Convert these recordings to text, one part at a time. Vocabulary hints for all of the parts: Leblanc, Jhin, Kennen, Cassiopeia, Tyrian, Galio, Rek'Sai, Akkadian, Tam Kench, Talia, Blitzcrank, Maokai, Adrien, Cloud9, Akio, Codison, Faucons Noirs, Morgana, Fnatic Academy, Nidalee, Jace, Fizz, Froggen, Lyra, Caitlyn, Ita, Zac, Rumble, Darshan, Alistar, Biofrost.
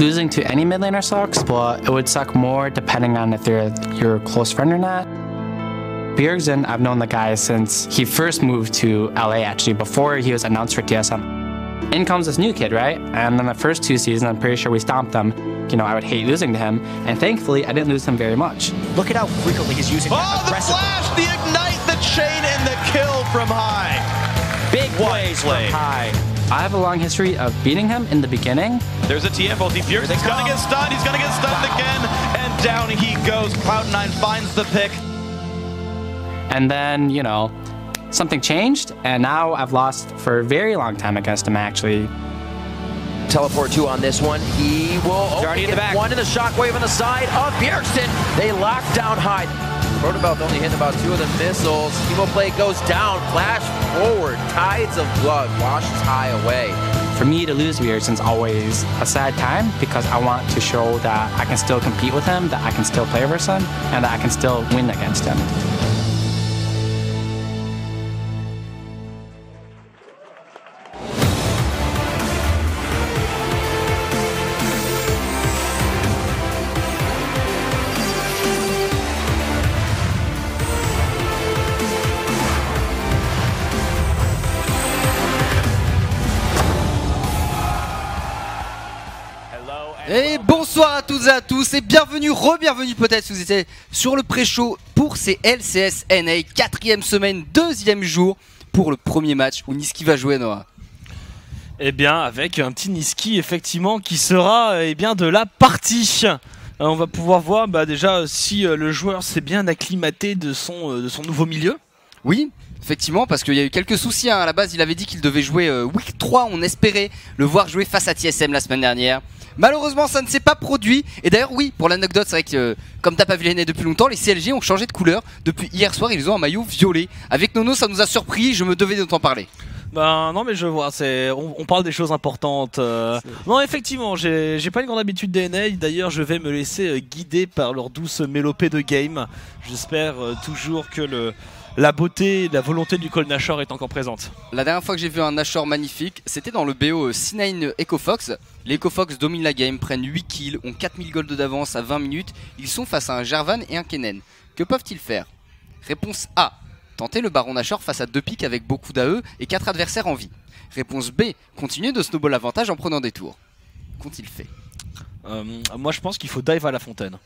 Losing to any mid laner sucks, but it would suck more depending on if they're your close friend or not. Bjergsen, I've known the guy since he first moved to LA, actually, before he was announced for TSM. In comes this new kid, right? And then the first two seasons, I'm pretty sure we stomped them. You know, I would hate losing to him, and thankfully, I didn't lose him very much. Look at how frequently he's using that aggressive. The flash, the ignite, the chain, and the kill from high. Big plays from high. I have a long history of beating him in the beginning. There's a TF ult. Bjergsen's gonna get stunned. He's gonna get stunned again. And down he goes. Cloud9 finds the pick. And then, you know, something changed. And now I've lost for a very long time against him, actually. Teleport 2 on this one. He will only get one in the shockwave on the side of Bjergsen. They lock down high. Protobelt only hit about 2 of the missiles. Emo play goes down, flash forward, tides of blood washes high away. For me to lose Bjergsen's always a sad time because I want to show that I can still compete with him, that I can still play versus him, and that I can still win against him. Et bonsoir à toutes et à tous et bienvenue, re-bienvenue peut-être si vous étiez sur le pré-show pour ces LCSNA, 4ème semaine, 2ème jour pour le premier match où Nisqy va jouer, Noah. Eh bien avec un petit Nisqy effectivement qui sera eh bien, de la partie. On va pouvoir voir bah, déjà si le joueur s'est bien acclimaté de son nouveau milieu. Oui. Effectivement, parce qu'il y a eu quelques soucis, hein. À la base il avait dit qu'il devait jouer Week 3, on espérait le voir jouer face à TSM la semaine dernière. Malheureusement ça ne s'est pas produit, et d'ailleurs oui, pour l'anecdote, c'est vrai que comme t'as pas vu l'année depuis longtemps, les CLG ont changé de couleur, depuis hier soir ils ont un maillot violet. Avec Nono ça nous a surpris, je me devais de t'en parler. Ben non mais je vois, on parle des choses importantes. Non effectivement, j'ai pas une grande habitude DNA, d'ailleurs je vais me laisser guider par leur douce mélopée de game. J'espère toujours que la beauté, la volonté du col Nashor est encore présente. La dernière fois que j'ai vu un Nashor magnifique, c'était dans le BO C9 EcoFox. Les EcoFox dominent la game, prennent 8 kills, ont 4000 gold d'avance à 20 minutes. Ils sont face à un Jarvan et un Kennen. Que peuvent-ils faire? Réponse A. Tenter le Baron Nashor face à 2 piques avec beaucoup d'AE et 4 adversaires en vie. Réponse B. Continuer de snowball l'avantage en prenant des tours. Qu'ont-ils fait? Moi je pense qu'il faut dive à la fontaine.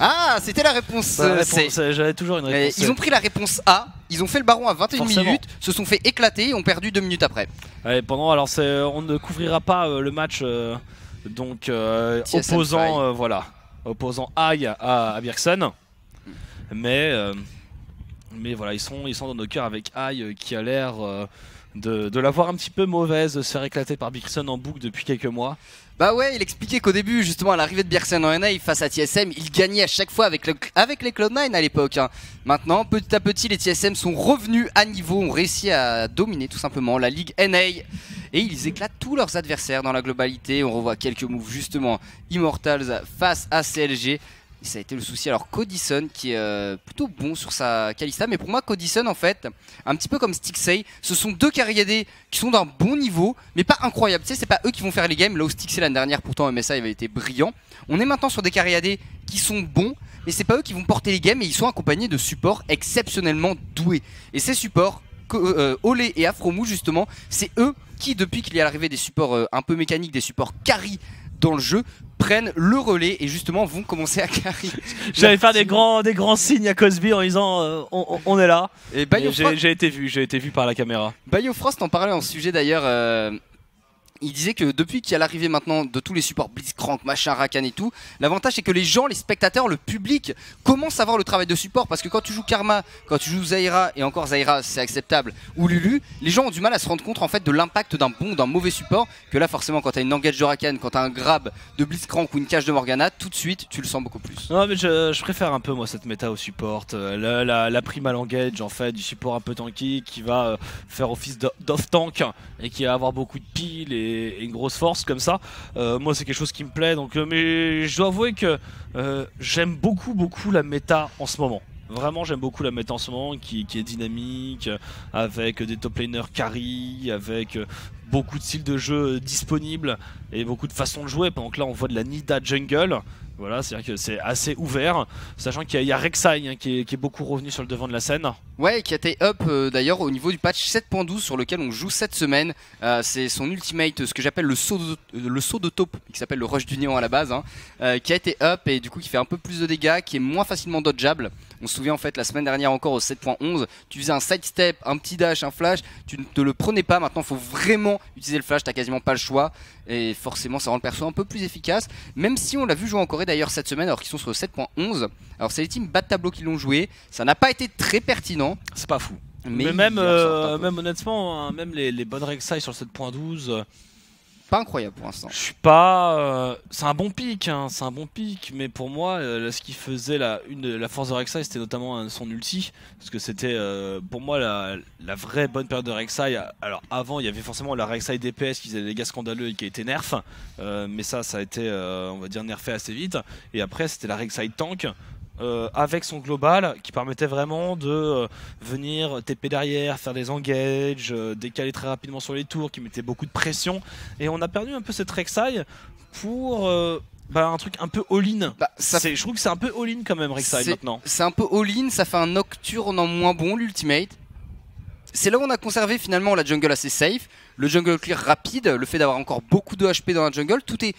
Ah, c'était la réponse C. J'avais toujours une réponse C. Ils ont pris la réponse A, ils ont fait le baron à 21 minutes, se sont fait éclater et ont perdu 2 minutes après. Allez, alors on ne couvrira pas le match donc opposant voilà, opposant Aïe à Bjergsen. Mais voilà, ils sont dans nos cœurs avec Aïe qui a l'air de l'avoir un petit peu mauvaise, de se faire éclater par Bjergsen en boucle depuis quelques mois. Bah ouais, il expliquait qu'au début, justement, à l'arrivée de Bjergsen en NA face à TSM, il gagnait à chaque fois avec les Cloud9 à l'époque. Hein. Maintenant, petit à petit, les TSM sont revenus à niveau, ont réussi à dominer tout simplement la Ligue NA. Et ils éclatent tous leurs adversaires dans la globalité. On revoit quelques moves, justement, Immortals face à CLG. Et ça a été le souci. Alors Codison qui est plutôt bon sur sa Kalista, mais pour moi Codison en fait, un petit peu comme Stixay, ce sont deux carrières qui sont d'un bon niveau, mais pas incroyable. Tu sais, c'est pas eux qui vont faire les games. Là où Stixay l'année dernière, pourtant MSI avait été brillant. On est maintenant sur des carrières qui sont bons, mais c'est pas eux qui vont porter les games. Et ils sont accompagnés de supports exceptionnellement doués. Et ces supports, Olé et Aphromoo justement, c'est eux qui depuis qu'il y a l'arrivée des supports un peu mécaniques, des supports carry dans le jeu, prennent le relais et justement vont commencer à carry. J'allais faire des grands signes à Cosby en disant on est là. Et j'ai été vu par la caméra. Biofrost en parlait en sujet d'ailleurs il disait que depuis qu'il y a l'arrivée maintenant de tous les supports Blitzcrank, machin, Rakan et tout, l'avantage c'est que les gens, les spectateurs, le public commencent à voir le travail de support, parce que quand tu joues Karma, quand tu joues Zaira, et encore Zaira c'est acceptable, ou Lulu, les gens ont du mal à se rendre compte en fait de l'impact d'un bon ou d'un mauvais support, que là forcément quand t'as une engage de Rakan, quand t'as un grab de Blitzcrank ou une cache de Morgana, tout de suite tu le sens beaucoup plus. Non mais je préfère un peu moi cette méta au support, la prime à l'engage en fait, du support un peu tanky qui va faire office d'off tank et qui va avoir beaucoup de piles et une grosse force comme ça. Moi c'est quelque chose qui me plaît, donc mais je dois avouer que j'aime beaucoup la méta en ce moment. Vraiment j'aime beaucoup la méta en ce moment qui est dynamique, avec des top laners carry, avec beaucoup de styles de jeu disponibles et beaucoup de façons de jouer, pendant que là on voit de la Nida jungle. Voilà, c'est-à-dire que c'est assez ouvert, sachant qu'il y a Rek'Sai hein, qui est beaucoup revenu sur le devant de la scène. Ouais, qui a été up d'ailleurs au niveau du patch 7.12 sur lequel on joue cette semaine. C'est son ultimate, ce que j'appelle le saut de taupe, qui s'appelle le rush du néant à la base, hein, qui a été up et du coup qui fait un peu plus de dégâts, qui est moins facilement dodgeable. On se souvient en fait la semaine dernière encore au 7.11, tu faisais un sidestep, un petit dash, un flash, tu ne te le prenais pas, maintenant il faut vraiment utiliser le flash, t'as quasiment pas le choix. Et forcément ça rend le perso un peu plus efficace, même si on l'a vu jouer en Corée d'ailleurs cette semaine alors qu'ils sont sur le 7.11. Alors c'est les teams bas de tableau qui l'ont joué, ça n'a pas été très pertinent. C'est pas fou. Mais même honnêtement, hein, même les bonnes Rek'Sai sur le 7.12... pas incroyable pour l'instant. Je suis pas... c'est un bon pic, hein, c'est un bon pic, mais pour moi, ce qui faisait la force de Rek'Sai, c'était notamment son ulti, parce que c'était pour moi la vraie bonne période de Rek'Sai. Alors avant, il y avait forcément la Rek'Sai DPS qui faisait des dégâts scandaleux et qui a été nerf, mais ça a été, on va dire, nerfé assez vite. Et après, c'était la Rek'Sai tank, avec son global qui permettait vraiment de venir TP derrière, faire des engages, décaler très rapidement sur les tours, qui mettait beaucoup de pression, et on a perdu un peu cette Rek'Sai pour un truc un peu all-in. Je trouve que c'est un peu all-in quand même Rek'Sai maintenant. C'est un peu all-in, ça fait un nocturne en moins bon l'ultimate. C'est là où on a conservé finalement la jungle assez safe, le jungle clear rapide, le fait d'avoir encore beaucoup de HP dans la jungle, tout est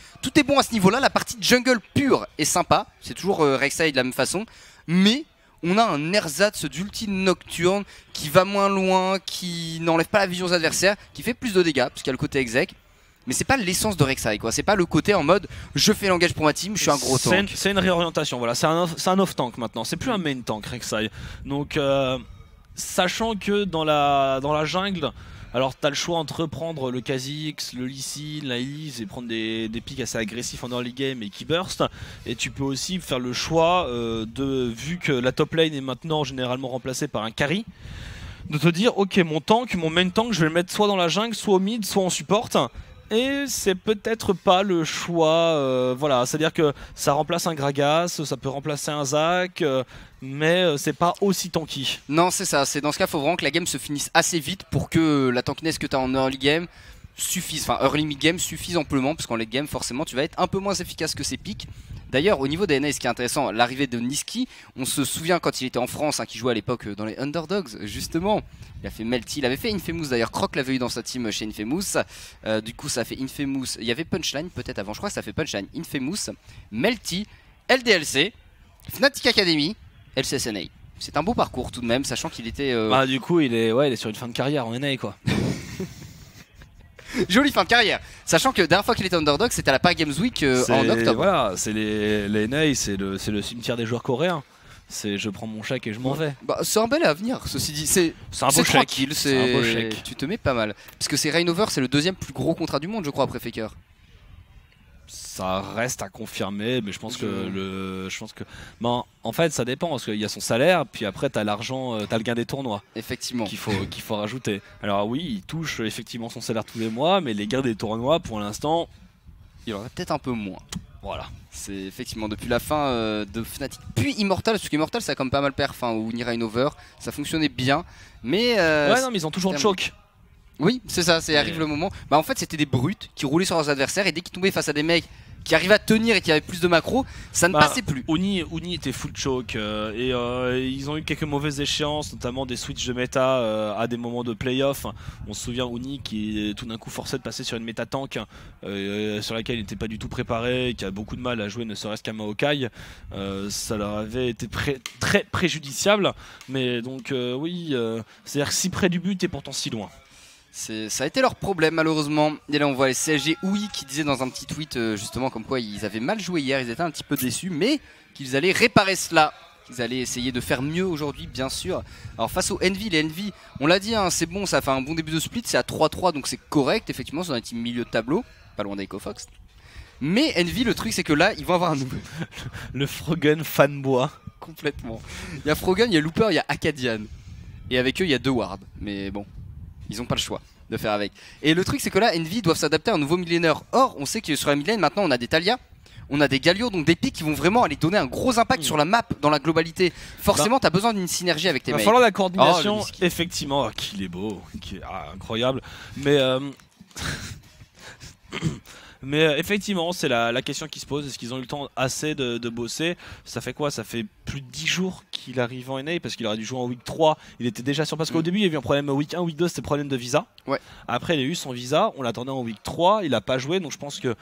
bon à ce niveau-là, la partie jungle pure est sympa, c'est toujours Rek'Sai de la même façon, mais on a un ersatz d'ulti nocturne qui va moins loin, qui n'enlève pas la vision aux adversaires, qui fait plus de dégâts, parce qu'il y a le côté exec. Mais c'est pas l'essence de Rek'Sai quoi, c'est pas le côté en mode je fais l'engage pour ma team, je suis un gros tank. C'est une réorientation, voilà, c'est un off-tank maintenant, c'est plus un main tank Rek'Sai. Donc... sachant que dans la jungle, alors t'as le choix entre prendre le Kha'Zix, le Lee Sin, la Elise et prendre des pics assez agressifs en early game et qui burst. Et tu peux aussi faire le choix vu que la top lane est maintenant généralement remplacée par un carry, de te dire ok mon main tank je vais le mettre soit dans la jungle, soit au mid, soit en support. Et c'est peut-être pas le choix, voilà, c'est-à-dire que ça remplace un Gragas, ça peut remplacer un Zac, mais c'est pas aussi tanky. Non c'est ça, c'est dans ce cas faut vraiment que la game se finisse assez vite pour que la tankiness que tu as en early game suffise, enfin early mid game suffise amplement, parce qu'en late game forcément tu vas être un peu moins efficace que ces pics. D'ailleurs au niveau des NA, ce qui est intéressant, l'arrivée de Nisqy, on se souvient quand il était en France, hein, qui jouait à l'époque dans les Underdogs justement, il a fait Melty, il avait fait Infamous d'ailleurs, Croc l'avait eu dans sa team chez Infamous, du coup ça a fait Infamous, il y avait Punchline peut-être avant, je crois que ça fait Punchline, Infamous, Melty, LDLC, Fnatic Academy, LCSNA. C'est un beau parcours tout de même, sachant qu'il était... Bah du coup il est sur une fin de carrière en NA quoi. Jolie fin de carrière, sachant que dernière fois qu'il était Underdog c'était à la Paris Games Week en octobre. Voilà, c'est les NA, c'est le cimetière des joueurs coréens. C'est je prends mon chèque et je m'en vais. Bah, c'est un bel avenir, ceci dit. C'est un beau tranquille, c'est tu te mets pas mal. Parce que c'est Rainover, c'est le deuxième plus gros contrat du monde, je crois, après Faker. Ça reste à confirmer, mais je pense que en fait ça dépend, parce qu'il y a son salaire, puis après t'as l'argent, t'as le gain des tournois. Effectivement. Qu'il faut rajouter. Alors oui, il touche effectivement son salaire tous les mois, mais les gains des tournois pour l'instant, il y en a peut-être un peu moins. Voilà. C'est effectivement depuis la fin de Fnatic, puis Immortals, parce qu'Immortals ça a quand même pas mal perf, hein, ou Rainover, ça fonctionnait bien, mais... ouais non mais ils ont toujours le choc. Oui, c'est ça, c'est arrive le moment. Bah en fait c'était des brutes qui roulaient sur leurs adversaires et dès qu'ils tombaient face à des mecs qui arrivaient à tenir et qui avaient plus de macro, ça ne passait plus. Uni était full choke ils ont eu quelques mauvaises échéances, notamment des switches de méta à des moments de playoff. On se souvient Uni qui tout d'un coup forçait de passer sur une méta tank sur laquelle il n'était pas du tout préparé, qui a beaucoup de mal à jouer ne serait-ce qu'à Maokai. Ça leur avait été très préjudiciable, mais donc oui, c'est-à-dire si près du but et pourtant si loin. Ça a été leur problème malheureusement. Et là on voit les CLG Ouï qui disait dans un petit tweet justement comme quoi ils avaient mal joué hier, ils étaient un petit peu déçus, mais qu'ils allaient réparer cela, qu'ils allaient essayer de faire mieux aujourd'hui bien sûr. Alors face au Envy, les Envy, on l'a dit hein, c'est bon, ça a fait un bon début de split, c'est à 3-3 donc c'est correct, effectivement c'est un petit milieu de tableau, pas loin d'Ecofox. Mais Envy, le truc c'est que là ils vont avoir un double. Le Froggen fanboy. Complètement. Il y a Froggen, il y a Looper, il y a Akkadian. Et avec eux il y a deux wards, mais bon. Ils n'ont pas le choix de faire avec. Et le truc c'est que là Envy doivent s'adapter à un nouveau millénaire. Or on sait que sur la midlane maintenant on a des Talia, on a des Galio, donc des pics qui vont vraiment aller donner un gros impact sur la map dans la globalité. Forcément t'as besoin d'une synergie avec tes mecs. Il va falloir la coordination, effectivement. Qu'il est beau, qu'il est incroyable. Mais mais effectivement c'est la question qui se pose, est-ce qu'ils ont eu le temps assez de bosser? Ça fait quoi? Ça fait plus de 10 jours qu'il arrive en NA parce qu'il aurait dû jouer en week 3, il était déjà sur parce qu'au début il y a eu un problème week 1, week 2 c'était problème de visa. Ouais. Après il a eu son visa, on l'attendait en week 3, il a pas joué donc je pense que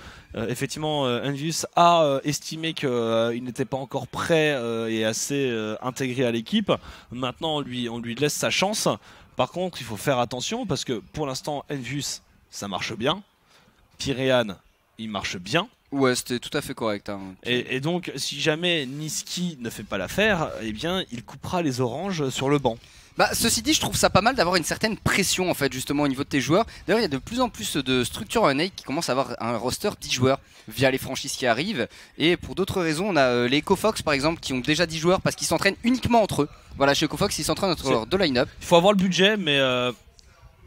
effectivement Envius a estimé qu'il n'était pas encore prêt et assez intégré à l'équipe. Maintenant on lui laisse sa chance, par contre il faut faire attention parce que pour l'instant Envius ça marche bien. Tyrian, il marche bien. Ouais, c'était tout à fait correct. Hein. Et donc, si jamais Nisqy ne fait pas l'affaire, eh bien, il coupera les oranges sur le banc. Bah, ceci dit, je trouve ça pas mal d'avoir une certaine pression, en fait, justement, au niveau de tes joueurs. D'ailleurs, il y a de plus en plus de structures en NA qui commencent à avoir un roster 10 joueurs via les franchises qui arrivent. Et pour d'autres raisons, on a les Ecofox, par exemple, qui ont déjà 10 joueurs parce qu'ils s'entraînent uniquement entre eux. Voilà, chez Ecofox, ils s'entraînent entre leurs deux line-up. Il faut avoir le budget, mais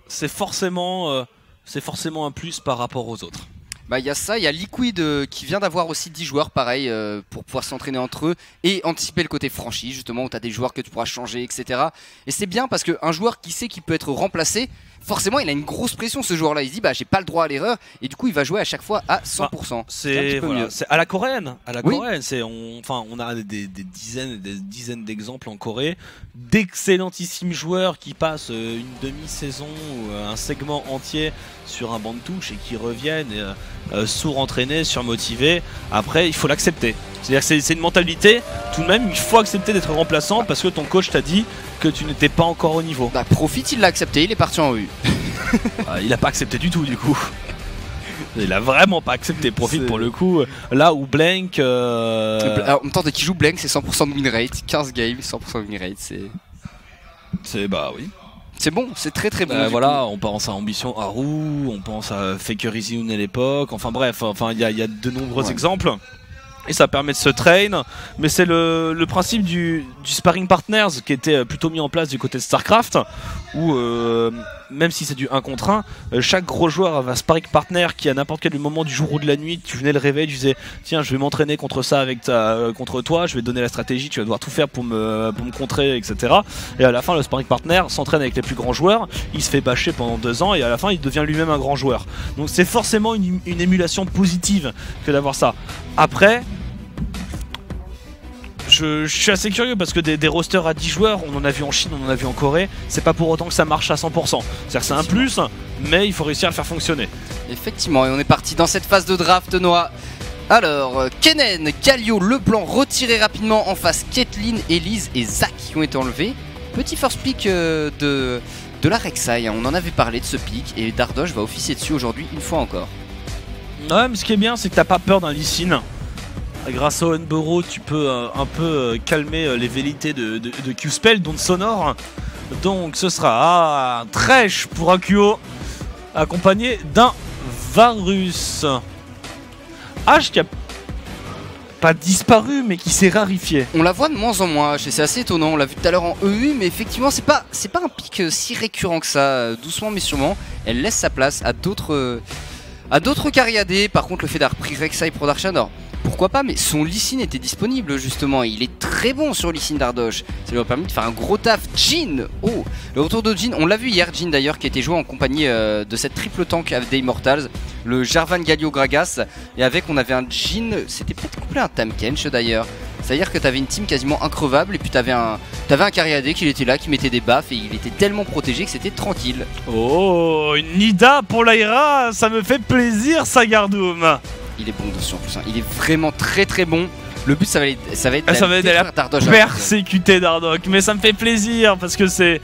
c'est forcément... c'est forcément un plus par rapport aux autres. Bah il y a ça, il y a Liquid qui vient d'avoir aussi 10 joueurs pareil pour pouvoir s'entraîner entre eux et anticiper le côté franchise justement où tu as des joueurs que tu pourras changer etc. Et c'est bien parce qu'un joueur qui sait qu'il peut être remplacé, forcément il a une grosse pression ce joueur là, il se dit bah j'ai pas le droit à l'erreur et du coup il va jouer à chaque fois à 100%. Enfin, c'est voilà, à la coréenne, on a des dizaines et des dizaines d'exemples en Corée d'excellentissimes joueurs qui passent une demi-saison ou un segment entier sur un banc de touche et qui reviennent sous-entraînés, surmotivés. Après il faut l'accepter, c'est-à-dire que c'est une mentalité, tout de même il faut accepter d'être remplaçant parce que ton coach t'a dit que tu n'étais pas encore au niveau. Bah Profite il l'a accepté, il est parti en EU. Il a pas accepté du tout du coup. Il a vraiment pas accepté Profit pour le coup. Là où Blank... Alors, en même temps dès qu'il joue Blank c'est 100% de win rate, 15 games, 100% de win rate c'est... C'est bah oui. C'est bon, c'est très très bon. Voilà, on pense à Ambition Haru, on pense à Faker Easy One à l'époque, enfin bref, il y a de nombreux exemples. Et ça permet de se train, mais c'est le principe du sparring partners qui était plutôt mis en place du côté de StarCraft, où même si c'est du 1 contre 1, chaque gros joueur avait un sparring partner qui à n'importe quel moment du jour ou de la nuit, tu venais le réveil, tu disais tiens je vais m'entraîner contre ça avec contre toi, je vais te donner la stratégie, tu vas devoir tout faire pour me contrer, etc. Et à la fin le sparring partner s'entraîne avec les plus grands joueurs, il se fait bâcher pendant 2 ans et à la fin il devient lui-même un grand joueur. Donc c'est forcément une émulation positive que d'avoir ça. Après, je suis assez curieux parce que des rosters à 10 joueurs, on en a vu en Chine, on en a vu en Corée, c'est pas pour autant que ça marche à 100%. C'est-à-dire que c'est un plus, mais il faut réussir à le faire fonctionner. Effectivement, et on est parti dans cette phase de draft, Noah. Alors, Kennen, Galio, Leblanc retirés rapidement en face, Caitlyn, Elise et Zach qui ont été enlevés. Petit first pick de la Rek'Sai, on en avait parlé de ce pick, et Dardoch va officier dessus aujourd'hui une fois encore. Ouais, mais ce qui est bien, c'est que t'as pas peur d'un Lee Sin. Grâce au Enboro, tu peux un peu calmer les velléités de Q-Spell, dont Sonore. Donc ce sera un Thresh pour Akio, accompagné d'un Varus. H qui a pas disparu, mais qui s'est rarifié. On la voit de moins en moins, c'est assez étonnant. On l'a vu tout à l'heure en EU, mais effectivement, c'est pas un pic si récurrent que ça. Doucement, mais sûrement, elle laisse sa place à d'autres cariadés. Par contre, le fait d'avoir pris Rek'Sai pour Darshan, pourquoi pas, mais son Lee Sin était disponible justement, il est très bon sur Lee Sin Dardoch, ça lui a permis de faire un gros taf. Jhin, oh, le retour de Jhin, on l'a vu hier Jhin d'ailleurs qui était joué en compagnie de cette triple tank avec des Immortals, le Jarvan Galio Gragas, et avec on avait un Jhin, c'était peut-être couplé à un Tam Kench d'ailleurs, c'est-à-dire que t'avais une team quasiment increvable et puis t'avais un Cariadé qui était là, qui mettait des baffes et il était tellement protégé que c'était tranquille. Oh, une Ida pour Lyra, ça me fait plaisir ça Gardoum. Il est bon dessus en plus, hein. Il est vraiment très très bon. Le but ça va être d'aller persécuter Dardoch. Mais ça me fait plaisir parce que c'est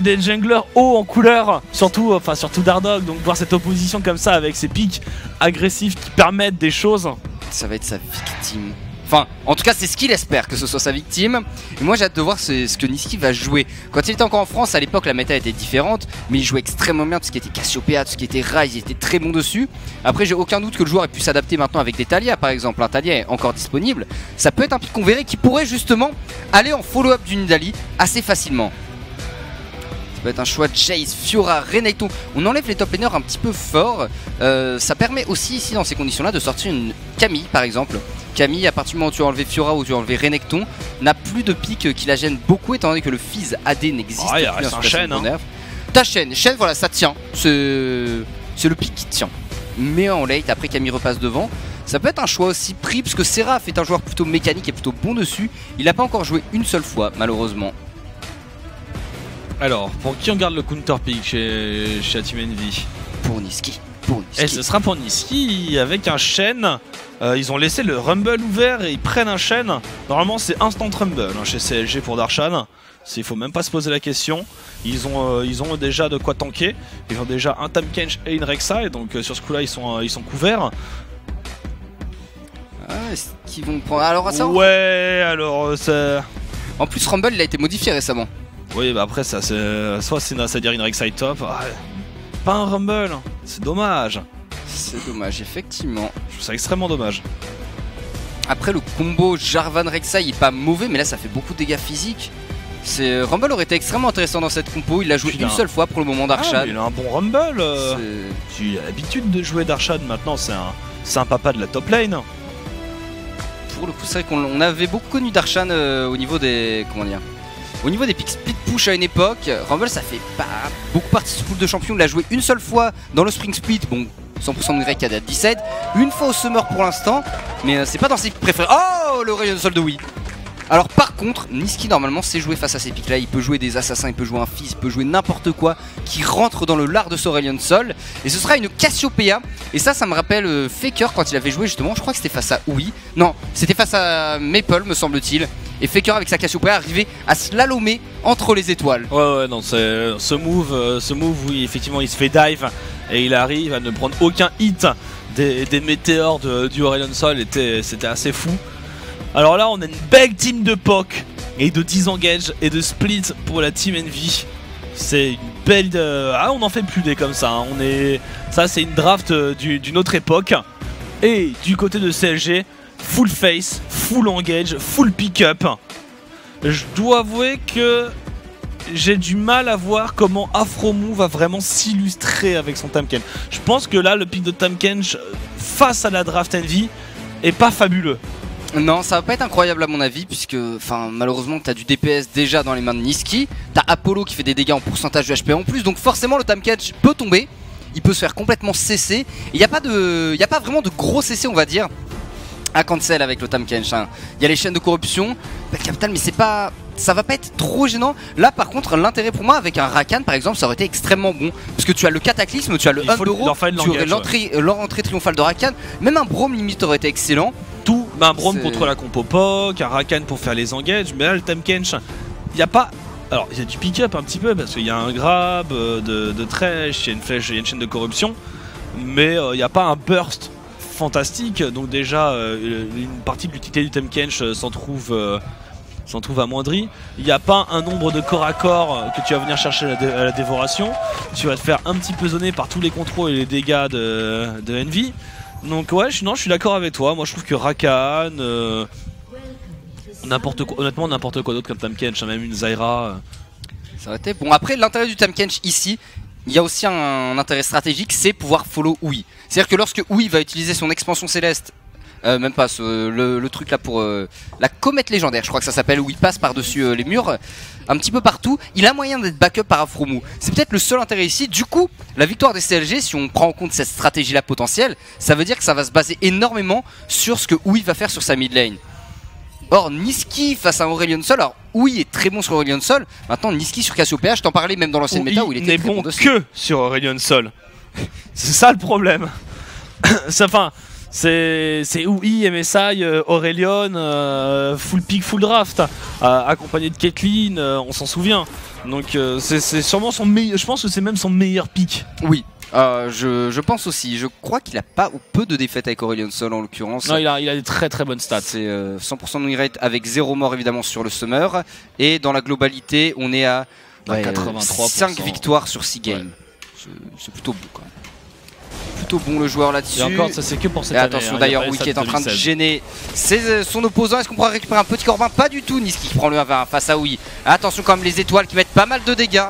des junglers hauts en couleur, surtout, enfin surtout Dardoch. Donc voir cette opposition comme ça avec ses pics agressifs qui permettent des choses. Ça va être sa victime. Enfin, en tout cas, c'est ce qu'il espère, que ce soit sa victime. Et moi, j'ai hâte de voir ce que Nisqy va jouer. Quand il était encore en France, à l'époque, la méta était différente, mais il jouait extrêmement bien tout ce qui était Cassiopeia, tout ce qui était Rise, il était très bon dessus. Après, j'ai aucun doute que le joueur ait pu s'adapter maintenant avec des Talia, par exemple. Un Talia est encore disponible. Ça peut être un pic qu'on verrait qui pourrait justement aller en follow-up du Nidalee assez facilement. Ça peut être un choix de Jace, Fiora, Renekton. On enlève les top laners un petit peu fort. Ça permet aussi, ici, dans ces conditions-là, de sortir une Camille, par exemple. Camille, à partir du moment où tu as enlevé Fiora ou tu as enlevé Renekton, n'a plus de pique qui la gêne beaucoup, étant donné que le Fizz AD n'existe plus. Il reste un Shen, hein. Ta Shen, voilà, ça tient. C'est le pic qui tient. Mais en late, après Camille repasse devant. Ça peut être un choix aussi pris, parce que Seraph est un joueur plutôt mécanique et plutôt bon dessus. Il n'a pas encore joué une seule fois, malheureusement. Alors, pour qui on garde le counter pick chez Team Envy? Pour Nisqy. Et ce sera pour Nisqy avec un Shen. Ils ont laissé le Rumble ouvert et ils prennent un Shen. Normalement c'est instant Rumble hein, chez CLG pour Darshan. Il faut même pas se poser la question. Ils ont déjà de quoi tanker. Ils ont déjà un Tam Kench et une Rek'Sai. Donc sur ce coup là ils sont couverts. Ah, est-ce qu'ils vont prendre... Alors ça, ouais alors ça... En plus Rumble il a été modifié récemment. Oui bah après ça c'est... Soit c'est-à-dire une Rek'Sai top. Ah, pas un Rumble, c'est dommage. C'est dommage, effectivement. Je trouve ça extrêmement dommage. Après, le combo Jarvan-Rek'Sai est pas mauvais, mais là, ça fait beaucoup de dégâts physiques. Rumble aurait été extrêmement intéressant dans cette compo. Il l'a joué une seule fois pour le moment, Darshan. Ah, il a un bon Rumble. Il a l'habitude de jouer Darshan maintenant. C'est un papa de la top lane. Pour le coup, c'est vrai qu'on avait beaucoup connu Darshan au niveau des... Comment dire ? Au niveau des picks split push à une époque, Rumble ça fait pas beaucoup partie de ce pool de champions. Il l'a joué une seule fois dans le Spring Split, bon 100% de grec à date 17, une fois au Summer pour l'instant, mais c'est pas dans ses picks préférés. Oh le Rayon Sol de Wii. Alors par contre, Nisqy normalement sait jouer face à ces pics là, il peut jouer des assassins, il peut jouer un fils, il peut jouer n'importe quoi qui rentre dans le lard de Aurelion Sol. Et ce sera une Cassiopeia, et ça me rappelle Faker quand il avait joué justement, je crois que c'était face à Ui. Non, c'était face à Maple me semble-t-il. Et Faker avec sa Cassiopeia arrivait à slalomer entre les étoiles. Ouais non, ce move oui effectivement il se fait dive et il arrive à ne prendre aucun hit des météores du Aurelion Sol, c'était assez fou. Alors là on a une belle team de POC et de disengage et de split pour la team Envy. C'est une belle... Ah on en fait plus des comme ça, hein. On est... Ça c'est une draft d'une autre époque. Et du côté de CLG, full face, full engage, full pick-up. Je dois avouer que j'ai du mal à voir comment Aphromoo va vraiment s'illustrer avec son Tam Kench. Je pense que là le pick de Tam Kench face à la draft Envy est pas fabuleux. Non, ça va pas être incroyable à mon avis, puisque malheureusement t'as du DPS déjà dans les mains de Nisqy, t'as Apollo qui fait des dégâts en pourcentage de HP en plus, donc forcément le Tam Kench peut tomber, il peut se faire complètement cesser, il n'y a pas vraiment de gros cessé on va dire à cancel avec le Tam Kench, hein. Il y a les chaînes de corruption, pas de capital, mais c'est pas... ça va pas être trop gênant. Là par contre l'intérêt pour moi avec un Rakan par exemple ça aurait été extrêmement bon, parce que tu as le Cataclysme, tu as le Humberro, tu aurais l'entrée triomphale de Rakan, même un Braum limite aurait été excellent. Tout, un Braum contre la compo POC, un Rakan pour faire les engages, mais là le Tam Kench, il n'y a pas... Alors il y a du pick-up un petit peu parce qu'il y a un grab de trash, il y a une flèche, il y a une chaîne de corruption, mais il n'y a pas un burst fantastique, donc déjà une partie de l'utilité du Tam Kench s'en trouve amoindri. Il n'y a pas un nombre de corps à corps que tu vas venir chercher à la dévoration. Tu vas te faire un petit peu zoner par tous les contrôles et les dégâts de Envy. Donc ouais, je suis d'accord avec toi. Moi je trouve que Rakan, n'importe quoi, honnêtement n'importe quoi d'autre comme Tam Kench, même une Zyra. Ça aurait été bon. Après l'intérêt du Tam Kench ici, il y a aussi un intérêt stratégique, c'est pouvoir follow Ui. C'est-à-dire que lorsque Ui va utiliser son expansion céleste, même pas le truc là pour la comète légendaire, je crois que ça s'appelle, où il passe par-dessus les murs, un petit peu partout, il a moyen d'être backup par Aphromoo. C'est peut-être le seul intérêt ici. Du coup, la victoire des CLG, si on prend en compte cette stratégie-là potentielle, ça veut dire que ça va se baser énormément sur ce que Ui va faire sur sa mid lane. Or, Nisqy face à Aurelion Sol, alors Ui est très bon sur Aurelion Sol, maintenant Nisqy sur Cassiopeia, je t'en parlais même dans l'ancienne méta où il était très bon dessus. Que sur Aurelion Sol. C'est ça le problème. Enfin... C'est OUI, MSI, Aurelion, full pick, full draft, accompagné de Caitlyn, on s'en souvient. Donc c'est sûrement son meilleur, je pense que c'est même son meilleur pick. Oui. Je pense aussi, je crois qu'il a pas ou peu de défaites avec Aurelion Sol en l'occurrence. Non, il a des très très bonnes stats. C'est 100% win rate avec 0 mort évidemment sur le summer. Et dans la globalité, on est à 83%. 5 victoires sur 6 games. Ouais. C'est plutôt beau quand même. Plutôt bon le joueur là-dessus. Et encore, ça c'est que pour cette année. Attention d'ailleurs, Wiki est en train de gêner son opposant. Est-ce qu'on pourra récupérer un petit Corbin? Pas du tout. Nisqy qui prend le 1v1 face à Wii. Attention quand même, les étoiles qui mettent pas mal de dégâts.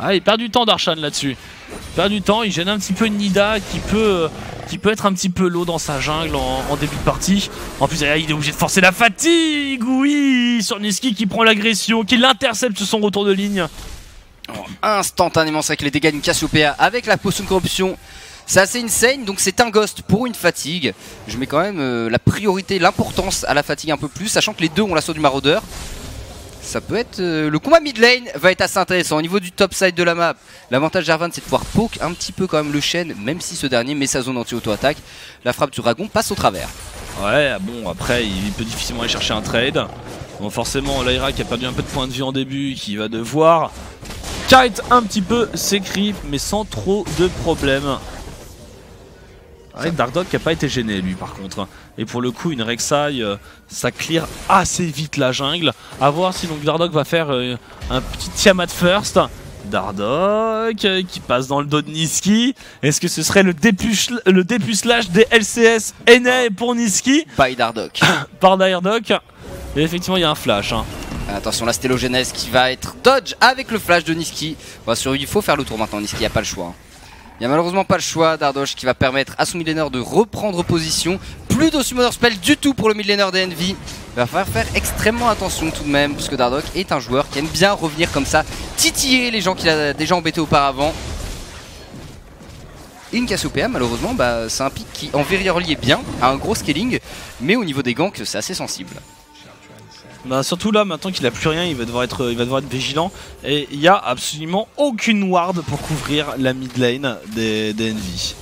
Ah, il perd du temps Darshan là-dessus. Il perd du temps, il gêne un petit peu Nida qui peut être un petit peu low dans sa jungle en début de partie. En plus, il est obligé de forcer la fatigue. Oui, sur Nisqy qui prend l'agression, qui l'intercepte sur son retour de ligne. Alors, instantanément, c'est avec les dégâts d'une Cassiopeia avec la potion de corruption. C'est assez insane, donc c'est un ghost pour une fatigue. Je mets quand même la priorité, l'importance à la fatigue un peu plus, sachant que les deux ont l'assaut du maraudeur. Ça peut être... le combat mid lane va être assez intéressant. Au niveau du top side de la map, l'avantage Jarvan c'est de pouvoir poke un petit peu quand même le Shen, même si ce dernier met sa zone anti-auto-attaque. La frappe du dragon passe au travers. Ouais, bon, après il peut difficilement aller chercher un trade. Bon, forcément Lyra qui a perdu un peu de points de vue en début, qui va devoir kite un petit peu ses creeps, mais sans trop de problèmes. Ouais, Dardoch qui n'a pas été gêné lui par contre. Et pour le coup une Rek'Sai, ça clear assez vite la jungle. A voir si donc Dardoch va faire un petit Tiamat first. Dardoch qui passe dans le dos de Nisqy. Est-ce que ce serait le dépucelage des LCSNA pour Nisqy? By Dardoch. Par Dardoch. Et effectivement il y a un flash hein. Attention la stélogénèse qui va être dodge avec le flash de Nisqy. Il faut faire le tour maintenant, Nisqy n'a pas le choix hein. Il n'y a malheureusement pas le choix. Dardoch qui va permettre à son millénaire de reprendre position. Plus de summoner spell du tout pour le millénaire d'Envy. Il va falloir faire extrêmement attention tout de même, puisque Dardoch est un joueur qui aime bien revenir comme ça, titiller les gens qu'il a déjà embêtés auparavant. Et une Cassiopeia malheureusement, bah, c'est un pic qui en vérité est bien, a un gros scaling, mais au niveau des ganks c'est assez sensible. Bah surtout là maintenant qu'il a plus rien, il va devoir être vigilant. Et il n'y a absolument aucune ward pour couvrir la mid lane des Envy.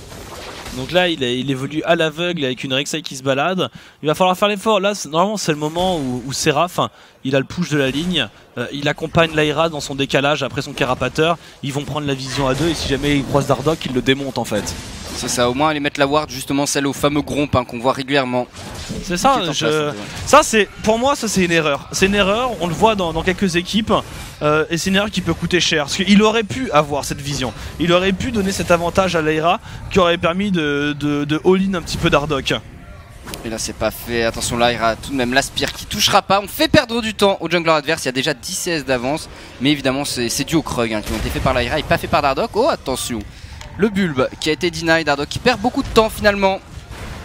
Donc là il évolue à l'aveugle avec une Rek'Sai qui se balade. Il va falloir faire l'effort. Là normalement c'est le moment où Seraph, il a le push de la ligne. Il accompagne Lyra dans son décalage après son carapateur. Ils vont prendre la vision à deux et si jamais ils croisent Dardoch, ils le démontent en fait. C'est ça, au moins aller mettre la ward, justement celle au fameux gromp hein, qu'on voit régulièrement. C'est ça, pour moi ça c'est une erreur. C'est une erreur, on le voit dans quelques équipes, et c'est une erreur qui peut coûter cher. Parce qu'il aurait pu avoir cette vision, il aurait pu donner cet avantage à Lyra qui aurait permis de all-in un petit peu Dardoch. Et là c'est pas fait, attention Lyra tout de même l'aspire qui touchera pas, on fait perdre du temps au jungler adverse, il y a déjà 10 CS d'avance. Mais évidemment c'est dû au Krug hein, qui ont été faits par Lyra et pas fait par Dardoch. Oh attention le bulbe qui a été deny, Dardoch qui perd beaucoup de temps finalement.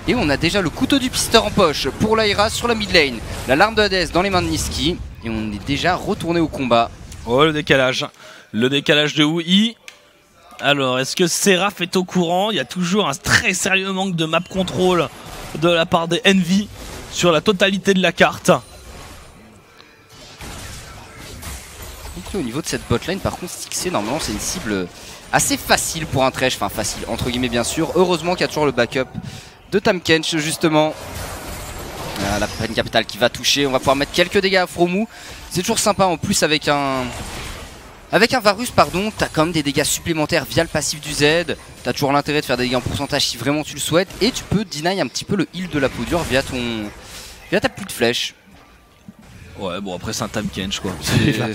Et on a déjà le couteau du pisteur en poche pour Lyra sur la mid lane. La larme de Hades dans les mains de Nisqy. Et on est déjà retourné au combat. Oh le décalage. Le décalage de Wii. Alors est-ce que Seraph est au courant? Il y a toujours un très sérieux manque de map control de la part des Envy sur la totalité de la carte. Au niveau de cette botlane par contre Stixay normalement c'est une cible assez facile pour un trash, enfin facile entre guillemets bien sûr. Heureusement qu'il y a toujours le backup de Tamkench justement. Ah, la peine capitale qui va toucher, on va pouvoir mettre quelques dégâts à Aphromoo. C'est toujours sympa en plus avec un Varus pardon, t'as quand même des dégâts supplémentaires via le passif du Z. T'as toujours l'intérêt de faire des dégâts en pourcentage si vraiment tu le souhaites. Et tu peux deny un petit peu le heal de la peau dure via ta pluie de flèche. Ouais bon après c'est un Tamkench quoi. Il va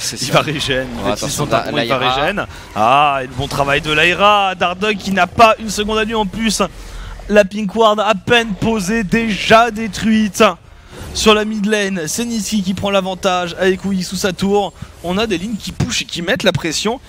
régène. Il va régène. Ah et le bon travail de Lyra. Dardoch qui n'a pas une seconde à lui en plus. La pink ward à peine posée, déjà détruite. Sur la mid lane, c'est Nisqy qui prend l'avantage avec Wii sous sa tour. On a des lignes qui push et qui mettent la pression.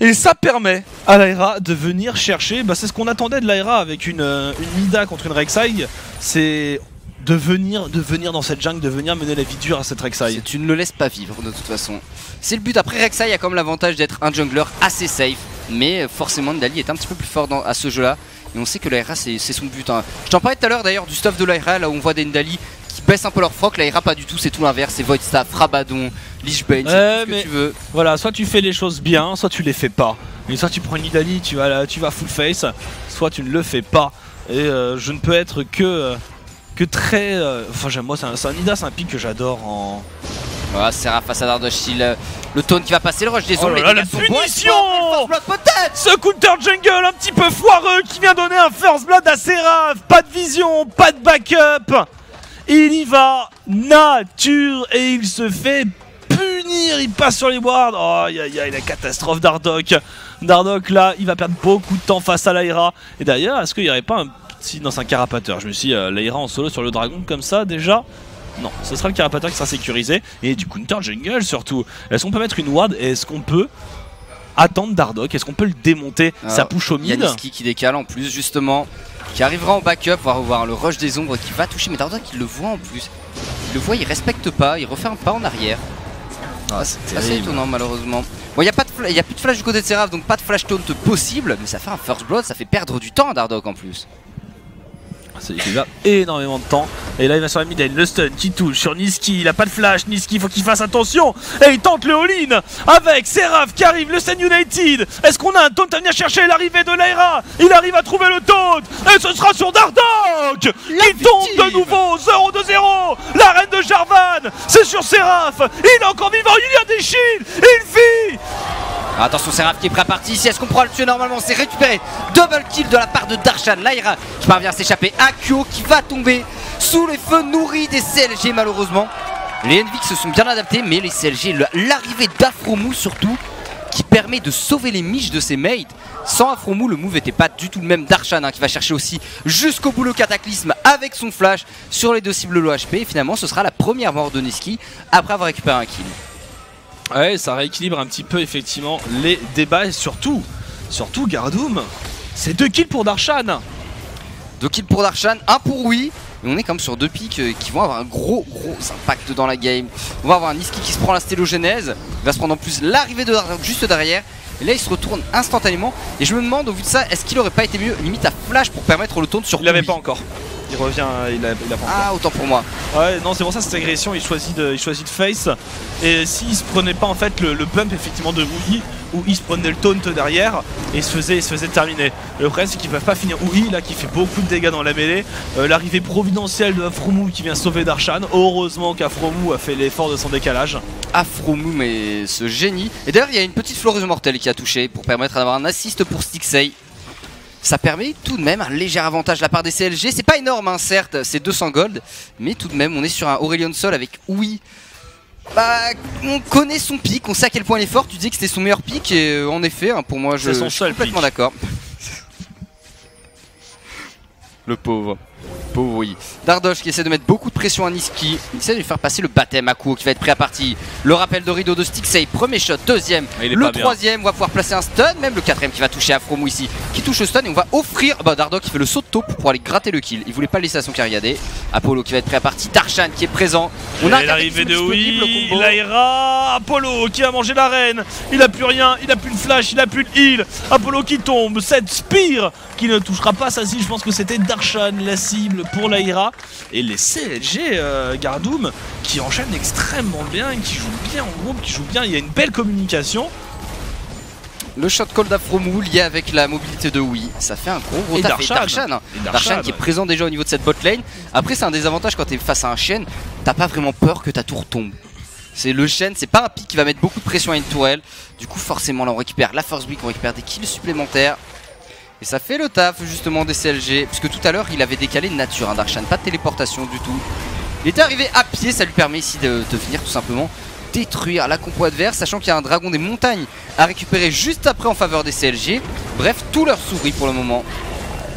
Et ça permet à Lyra de venir chercher, bah, c'est ce qu'on attendait de Lyra avec une Nida contre une Rek'Sai. C'est... De venir dans cette jungle, de venir mener la vie dure à cette Rek'Sai. Tu ne le laisses pas vivre de toute façon. C'est le but. Après Rek'Sai a quand même l'avantage d'être un jungler assez safe. Mais forcément Nidalee est un petit peu plus fort à ce jeu là. Et on sait que Lyra c'est son but hein. Je t'en parlais tout à l'heure d'ailleurs du stuff de Lyra. Là où on voit des Nidalee qui baissent un peu leur froc, Lyra pas du tout, c'est tout l'inverse. C'est Void Staff, Rabadon, Lichbane, c'est tout ce que tu veux. Voilà, soit tu fais les choses bien, soit tu les fais pas. Et soit tu prends une Nidalee, tu vas full face, soit tu ne le fais pas. Et je ne peux être que très... Enfin j'aime, moi c'est un Nida, c'est un pick que j'adore en... Voilà, Seraph face à Dardoch, le taunt qui va passer le rush, désolé. Oh là là, la punition! Ce counter jungle un petit peu foireux qui vient donner un first blood à Seraph. Pas de vision, pas de backup. Il y va, nature, et il se fait punir, il passe sur les wards. Oh, aïe aïe aïe, la catastrophe Dardoch. Dardoch là, il va perdre beaucoup de temps face à Lyra. Et d'ailleurs, est-ce qu'il n'y aurait pas un petit... Non, c'est un carapateur. Je me suis dit, Lyra en solo sur le dragon comme ça déjà. Non, ce sera le carapateur qui sera sécurisé et du counter jungle surtout. Est-ce qu'on peut mettre une ward et est-ce qu'on peut attendre Dardoch? Est-ce qu'on peut le démonter? Ça push au mid. Il y a Nisqy qui décale en plus justement, qui arrivera en backup, on va revoir le rush des ombres qui va toucher. Mais Dardoch il le voit en plus. Il le voit, il respecte pas, il refait un pas en arrière. Ah, c'est assez étonnant malheureusement. Bon, il n'y a plus de flash du côté de Seraph, donc pas de flash taunt possible. Mais ça fait un first blood, ça fait perdre du temps à Dardoch en plus. Il a énormément de temps. Et là il va sur la mid lane, le stun qui touche sur Nisqy. Il a pas de flash, Nisqy faut qu'il fasse attention. Et il tente le all-in avec Seraph qui arrive, le Sen United. Est-ce qu'on a un taunt à venir chercher? L'arrivée de Lyra, il arrive à trouver le taunt. Et ce sera sur Dardoch qui tombe de nouveau, 0-2-0. La reine de Jarvan, c'est sur Seraph. Il est encore vivant, il y a des shields, il vit. Attention, Seraph qui est prêt à partir ici. Est-ce qu'on pourra le tuer? Normalement, c'est récupéré. Double kill de la part de Darshan. Lyra qui parvient à s'échapper. Akio qui va tomber sous les feux nourris des CLG malheureusement. Les Envy qui se sont bien adaptés, mais les CLG, l'arrivée d'Aphromoo surtout, qui permet de sauver les miches de ses mates. Sans Aphromoo, le move n'était pas du tout le même. Darshan qui va chercher aussi jusqu'au bout le cataclysme avec son flash sur les deux cibles low HP. Et finalement, ce sera la première mort de Nisqy après avoir récupéré un kill. Ouais, ça rééquilibre un petit peu effectivement les débats et surtout Gardoum, c'est 2 kills pour Darshan. 2 kills pour Darshan, 1 pour oui. Mais on est quand même sur 2 pics qui vont avoir un gros impact dans la game. On va avoir un Nisqy qui se prend la stélogenèse, il va se prendre en plus l'arrivée de Dardoch juste derrière. Et là il se retourne instantanément et je me demande au vu de ça, est-ce qu'il aurait pas été mieux limite à flash pour permettre le taunt sur... Il l'avait pas encore. Il revient, il a pas encore. Ah, autant pour moi. Ouais, non, c'est pour ça cette agression, il choisit de face. Et s'il se prenait pas en fait le bump effectivement de Ouhi, où il se prenait le taunt derrière et il se faisait terminer. Le problème c'est qu'ils peuvent pas finir Ouhi là qui fait beaucoup de dégâts dans la mêlée. L'arrivée providentielle de Aphromoo qui vient sauver Darshan. Heureusement qu'Aphromoo a fait l'effort de son décalage. Aphromoo, mais ce génie. Et d'ailleurs il y a une petite floreuse mortelle qui a touché pour permettre d'avoir un assist pour Stixay. Ça permet tout de même un léger avantage de la part des CLG. C'est pas énorme, hein, certes, c'est 200 gold, mais tout de même, on est sur un Aurelion Sol avec oui. Bah, on connaît son pic, on sait à quel point il est fort. Tu disais que c'était son meilleur pic, et en effet, hein, pour moi, je suis complètement d'accord. Le pauvre. Pauvre, oui. Dardoch qui essaie de mettre beaucoup de pression à Nisqy. Il essaie de lui faire passer le baptême à Kuo qui va être prêt à partir. Le rappel de rideau de Stixay, premier shot, deuxième. Le troisième, on va pouvoir placer un stun. Même le quatrième qui va toucher Aphromoo ici, qui touche le stun. Et on va offrir. Bah, Dardoch qui fait le saut de taupe pour aller gratter le kill. Il voulait pas laisser à son carriadé. Apollo qui va être prêt à partir. Darshan qui est présent. On a l'arrivée de oui. Lyra. Apollo qui a mangé la reine. Il a plus rien. Il a plus de flash. Il a plus de heal. Apollo qui tombe. Cette spire qui ne touchera pas sa cible. Je pense que c'était Darshan la cible pour Lyra. Et les CLG Gardoum qui enchaînent extrêmement bien, qui jouent bien en groupe, qui jouent bien, il y a une belle communication. Le shot call d'Aphromoo lié avec la mobilité de Wii, ça fait un gros taf. Darshan qui est présent déjà au niveau de cette bot lane. Après c'est un désavantage quand tu es face à un Shen, t'as pas vraiment peur que ta tour tombe. C'est le Shen, c'est pas un pic qui va mettre beaucoup de pression à une tourelle. Du coup forcément là on récupère la first week, on récupère des kills supplémentaires. Et ça fait le taf justement des CLG, puisque tout à l'heure il avait décalé de nature, hein, Darshan, pas de téléportation du tout. Il était arrivé à pied, ça lui permet ici de venir tout simplement détruire la compo adverse, sachant qu'il y a un dragon des montagnes à récupérer juste après en faveur des CLG. Bref, tout leur sourit pour le moment.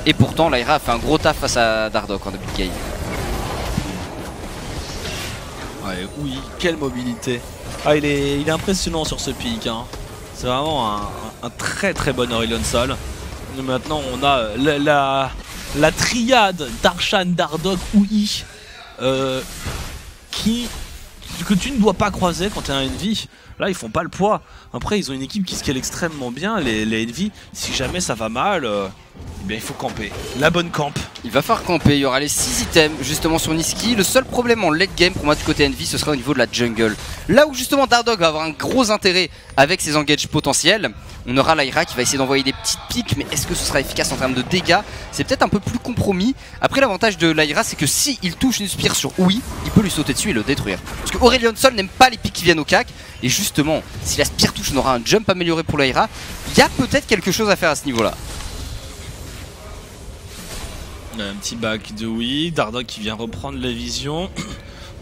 Et pourtant Lyra a fait un gros taf face à Dardoch en début de game. Ouais, oui, quelle mobilité. Ah, il est impressionnant sur ce pic, hein. C'est vraiment un très bon Aurelion Sol. Maintenant on a la triade Darshan, Dardoch, Ouhi que tu ne dois pas croiser quand tu es un Envy. Là ils font pas le poids. Après ils ont une équipe qui scale extrêmement bien les Envy. Si jamais ça va mal Eh bien, il faut camper. La bonne camp. Il va falloir camper. Il y aura les 6 items justement sur Nisqy. Le seul problème en late game pour moi du côté Envy, ce sera au niveau de la jungle. Là où justement Dardoch va avoir un gros intérêt avec ses engages potentiels. On aura Lyra qui va essayer d'envoyer des petites piques, mais est-ce que ce sera efficace en termes de dégâts? C'est peut-être un peu plus compromis. Après, l'avantage de Lyra, c'est que si il touche une spire sur Ui, il peut lui sauter dessus et le détruire. Parce que Aurelion Sol n'aime pas les piques qui viennent au cac. Et justement, si la spire touche, on aura un jump amélioré pour Lyra. Il y a peut-être quelque chose à faire à ce niveau-là. Un petit back de Ui, Dardoch qui vient reprendre la vision.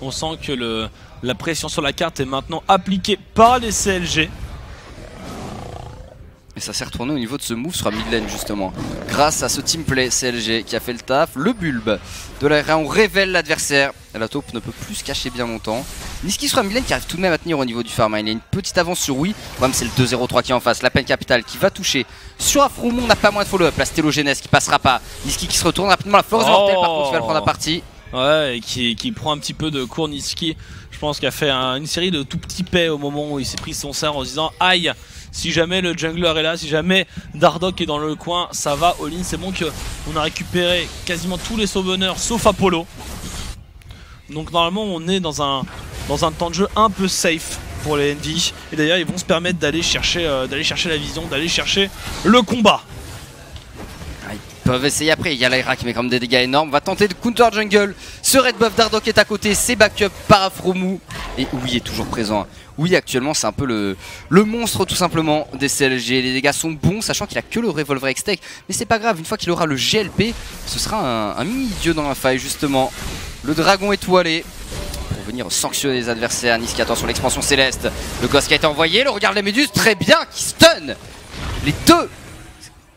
On sent que la pression sur la carte est maintenant appliquée par les CLG. Et ça s'est retourné au niveau de ce move sur la mid lane justement. Grâce à ce teamplay CLG qui a fait le taf. Le bulbe de Lyra, on révèle l'adversaire. La taupe ne peut plus se cacher bien longtemps. Nisqy sur la mid lane qui arrive tout de même à tenir au niveau du farm. Il a une petite avance sur Ui. Le problème, c'est le 2-0-3 qui est en face. La peine capitale qui va toucher. Sur Aphromoo, on n'a pas moins de follow-up. La stélogenèse qui passera pas. Nisqy qui se retourne rapidement. La force mortelle par contre qui va le prendre à partie. Ouais, et qui prend un petit peu de cours Nisqy. Je pense qu'il a fait une série de tout petits paix au moment où il s'est pris son serre en se disant aïe. Si jamais le jungler est là, si jamais Dardoch est dans le coin, ça va all-in. C'est bon qu'on a récupéré quasiment tous les sauveurs sauf Apollo. Donc normalement on est dans un temps de jeu un peu safe pour les Envy. Et d'ailleurs ils vont se permettre d'aller chercher la vision, d'aller chercher le combat. Ils peuvent essayer après, il y a Lyra qui met quand même des dégâts énormes, va tenter de counter jungle. Ce red buff Dardoch est à côté, c'est backup par Aphromoo. Et Ui est toujours présent. Ui actuellement c'est un peu le monstre tout simplement des CLG. Les dégâts sont bons, sachant qu'il a que le revolver X-Tech. Mais c'est pas grave, une fois qu'il aura le GLP, ce sera un mini-dieu dans la faille justement. Le dragon étoilé pour venir sanctionner les adversaires. Nisqy attend sur l'expansion céleste. Le gosse qui a été envoyé, le regard de la méduse, très bien, qui stun les deux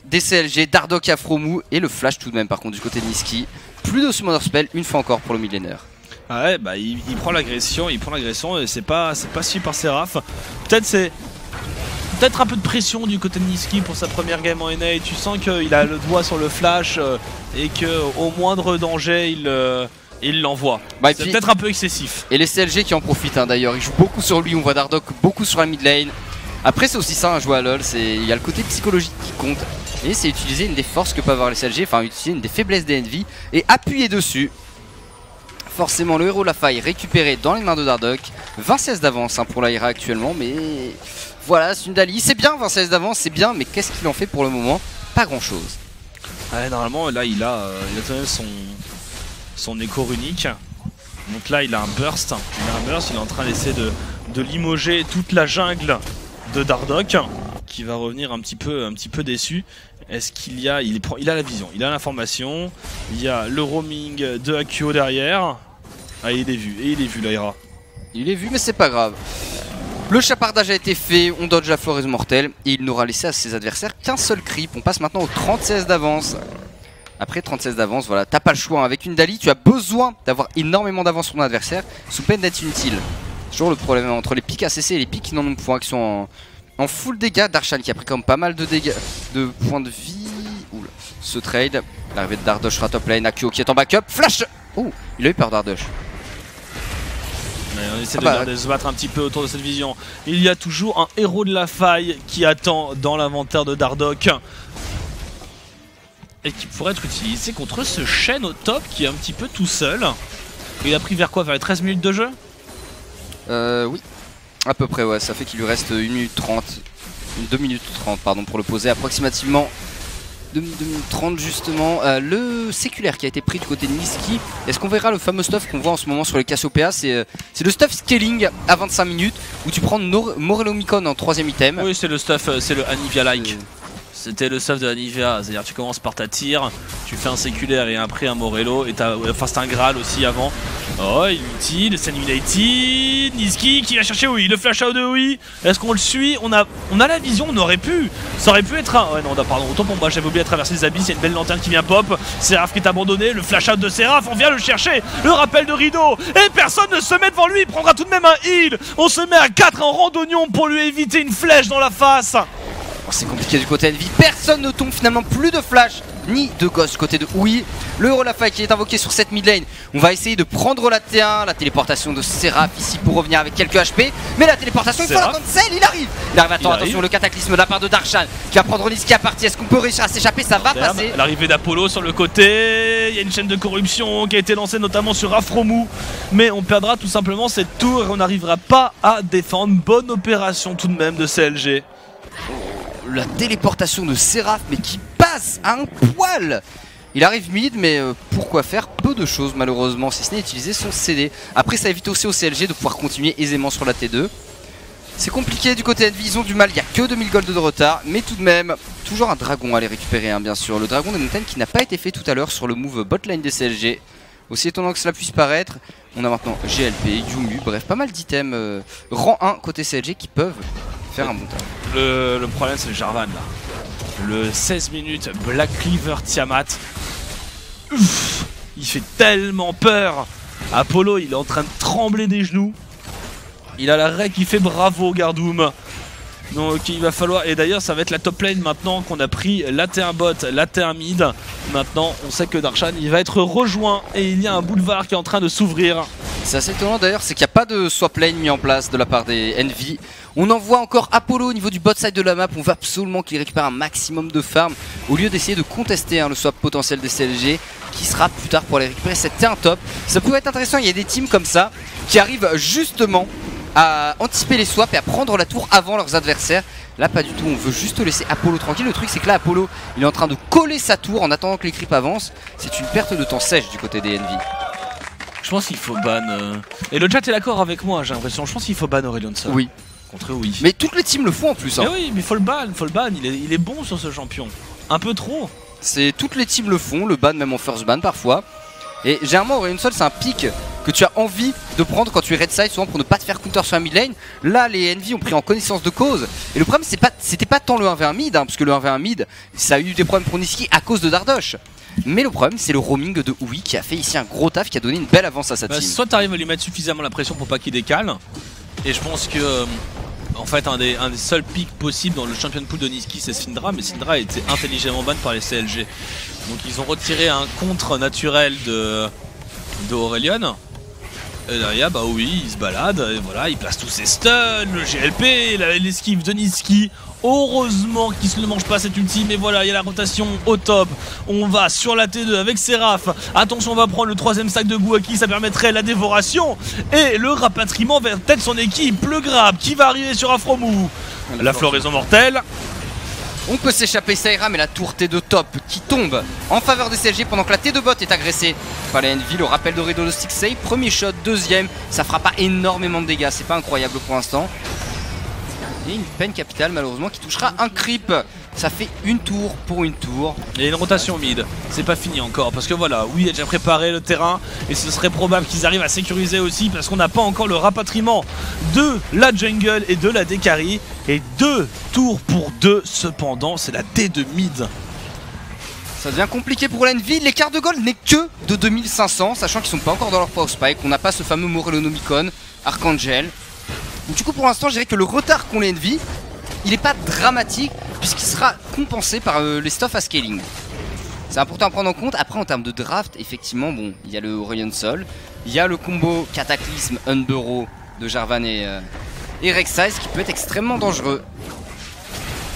des CLG, Dardoch, Aphromoo et le flash tout de même par contre du côté de Nisqy. Plus de summoner spell une fois encore pour le millénaire. Ah ouais, bah il prend l'agression, et c'est pas suivi par Seraph. Peut-être un peu de pression du côté de Nisqy pour sa première game en NA. Tu sens qu'il a le doigt sur le flash et qu'au moindre danger il l'envoie. Bah, c'est peut-être un peu excessif. Et les CLG qui en profitent hein, d'ailleurs, ils jouent beaucoup sur lui, on voit Dardoch beaucoup sur la mid lane. Après c'est aussi ça un joueur à LoL, il y a le côté psychologique qui compte. Et c'est utiliser une des forces que peuvent avoir les CLG, enfin utiliser une des faiblesses des Envy et appuyer dessus. Forcément le héros de la faille récupéré dans les mains de Dardoch. 20-16 d'avance hein, pour Lyra actuellement, mais voilà, c'est une Nidalee, c'est bien 20-16 d'avance, c'est bien, mais qu'est-ce qu'il en fait pour le moment? Pas grand chose. Ouais, normalement là il a tenu son écho runique. Donc là il a un burst, il est en train d'essayer de limoger toute la jungle de Dardoch, qui va revenir un petit peu déçu. Est-ce qu'il y a... Il a la vision, il a l'information, il y a le roaming de Akio derrière. Ah, il est vu Lyra. Il est vu, mais c'est pas grave. Le chapardage a été fait, on dodge la floraison mortelle et il n'aura laissé à ses adversaires qu'un seul creep. On passe maintenant aux 36 d'avance. Après 36 d'avance, voilà, t'as pas le choix. Avec une Nidalee, tu as besoin d'avoir énormément d'avance sur ton adversaire sous peine d'être inutile. Toujours le problème entre les pics ACC et les pics qui n'en ont point, qui sont en full dégâts. Darshan qui a pris quand même pas mal de dégâts, de points de vie. Oula, ce trade. L'arrivée de Dardoch sera top lane. Akio qui est en backup. Flash. Oh, il a eu peur Dardoch. On essaie de se battre un petit peu autour de cette vision. Il y a toujours un héros de la faille qui attend dans l'inventaire de Dardoch. Et qui pourrait être utilisé contre ce Shen au top qui est un petit peu tout seul. Il a pris vers quoi? Vers les 13 minutes de jeu? Oui. À peu près, ouais, ça fait qu'il lui reste 1 minute 30, 2 minutes 30 pardon, pour le poser approximativement 2 minutes 30 justement. Le séculaire qui a été pris du côté de Nisqy, est-ce qu'on verra le fameux stuff qu'on voit en ce moment sur les Cassiopeia? C'est le stuff scaling à 25 minutes où tu prends Morelomicon en 3ème item. Oui, c'est le stuff, c'est le Anivia-like. C'était le stuff de Anivia, c'est-à-dire tu commences par ta tire, tu fais un séculaire et après un Morello, et enfin c'est un Graal aussi avant. Oh, inutile, c'est United, Nisqy qui va chercher oui, le flash out de oui. Est-ce qu'on le suit? On a la vision, on aurait pu. Ça aurait pu être un... Ouais non, pardon, autant pour moi, j'avais oublié à traverser les abysses, il y a une belle lanterne qui vient pop. Seraph qui est abandonné, le flash out de Seraph, on vient le chercher. Le rappel de rideau, et personne ne se met devant lui, il prendra tout de même un heal. On se met à 4 en randonnion pour lui éviter une flèche dans la face. C'est compliqué du côté Envy, personne ne tombe finalement, plus de flash ni de Ghost côté de Ouïe. Le Rolafai qui est invoqué sur cette mid lane. On va essayer de prendre la T1, la téléportation de Seraph ici pour revenir avec quelques HP. Mais la téléportation, il faut la cancel, il arrive. Il arrive, attends, attention, le cataclysme de la part de Darshan qui va prendre Nisqy à partie. Est-ce qu'on peut réussir à s'échapper? Ça va passer. L'arrivée d'Apollo sur le côté. Il y a une chaîne de corruption qui a été lancée notamment sur Aphromoo. Mais on perdra tout simplement cette tour et on n'arrivera pas à défendre. Bonne opération tout de même de CLG. La téléportation de Seraph mais qui passe à un poil. Il arrive mid mais pour quoi faire? Peu de choses malheureusement, si ce n'est utiliser son CD. Après ça évite aussi au CLG de pouvoir continuer aisément sur la T2. C'est compliqué du côté Envy, ils ont du mal, il n'y a que 2000 gold de retard. Mais tout de même, toujours un dragon à les récupérer hein, bien sûr. Le dragon des montagnes qui n'a pas été fait tout à l'heure sur le move botlane des CLG. Aussi étonnant que cela puisse paraître, on a maintenant GLP, Yumu, bref pas mal d'items rang 1 côté CLG qui peuvent faire un bon taf. Le problème c'est le Jarvan là. Le 16 minutes Black Cleaver Tiamat. Ouf, il fait tellement peur. Apollo il est en train de trembler des genoux. Il a la règle qui fait bravo Gardoum. Donc il va falloir, et d'ailleurs ça va être la top lane maintenant qu'on a pris la T1 bot, la T1 mid. Maintenant on sait que Darshan il va être rejoint et il y a un boulevard qui est en train de s'ouvrir. C'est assez étonnant d'ailleurs, c'est qu'il n'y a pas de swap lane mis en place de la part des Envy. On envoie encore Apollo au niveau du bot side de la map, on veut absolument qu'il récupère un maximum de farm au lieu d'essayer de contester hein, le swap potentiel des CLG qui sera plus tard pour aller récupérer cette T1 top. Ça pourrait être intéressant, il y a des teams comme ça qui arrivent justement à anticiper les swaps et à prendre la tour avant leurs adversaires. Là pas du tout, on veut juste laisser Apollo tranquille. Le truc c'est que là Apollo il est en train de coller sa tour en attendant que les creeps avancent. C'est une perte de temps sèche du côté des Envy. Je pense qu'il faut ban... Et le chat est d'accord avec moi j'ai l'impression, je pense qu'il faut ban Aurelion Sol. Oui. Contre oui. Mais toutes les teams le font en plus hein. Mais oui mais faut le ban, il est bon sur ce champion. Un peu trop. C'est toutes les teams le font, le ban même en first ban parfois. Et généralement Aurelion Sol c'est un pic que tu as envie de prendre quand tu es red side souvent pour ne pas te faire counter sur la mid lane. Là les Envy ont pris en connaissance de cause. Et le problème c'était pas tant le 1v1 mid hein, parce que le 1v1 mid ça a eu des problèmes pour Nisqy à cause de Dardoch. Mais le problème c'est le roaming de Ouïe qui a fait ici un gros taf qui a donné une belle avance à sa team. Soit t'arrives à lui mettre suffisamment la pression pour pas qu'il décale. Et je pense que en fait un des seuls pics possibles dans le champion pool de Nisqy c'est Syndra. Mais Syndra a été intelligemment ban par les CLG. Donc ils ont retiré un contre naturel de Aurelion. Et derrière, bah oui, il se balade, et voilà, il place tous ses stuns, le GLP, l'esquive de Nisqy. Heureusement qu'il ne mange pas cet ultime, mais voilà, il y a la rotation au top. On va sur la T2 avec Seraph. Attention, on va prendre le troisième sac de Gouaki, ça permettrait la dévoration et le rapatriement vers peut-être son équipe. Le grab qui va arriver sur Aphromoo. La floraison mortelle. On peut s'échapper, ça ira, mais la tour T2 top qui tombe en faveur des CLG pendant que la T2 bot est agressée par la Envy. Le rappel de rideau de Stixay, premier shot, deuxième, ça fera pas énormément de dégâts, c'est pas incroyable pour l'instant. Et une peine capitale malheureusement qui touchera un creep. Ça fait une tour pour une tour. Et une rotation mid, c'est pas fini encore parce que voilà, oui il a déjà préparé le terrain et ce serait probable qu'ils arrivent à sécuriser aussi parce qu'on n'a pas encore le rapatriement de la jungle et de la décarie. Et deux tours pour deux cependant, c'est la D2 mid. Ça devient compliqué pour l'Envy, l'écart de gold n'est que de 2500 sachant qu'ils sont pas encore dans leur power spike, on n'a pas ce fameux Morellonomicon, Archangel. Donc, du coup pour l'instant je dirais que le retard qu'ont les Envy, il n'est pas dramatique puisqu'il sera compensé par les stuffs à scaling. C'est important à prendre en compte. Après en termes de draft, effectivement bon, il y a le Aurelion Sol, il y a le combo Cataclysme Unburrow de Jarvan et Rek'Sai qui peut être extrêmement dangereux.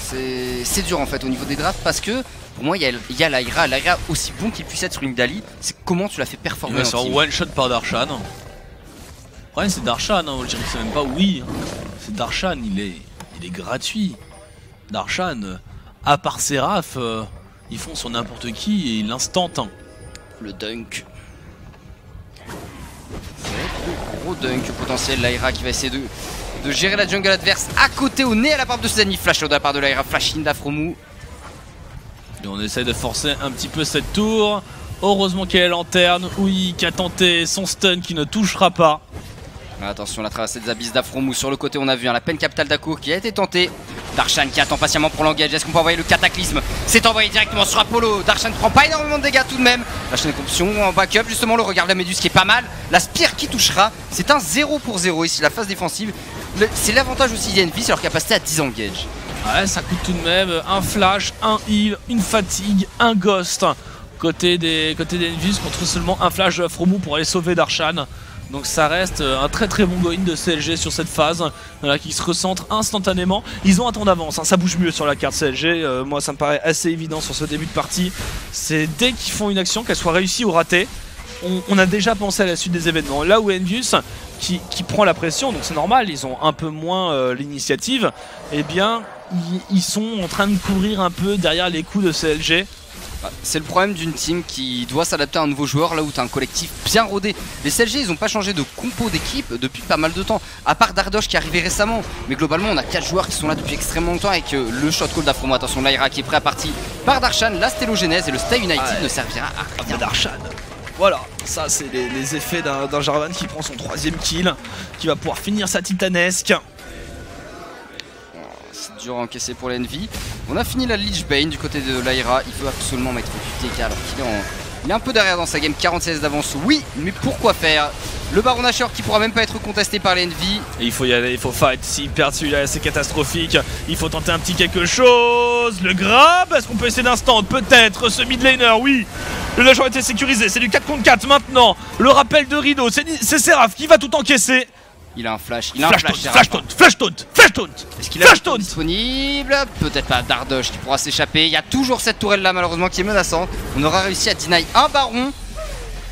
C'est dur en fait au niveau des drafts parce que pour moi il y a Lyra, Lyra aussi bon qu'il puisse être sur une Nidalee, c'est comment tu l'as fait performer. C'est en one shot par Darshan. Le problème c'est Darshan, hein, je dirais que c'est même pas oui. C'est Darshan, il est gratuit. Darshan, à part Seraph, ils font son n'importe qui et ils l'instantent. Le dunk. C'est le gros dunk potentiel. Lyra qui va essayer de gérer la jungle adverse à côté au nez à la part de ses ennemis. Flash de la part de Lyra, flash in d'Aphromoo. Et on essaie de forcer un petit peu cette tour. Heureusement qu'il y a la lanterne. Oui, qui a tenté son stun qui ne touchera pas. Attention, la traversée des abysses d'Aphromoo sur le côté, on a vu hein, la peine capitale d'Akour qui a été tentée. Darshan qui attend patiemment pour l'engage. Est-ce qu'on peut envoyer le cataclysme? C'est envoyé directement sur Apollo. Darshan ne prend pas énormément de dégâts tout de même. La chaîne de corruption en backup, justement, le regard de la méduse qui est pas mal. La spire qui touchera. C'est un 0 pour 0 ici, la phase défensive. C'est l'avantage aussi d'Envy, c'est leur capacité à 10 engage. Ouais, ça coûte tout de même un flash, un heal, une fatigue, un ghost. Côté des Envy, contre seulement un flash de Aphromoo pour aller sauver Darshan. Donc ça reste un très très bon go-in de CLG sur cette phase, voilà, qui se recentre instantanément. Ils ont un temps d'avance, hein, ça bouge mieux sur la carte CLG, moi ça me paraît assez évident sur ce début de partie. C'est dès qu'ils font une action, qu'elle soit réussie ou ratée, on a déjà pensé à la suite des événements. Là où Envious, qui prend la pression, donc c'est normal, ils ont un peu moins l'initiative, et eh bien ils sont en train de courir un peu derrière les coups de CLG. C'est le problème d'une team qui doit s'adapter à un nouveau joueur là où tu as un collectif bien rodé. Les CLG, ils n'ont pas changé de compo d'équipe depuis pas mal de temps, à part Dardoch qui est arrivé récemment. Mais globalement, on a 4 joueurs qui sont là depuis extrêmement longtemps avec le shot call d'Aphromoo. Attention, Lyra qui est prêt à partir par Darshan, la stélogénèse et le Stay United ne servira à rien. Darshan. Voilà, ça c'est les effets d'un Jarvan qui prend son 3e kill, qui va pouvoir finir sa titanesque. C'est dur à encaisser pour l'Envy. On a fini la Lich Bane du côté de Lyra. Il veut absolument mettre du TK alors qu'il est, il est un peu derrière dans sa game. 46 d'avance, oui, mais pourquoi faire? Le Baron Asher qui pourra même pas être contesté par l'Envy. Il faut y aller, il faut fight. S'il perd celui-là, c'est catastrophique. Il faut tenter un petit quelque chose. Le grab, est-ce qu'on peut essayer d'instant? Peut-être. Ce mid laner, oui. Le lâche a été sécurisé. C'est du 4 contre 4 maintenant. Le rappel de rideau, c'est Seraph qui va tout encaisser. Il a un flash, il a flash taunt. Est-ce qu'il a flash taunt disponible? Peut-être pas. Dardoch qui pourra s'échapper. Il y a toujours cette tourelle là malheureusement qui est menaçante. On aura réussi à deny un baron.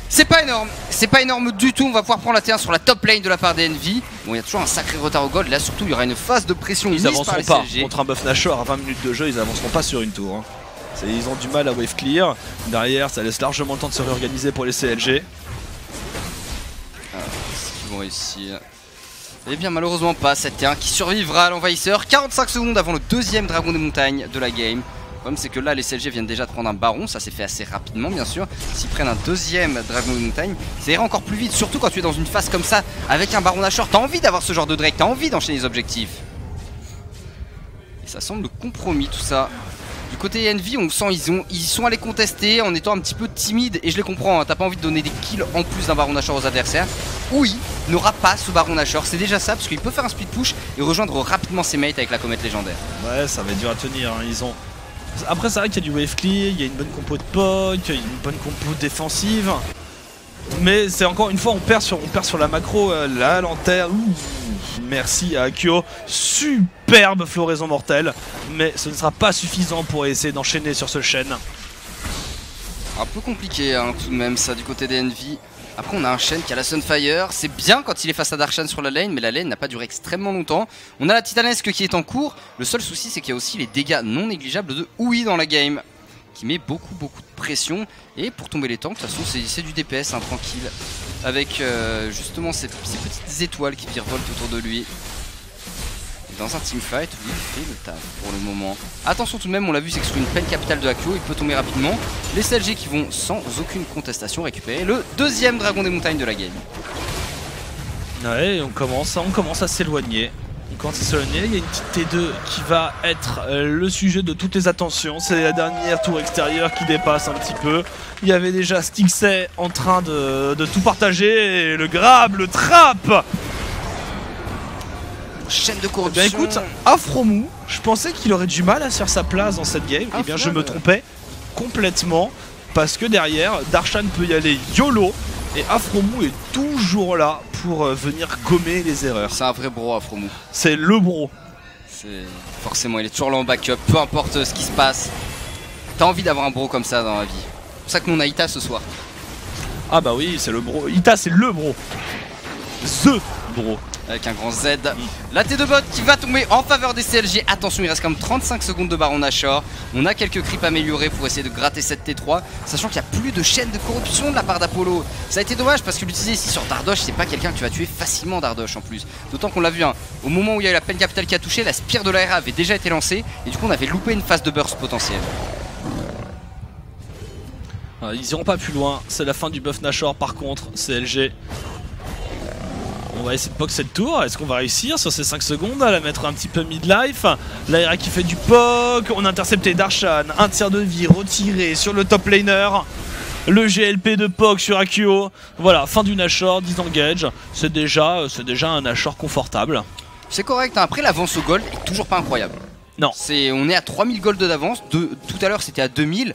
C'est pas énorme du tout. On va pouvoir prendre la T1 sur la top lane de la part des Envy. Bon, il y a toujours un sacré retard au gold. Là surtout, il y aura une phase de pression. Ils avanceront pas contre un buff Nashor à 20 minutes de jeu. Ils avanceront pas sur une tour. Ils ont du mal à wave clear. Derrière, ça laisse largement le temps de se réorganiser pour les CLG. Ils vont réussir. Et bien malheureusement pas, 7-1 qui survivra à l'envahisseur. 45 secondes avant le 2e dragon des montagnes de la game. Le problème c'est que là les CLG viennent déjà de prendre un baron, ça s'est fait assez rapidement bien sûr. S'ils prennent un 2e dragon des montagnes, ça ira encore plus vite, surtout quand tu es dans une phase comme ça avec un baron Nashor. T'as envie d'avoir ce genre de Drake, t'as envie d'enchaîner les objectifs. Et ça semble compromis tout ça. Du côté Envy, on sent ils sont allés contester en étant un petit peu timides. Et je les comprends, hein, t'as pas envie de donner des kills en plus d'un Baron Nashor aux adversaires. Oui, il n'aura pas ce Baron Nashor, c'est déjà ça, parce qu'il peut faire un split push et rejoindre rapidement ses mates avec la comète légendaire. Ouais, ça va être dur à tenir, hein. Ils ont... Après c'est vrai qu'il y a du wave clear, il y a une bonne compo de poke, une bonne compo défensive. Mais c'est encore une fois, on perd sur la macro, la lanterne. Merci à Akio, superbe floraison mortelle, mais ce ne sera pas suffisant pour essayer d'enchaîner sur ce Shen. Un peu compliqué hein, tout de même ça du côté des Envy. Après on a un Shen qui a la Sunfire, c'est bien quand il est face à Darshan sur la lane, mais la lane n'a pas duré extrêmement longtemps. On a la titanesque qui est en cours, le seul souci c'est qu'il y a aussi les dégâts non négligeables de Ui dans la game, qui met beaucoup de pression. Et pour tomber les temps, de toute façon c'est du DPS hein, tranquille, avec justement ces petites étoiles qui virevoltent autour de lui. Et dans un teamfight, oui, il fait le taf pour le moment. Attention tout de même, on l'a vu, c'est que sur une peine capitale de Akio, il peut tomber rapidement. Les CLG qui vont sans aucune contestation récupérer le 2e dragon des montagnes de la game. Ouais, on commence à s'éloigner. Quand il y a une petite T2 qui va être le sujet de toutes les attentions. C'est la dernière tour extérieure qui dépasse un petit peu. Il y avait déjà Stixay en train de tout partager. Et le grab, le trap, chaîne de corruption. Eh bien écoute, Aphromoo, je pensais qu'il aurait du mal à se faire sa place dans cette game. Eh bien je me trompais complètement, parce que derrière, Darshan peut y aller YOLO. Et Aphromoo est toujours là pour venir gommer les erreurs. C'est un vrai bro Aphromoo. C'est le bro. Forcément, il est toujours là en backup, peu importe ce qui se passe. T'as envie d'avoir un bro comme ça dans la vie. C'est pour ça que nous on a Ita ce soir. Ah bah oui, c'est le bro. Ita c'est le bro. The bro. Avec un grand Z. La T2 bot qui va tomber en faveur des CLG. Attention, il reste quand même 35 secondes de Baron Nashor. On a quelques creeps améliorés pour essayer de gratter cette T3. Sachant qu'il n'y a plus de chaîne de corruption de la part d'Apollo. Ça a été dommage parce que l'utiliser ici sur Dardoch, c'est pas quelqu'un que tu vas tuer facilement, Dardoch en plus. D'autant qu'on l'a vu, hein, au moment où il y a eu la peine capitale qui a touché, la spire de l'ARA avait déjà été lancée. Et du coup, on avait loupé une phase de burst potentielle. Alors, ils iront pas plus loin. C'est la fin du buff Nashor par contre, CLG. On va essayer de poke cette tour, est-ce qu'on va réussir sur ces 5 secondes à la mettre un petit peu mid-life? Lyra qui fait du poke, on a intercepté Darshan, un tiers de vie retiré sur le top laner. Le GLP de poke sur Akio, voilà, fin du Nashor, disengage, c'est déjà un Nashor confortable. C'est correct, hein. Après l'avance au gold est toujours pas incroyable. Non. On est à 3000 gold d'avance, tout à l'heure c'était à 2000.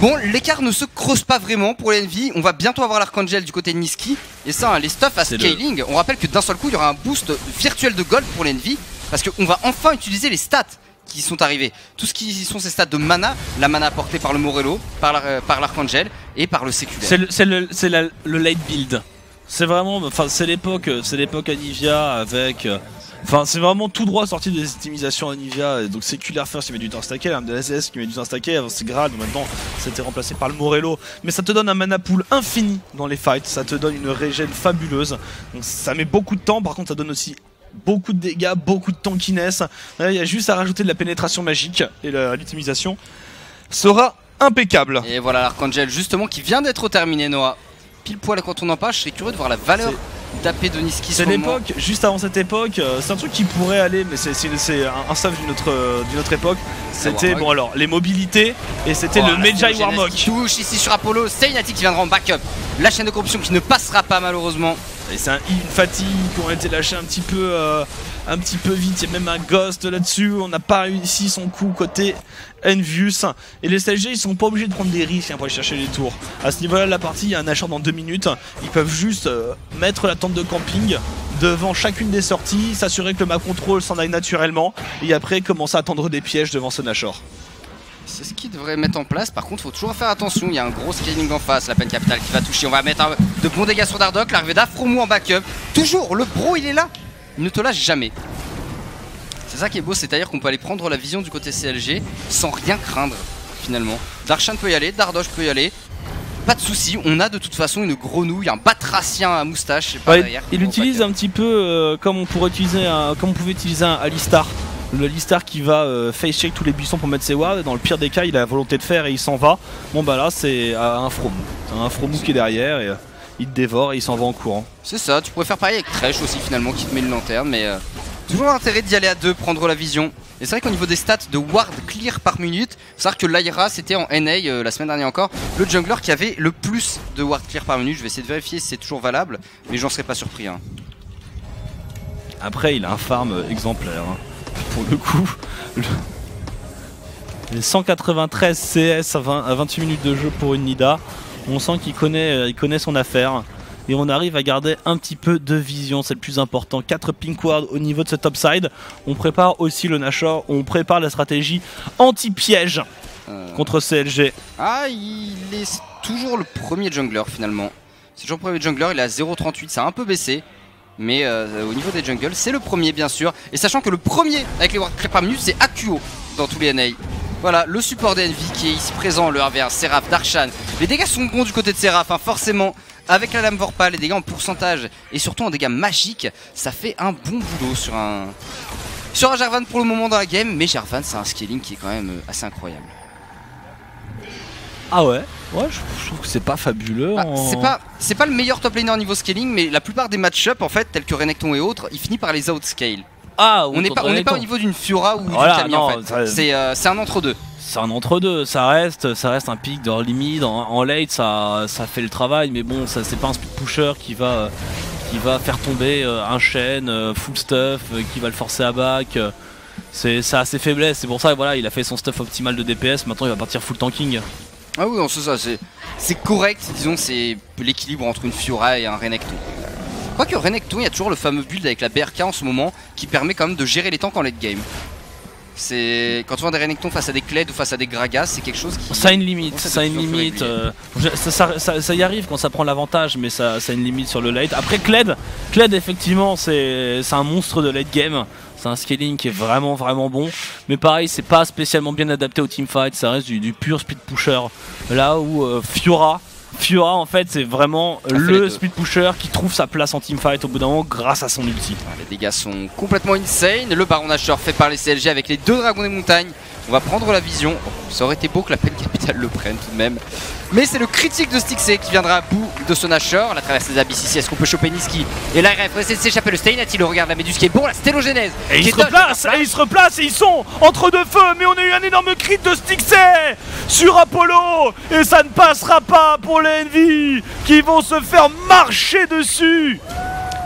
Bon, l'écart ne se creuse pas vraiment pour l'Envy. On va bientôt avoir l'Archangel du côté de Nisqy. Et ça, hein, les stuffs à scaling, on rappelle que d'un seul coup, il y aura un boost virtuel de gold pour l'Envy. Parce qu'on va enfin utiliser les stats qui sont arrivés. Tout ce qui sont ces stats de mana, la mana apportée par le Morello, par l'Archangel et par le séculaire. C'est le late build. C'est vraiment, enfin c'est l'époque Anivia avec... Enfin, c'est vraiment tout droit sorti des optimisations Anivia. Donc, c'est Secular First qui met du temps à stacker, la MDLSS qui met du temps à stacker, c'est Grade. Maintenant, c'était remplacé par le Morello. Mais ça te donne un mana pool infini dans les fights, ça te donne une régène fabuleuse. Donc, ça met beaucoup de temps, par contre, ça donne aussi beaucoup de dégâts, beaucoup de tankiness. Il y a juste à rajouter de la pénétration magique et l'optimisation sera impeccable. Et voilà l'Archangel, justement, qui vient d'être terminé, Noah. Pile poil quand on en passe, je serais curieux de voir la valeur tapé de Nisqy. C'est l'époque, juste avant cette époque, c'est un truc qui pourrait aller, mais c'est un stuff d'une autre époque. C'était, bon alors, les mobilités, et c'était le Magi Warmog. Touche ici sur Apollo, c'est Inati qui viendra en backup. La chaîne de corruption qui ne passera pas malheureusement. Et c'est une fatigue qui a été lâchée un petit peu vite, il y a même un ghost là-dessus, on n'a pas réussi son coup côté Envious. Et les CLG ils sont pas obligés de prendre des risques pour aller chercher les tours. À ce niveau-là la partie, il y a un achat dans 2 minutes, ils peuvent juste mettre la tente de camping devant chacune des sorties, s'assurer que le map control s'en aille naturellement, et après commencer à tendre des pièges devant ce Nashor. C'est ce qu'il devrait mettre en place, par contre faut toujours faire attention, il y a un gros scaling en face, la peine capitale qui va toucher, on va mettre de bons dégâts sur Dardoch, l'arrivée d'Aphromoo en backup, toujours le bro il est là, il ne te lâche jamais. C'est ça qui est beau, c'est-à-dire qu'on peut aller prendre la vision du côté CLG sans rien craindre finalement. Darshan peut y aller, Dardoch peut y aller, pas de soucis, on a de toute façon une grenouille, un batracien à moustache, je sais pas derrière. Il utilise un petit peu comme on pourrait utiliser comme on pouvait utiliser un Alistar. Le Listar qui va face check tous les buissons pour mettre ses wards, dans le pire des cas il a la volonté de faire et il s'en va. Bon bah là c'est un Aphromoo. C'est un Aphromoo qui est derrière et il te dévore et il s'en va en courant. C'est ça, tu pourrais faire pareil avec Thresh aussi finalement qui te met une lanterne, mais toujours l'intérêt d'y aller à deux, prendre la vision. Et c'est vrai qu'au niveau des stats de ward clear par minute, faut savoir que Lyra c'était en NA la semaine dernière encore, le jungler qui avait le plus de ward clear par minute. Je vais essayer de vérifier si c'est toujours valable, mais j'en serais pas surpris. Hein. Après il a un farm exemplaire. Hein. Pour le coup, les 193 CS à 28 minutes de jeu pour une Nida, on sent qu'il connaît son affaire et on arrive à garder un petit peu de vision, c'est le plus important. 4 pink wards au niveau de ce topside, on prépare aussi le Nashor, on prépare la stratégie anti-piège contre CLG. Ah, il est toujours le premier jungler finalement, c'est toujours le premier jungler, il est à 0,38, ça a un peu baissé. Mais au niveau des jungles, c'est le premier bien sûr. Et sachant que le premier avec les wards clear par minute, c'est Akio dans tous les NA. Voilà, le support d'Envy qui est ici présent, le RV1, Seraph, Darshan. Les dégâts sont bons du côté de Seraph, hein, forcément. Avec la lame vorpale, les dégâts en pourcentage et surtout en dégâts magiques, ça fait un bon boulot sur un Jarvan pour le moment dans la game. Mais Jarvan, c'est un scaling qui est quand même assez incroyable. Ah ouais, je trouve que c'est pas fabuleux. Ah, c'est pas le meilleur top laner au niveau scaling, mais la plupart des match-up en fait, tels que Renekton et autres, il finit par les outscale. Ah, on n'est pas au niveau d'une Fiora ou voilà, d'une Camille en fait. C'est un entre-deux. C'est un entre-deux, ça reste un pick dans limite, en late ça fait le travail, mais bon, ça c'est pas un speed pusher qui va faire tomber un Shen full stuff, qui va le forcer à back. Ça a ses faiblesses, c'est pour ça voilà, il a fait son stuff optimal de DPS, maintenant il va partir full tanking. Ah oui, c'est ça, c'est correct, disons, c'est l'équilibre entre une Fiora et un Renekton. Quoique Renekton, il y a toujours le fameux build avec la BRK en ce moment qui permet quand même de gérer les tanks en late game. Quand tu vois des Renekton face à des Kled ou face à des Gragas, c'est quelque chose qui... Ça a une limite, ça y arrive quand ça prend l'avantage, mais ça a une limite sur le late. Après Kled effectivement, c'est un monstre de late game. C'est un scaling qui est vraiment bon, mais pareil c'est pas spécialement bien adapté au teamfight, ça reste du pur speed pusher. Là où Fiora en fait c'est vraiment le speed pusher qui trouve sa place en teamfight au bout d'un moment grâce à son ulti. Les dégâts sont complètement insane, le baron Nashor fait par les CLG avec les 2 dragons des montagnes. On va prendre la vision, ça aurait été beau que la peine capitale le prenne tout de même. Mais c'est le critique de Stixay qui viendra à bout de ce Nashor. La traverse des abysses ici, est-ce qu'on peut choper Nisqy? Et là il va essayer de s'échapper, le Steinati le regarde, la méduse qui est bon, la stélogenèse. Et il se replace, et il se replace, et ils sont entre deux feux. Mais on a eu un énorme crit de Stixay sur Apollo. Et ça ne passera pas pour les Envy qui vont se faire marcher dessus.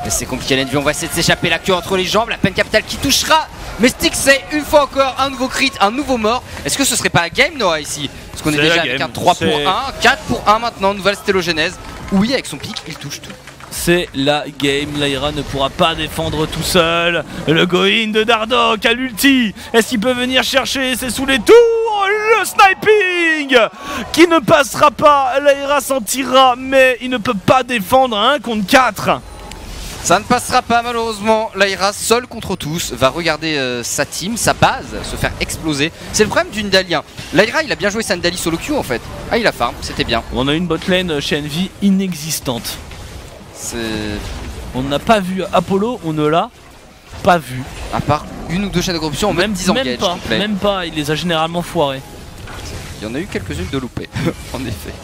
Mais c'est compliqué l'Envy, on va essayer de s'échapper, la queue entre les jambes, la peine capitale qui touchera. Mais Stixay, une fois encore, un nouveau crit, un nouveau mort. Est-ce que ce serait pas la game Noah ici? Parce qu'on est déjà avec un 3 pour 1, 4 pour 1 maintenant, nouvelle stélogénèse. Oui, avec son pic, il touche tout. C'est la game, Lyra ne pourra pas défendre tout seul. Le go-in de Dardoch à l'ulti. Est-ce qu'il peut venir chercher? C'est sous les tours, le sniping qui ne passera pas. Lyra s'en tirera, mais il ne peut pas défendre à 1 contre 4. Ça ne passera pas malheureusement. Lyra seule contre tous va regarder sa team, sa base se faire exploser. C'est le problème du Nidalee. Lyra il a bien joué sa Nidalee solo queue en fait. Ah il a farm, c'était bien. On a une botlane chez Envy inexistante. On n'a pas vu Apollo, on ne l'a pas vu. À part une ou deux chaînes de corruption, même 10 engages. Même pas, il les a généralement foirés. Il y en a eu quelques-unes de loupées, en effet.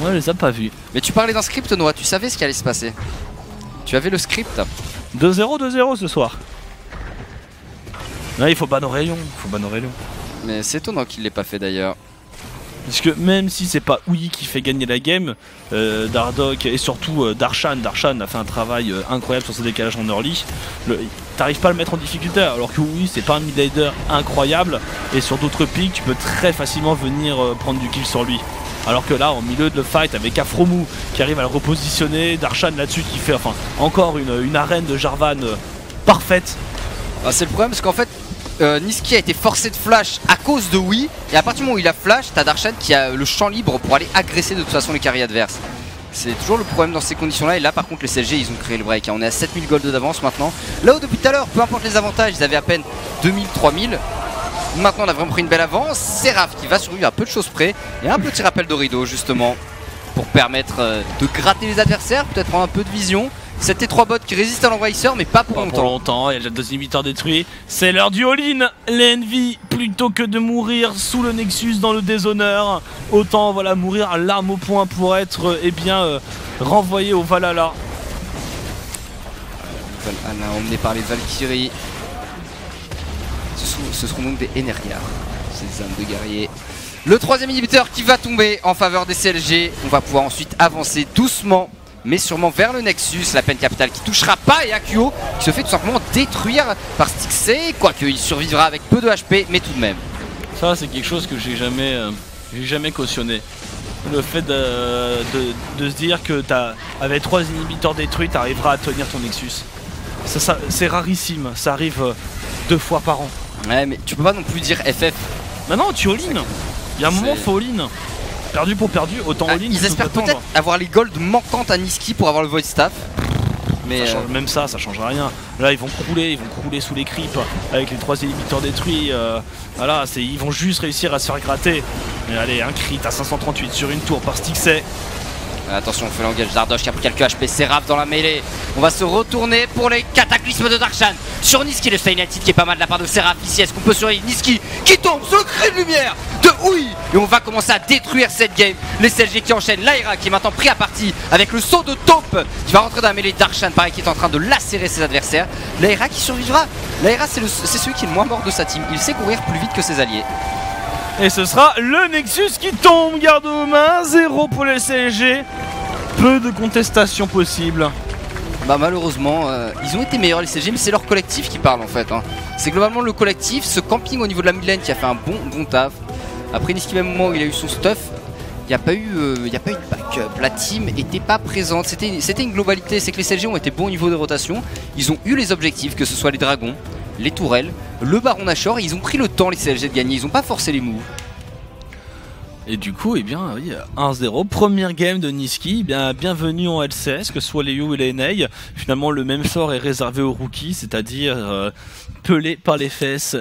Ouais, on les a pas vus. Mais tu parlais d'un script, Noah, tu savais ce qui allait se passer. Tu avais le script. 2-0, 2-0 ce soir. Là, il faut ban Aurelion, Mais c'est étonnant qu'il l'ait pas fait d'ailleurs. Parce que même si c'est pas Ouyi qui fait gagner la game, Dardoch et surtout Darshan a fait un travail incroyable sur ce décalage en early. T'arrives pas à le mettre en difficulté alors que Ouyi c'est pas un mid-laner incroyable et sur d'autres pics tu peux très facilement venir prendre du kill sur lui. Alors que là, en milieu de le fight, avec Aphromoo qui arrive à le repositionner, Darshan là-dessus qui fait encore une arène de Jarvan parfaite. Ah, c'est le problème parce qu'en fait, Nisqy a été forcé de flash à cause de Ouyi. Et à partir du moment où il a flash, t'as Darshan qui a le champ libre pour aller agresser de toute façon les carries adverses. C'est toujours le problème dans ces conditions là. Et là par contre les CLG ils ont créé le break. On est à 7000 gold d'avance maintenant. Là où depuis tout à l'heure, peu importe les avantages, ils avaient à peine 2000, 3000. Maintenant on a vraiment pris une belle avance. Seraph qui va survivre à peu de choses près. Et un petit rappel de rideau justement pour permettre de gratter les adversaires, peut-être prendre un peu de vision. C'était 3 bots qui résistent à l'envahisseur, mais pas pour longtemps. Pas pour longtemps, il y a déjà 2 inhibiteurs détruits. C'est l'heure du all-in. L'Envy, plutôt que de mourir sous le Nexus dans le déshonneur, autant voilà mourir à l'arme au point pour être renvoyé au Valhalla. Valhalla emmené par les Valkyries. Ce seront donc des Energar, ces âmes de guerriers. Le troisième inhibiteur qui va tomber en faveur des CLG. On va pouvoir ensuite avancer doucement mais sûrement vers le Nexus, la peine capitale qui touchera pas et Akio qui se fait tout simplement détruire par Stixay, quoique il survivra avec peu de HP, mais tout de même. Ça c'est quelque chose que j'ai jamais cautionné. Le fait de se dire que avec 3 inhibiteurs détruits, t'arriveras à tenir ton Nexus. Ça c'est rarissime, ça arrive 2 fois par an. Ouais mais tu peux pas non plus dire FF. Bah non, tu all-in. Il y a un moment faut all-in. Perdu pour perdu, autant all-in. Ils espèrent peut-être avoir les golds manquantes à Nisqy pour avoir le void staff. Mais ça change, même ça change rien. Là ils vont crouler sous les creeps avec les 3 inhibiteurs détruits. Voilà, ils vont juste réussir à se faire gratter. Mais allez, un crit à 538 sur une tour par Stixay. Attention, on fait l'engage Dardoch qui a pris quelques HP, Seraph dans la mêlée. On va se retourner pour les cataclysmes de Darshan. Sur Nisqy, le Stainatit qui est pas mal de la part de Seraph ici. Est-ce qu'on peut surveiller Nisqy qui tombe sous le cri de lumière de Ouyi? Et on va commencer à détruire cette game. Les CLG qui enchaînent, Lyra qui est maintenant pris à partie avec le saut de taupe qui va rentrer dans la mêlée. Darshan pareil qui est en train de lacérer ses adversaires. Lyra qui survivra. Lyra c'est celui qui est le moins mort de sa team. Il sait courir plus vite que ses alliés. Et ce sera le Nexus qui tombe, garde aux mains, 0 pour les CLG. Peu de contestation possible. Bah malheureusement, ils ont été meilleurs les CLG, mais c'est leur collectif qui parle en fait. C'est globalement le collectif, ce camping au niveau de la midlane qui a fait un bon taf. Après Nisqy, même moment où il a eu son stuff, il n'y a pas eu de backup, la team n'était pas présente, c'était une globalité. C'est que les CLG ont été bons au niveau de rotation, ils ont eu les objectifs, que ce soit les dragons, les tourelles, le baron Nashor, ils ont pris le temps les CLG de gagner, ils n'ont pas forcé les moves. Et du coup, eh bien, oui, 1-0, première game de Nisqy, bienvenue en LCS, que ce soit les U et les NA. Finalement, le même sort est réservé aux rookies, c'est-à-dire pelé par les fesses,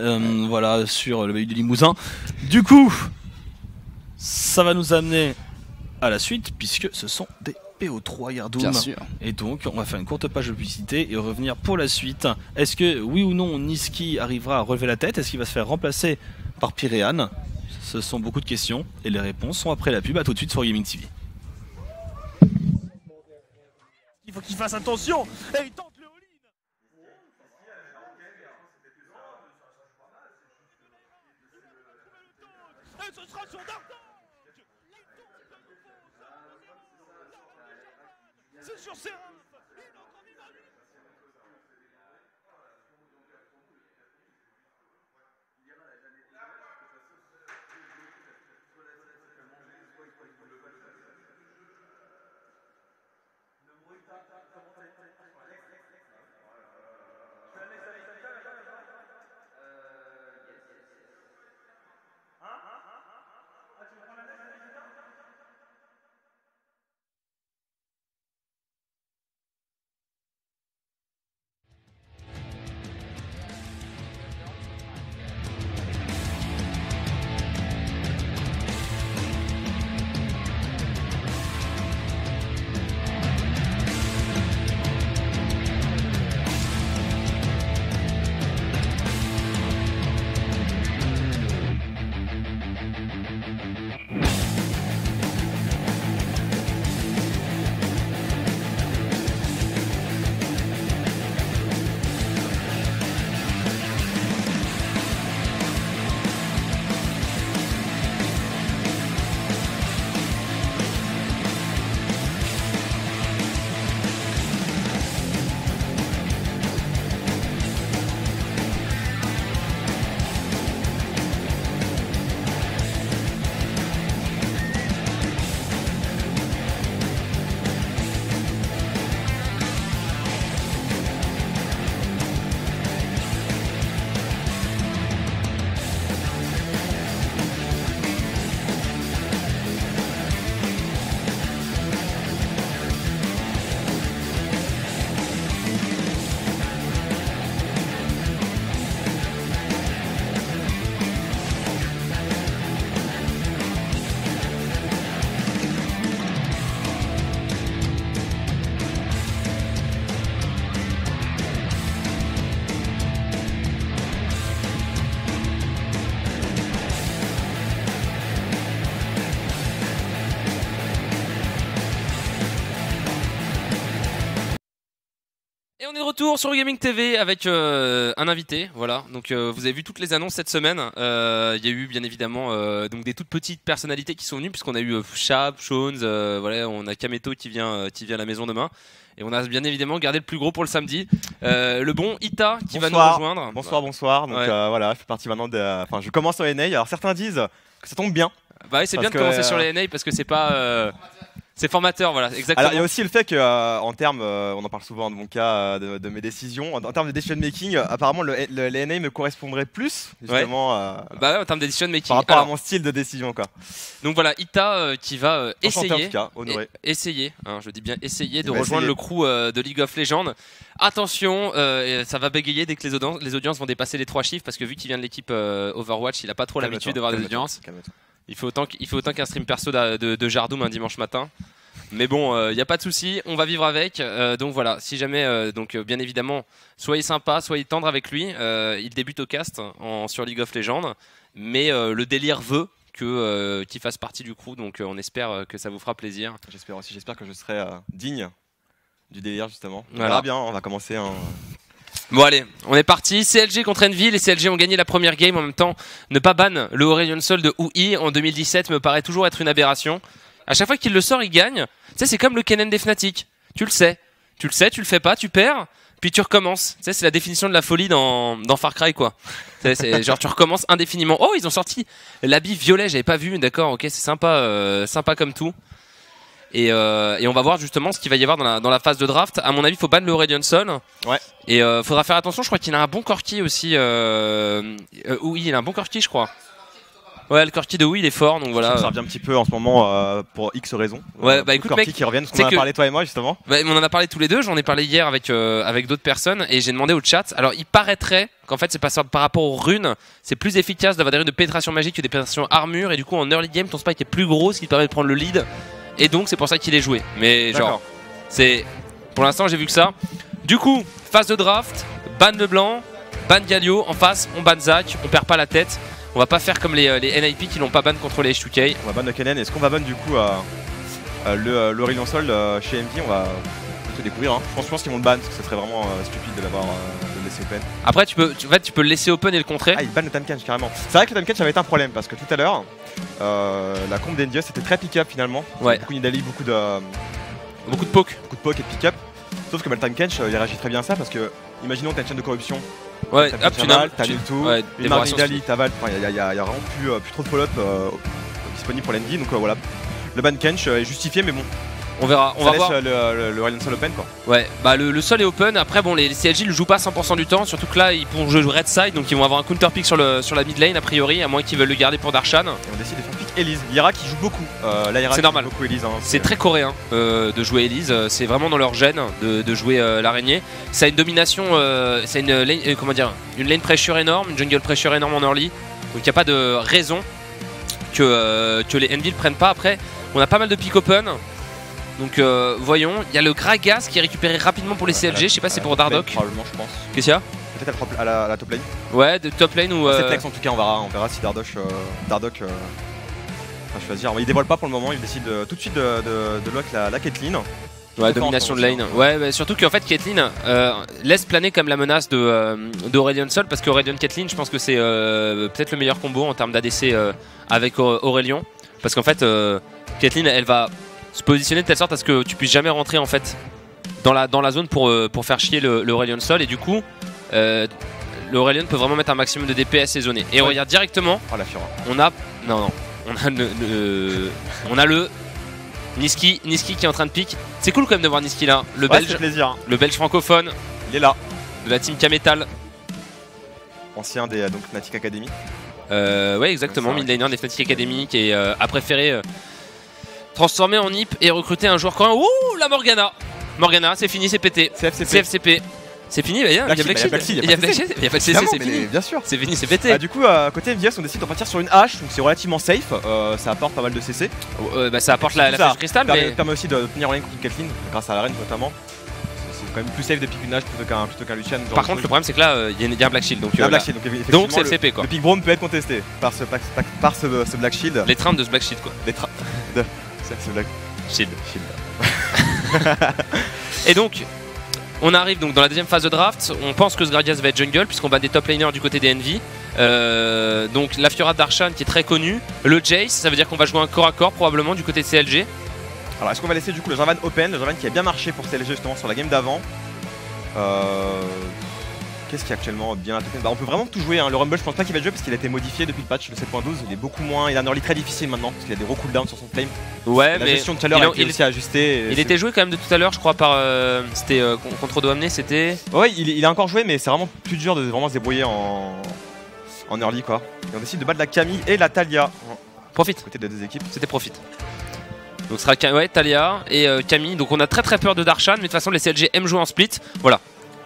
voilà, sur le bail du Limousin. Du coup, ça va nous amener à la suite, puisque ce sont des PO3 Yardoum. Bien sûr. Et donc on va faire une courte page de publicité et revenir pour la suite. Est-ce que oui ou non Nisqy arrivera à relever la tête? Est-ce qu'il va se faire remplacer par Pyréane? Ce sont beaucoup de questions et les réponses sont après la pub. A tout de suite sur Gaming TV. Il faut qu'il fasse attention et il tente le all-in. Et ce sera sur Dardoch. C'est sur Seraph, il est encore Et on est de retour sur Gaming TV avec un invité, voilà. Donc vous avez vu toutes les annonces cette semaine. Il y a eu bien évidemment donc des toutes petites personnalités qui sont venues, puisqu'on a eu Shab, Shones, voilà, on a Kameto qui vient à la maison demain. Et on a bien évidemment gardé le plus gros pour le samedi. Le bon Ita qui va nous rejoindre. Bonsoir, bonsoir. Donc ouais. Voilà, je fais partie maintenant de... Enfin, je commence sur les NA. Alors certains disent que ça tombe bien. Bah oui, c'est bien de commencer sur les NA parce que c'est pas... C'est formateur, voilà, exactement. Alors il y a aussi le fait que, en termes, on en parle souvent de mon cas, de mes décisions, en termes de decision making, apparemment le NA me correspondrait plus, justement. Ouais. Bah ouais, en termes de decision making. Par rapport à mon style de décision, quoi. Donc voilà, Ita qui va essayer, hein, je dis bien essayer, de rejoindre le crew de League of Legends. Attention, ça va bégayer dès que les audiences vont dépasser les 3 chiffres, parce que vu qu'il vient de l'équipe Overwatch, il a pas trop l'habitude de voir des audiences. Il faut autant qu'un stream perso de Jardoum un dimanche matin. Mais bon, il n'y a pas de souci, on va vivre avec. Donc voilà, si jamais, bien évidemment, soyez sympa, soyez tendre avec lui. Il débute au cast sur League of Legends. Mais le délire veut qu'il fasse partie du crew. Donc on espère que ça vous fera plaisir. J'espère aussi, j'espère que je serai digne du délire justement. Voilà. On verra bien, on va commencer un... Bon allez, on est parti, CLG contre Envy, les CLG ont gagné la première game en même temps. Ne pas ban le Aurelion Sol de UI en 2017 me paraît toujours être une aberration. À chaque fois qu'il le sort, il gagne. Tu sais, c'est comme le Kennen des Fnatic, tu le sais, tu le fais pas, tu perds, puis tu recommences. Tu sais, c'est la définition de la folie dans Far Cry, quoi. Genre tu recommences indéfiniment. Oh, ils ont sorti l'habit violet, j'avais pas vu, d'accord, ok, c'est sympa, sympa comme tout. Et on va voir justement ce qu'il va y avoir dans la phase de draft. À mon avis, il faut ban le Aurelion Sol. Ouais. Et faudra faire attention, je crois qu'il a un bon Corki aussi. Oui, il a un bon Corki, je crois. Ouais, le Corki de oui, il est fort, donc voilà. Ça revient un petit peu en ce moment pour X raisons. Ouais, bah écoute, mec, qui reviennent, parce qu'on en a parlé toi et moi justement. Bah, on en a parlé tous les deux, j'en ai parlé hier avec d'autres personnes et j'ai demandé au chat. Alors, il paraîtrait qu'en fait, c'est pas ça par rapport aux runes, c'est plus efficace d'avoir des runes de pénétration magique que des pénétrations armure, et du coup, en early game, ton spike est plus gros, ce qui te permet de prendre le lead. Et donc c'est pour ça qu'il est joué, mais genre, c'est pour l'instant j'ai vu que ça. Du coup, phase de draft, ban Leblanc, ban Galio, en face on ban Zach, on perd pas la tête. On va pas faire comme les NIP qui l'ont pas ban contre les H2K. On va ban le Kennen. Est-ce qu'on va ban du coup le Aurelion Sol chez MV? On va te découvrir, hein. Je pense qu'ils vont le ban parce que ça serait vraiment stupide de l'avoir laissé open. Après tu peux le laisser open et le contrer. Ah, il ban le Time Catch carrément. C'est vrai que le Time Catch avait été un problème parce que tout à l'heure... la comp d'Endios c'était très pick-up finalement. Ouais. Beaucoup Nidalee, beaucoup de poke. Beaucoup de poke et de pick-up. Sauf que bah, le time catch il réagit très bien à ça parce que, imaginons t'as une chaîne de corruption. Ouais, hop, tu n'as pas le tout. Ouais, une marque Nidalee, t'avales. Enfin, il y a vraiment plus trop de follow-up disponible pour l'Envy. Donc voilà. Le ban catch est justifié, mais bon. On verra, on va voir. Le Aurelion Sol open, quoi. Ouais, bah le Sol est open. Après, bon, les CLG ne le jouent pas 100% du temps. Surtout que là, ils pourront jouer red side, donc ils vont avoir un counter pick sur la mid lane, a priori, à moins qu'ils veulent le garder pour Darshan. Et on décide de faire pick Elise. Lyra qui joue beaucoup. C'est normal. Hein, c'est très coréen de jouer Elise. C'est vraiment dans leur gène de jouer l'araignée. Ça a une domination, c'est une lane, comment dire, une lane pressure énorme, une jungle pressure énorme en early. Donc il n'y a pas de raison que les Envy ne prennent pas. Après, on a pas mal de pick open. Donc voyons, il y a le Gragas qui est récupéré rapidement pour les CLG, je sais pas si c'est pour Dardoch. Probablement, je pense. Qu'est-ce qu'il y a? Peut-être à la top lane. Ouais, de top lane ou... C'est flex en tout cas, on verra si Dardoch... Enfin, je vais dire, il dévoile pas pour le moment, il décide tout de suite de lock la Caitlyn. Ouais, domination de lane. Ouais, mais surtout qu'en fait Caitlyn laisse planer comme la menace d'Aurelion Sol, parce qu'Aurelion Caitlyn, je pense que c'est peut-être le meilleur combo en termes d'ADC avec Aurelion. Parce qu'en fait, Caitlyn, elle va... se positionner de telle sorte à ce que tu puisses jamais rentrer en fait dans la zone pour faire chier le Aurelion Sol, et du coup le Aurelion peut vraiment mettre un maximum de DPS saisonné. Et on regarde directement, oh, la Fiora. On a le Nisqy qui est en train de pique. C'est cool quand même de voir Nisqy là, le belge, le belge francophone, il est là, de la team K-Metal, ancien des donc Fnatic Academy. Ouais, exactement, midlaner des Fnatic Academy, qui a préféré transformer en IP et recruter un joueur coréen. Ouh, la Morgana. Morgana, c'est fini, c'est pété. CFCP. C'est fini, bah, il y a Black Shield. Il y a Black Shield, il y a pas de CC, c'est fini. Bien sûr. C'est fini, c'est pété. Bah, du coup, côté MVS, on décide d'en partir sur une hache, donc c'est relativement safe. Ça apporte pas mal de CC. Bah, ça apporte la flèche cristal, mais. Ça permet aussi de tenir en ligne contre Caitlyn, grâce à la reine notamment. C'est quand même plus safe de pick une hache plutôt qu'un Lucian. Par contre, le problème, c'est que là, il y a un Black Shield. Donc c'est le CP, quoi. Le pick Braum peut être contesté par ce Black Shield. Les trains de ce Black Shield, quoi. Les trains de. C'est Black Shield. Et donc, On arrive donc dans la deuxième phase de draft, on pense que ce Gragas va être jungle puisqu'on bat des top laners du côté des Envy. Donc la Fiora Darshan qui est très connue, le Jace, ça veut dire qu'on va jouer un corps à corps probablement du côté de CLG. Alors est-ce qu'on va laisser du coup le Jarvan open, le Jarvan qui a bien marché pour CLG justement sur la game d'avant. Qu'est-ce qui est actuellement bien attaqué ? Bah, on peut vraiment tout jouer, hein. Le Rumble je pense pas qu'il va jouer parce qu'il a été modifié depuis le patch de 7.12, il est beaucoup moins, il a un early très difficile maintenant parce qu'il a des gros cooldowns sur son flame. Ouais, la gestion de chaleur il s'est ajustée. Il était joué quand même de tout à l'heure je crois par... c'était contre Doamné, c'était... Ouais il a encore joué mais c'est vraiment plus dur de vraiment se débrouiller en early quoi. Et on décide de battre la Camille et la Talia. Profit. Côté des deux équipes. C'était Profit. Donc ce sera ouais, Talia et Camille, donc on a très peu peur de Darshan mais de toute façon les CLG aiment jouer en split, voilà.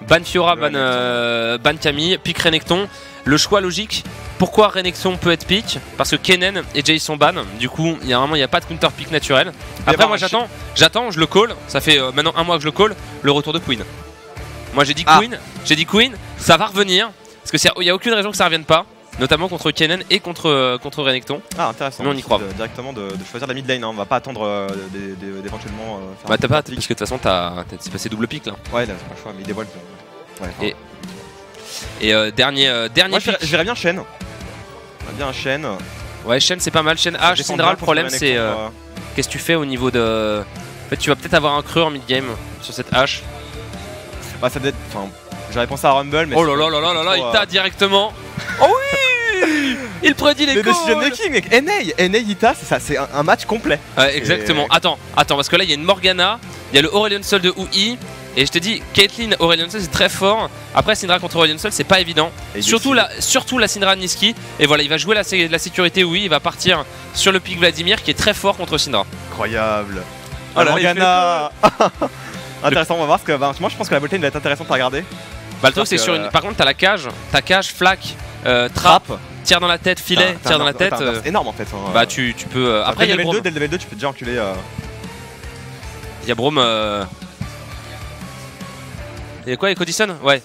Ban Fiora, ban Camille, pick Renekton. Le choix logique, pourquoi Renekton peut être pick? Parce que Kennen et Jace sont ban, du coup il n'y a pas de counter pick naturel. Après moi j'attends, je le call, ça fait maintenant un mois que je le call, le retour de Queen. Moi j'ai dit Queen, ça va revenir, parce qu'il n'y a aucune raison que ça ne revienne pas, notamment contre Kennen et contre Renekton. Ah intéressant, mais on y croit. Directement de choisir la mid lane, hein. On va pas attendre d'éventuellement... bah t'as pas, parce que de toute façon c'est passé double pick là. Ouais là c'est pas le choix, mais il dévoile. Ouais, dernier pick. Je verrais bien Shen. Ouais, Shen c'est pas mal. Shen H, Syndra, le problème c'est... Qu'est-ce que tu fais au niveau de... En fait tu vas peut-être avoir un creux en mid-game sur cette H. Bah ça peut être... Enfin, j'avais pensé à Rumble mais... Oh là là là là là là, Ita directement. Oh oui. Il prédit les décision making mec. NA Ita, c'est un match complet. Ouais, exactement. Attends, parce que là il y a une Morgana, il y a le Aurelion Sol de UI. Et je te dis, Caitlyn, Aurelion Sol c'est très fort. Après Syndra contre Aurelion Sol c'est pas évident. Surtout la Syndra de Nisqy. Et voilà, il va jouer la sécurité UI, il va partir sur le pick Vladimir qui est très fort contre Syndra. Incroyable. Oh la Morgana. Intéressant, on va voir parce que moi je pense que la botlane va être intéressante à regarder. Bah le truc c'est sur une... Par contre t'as la cage, flaque, trap. Tire dans la tête, filet, tire dans la tête. C'est énorme en fait. Hein, bah tu peux. Après, il y a Braum. Dès le level 2, tu peux déjà enculer. Il y a Braum. Il y a quoi? Il y a Codison? Ouais.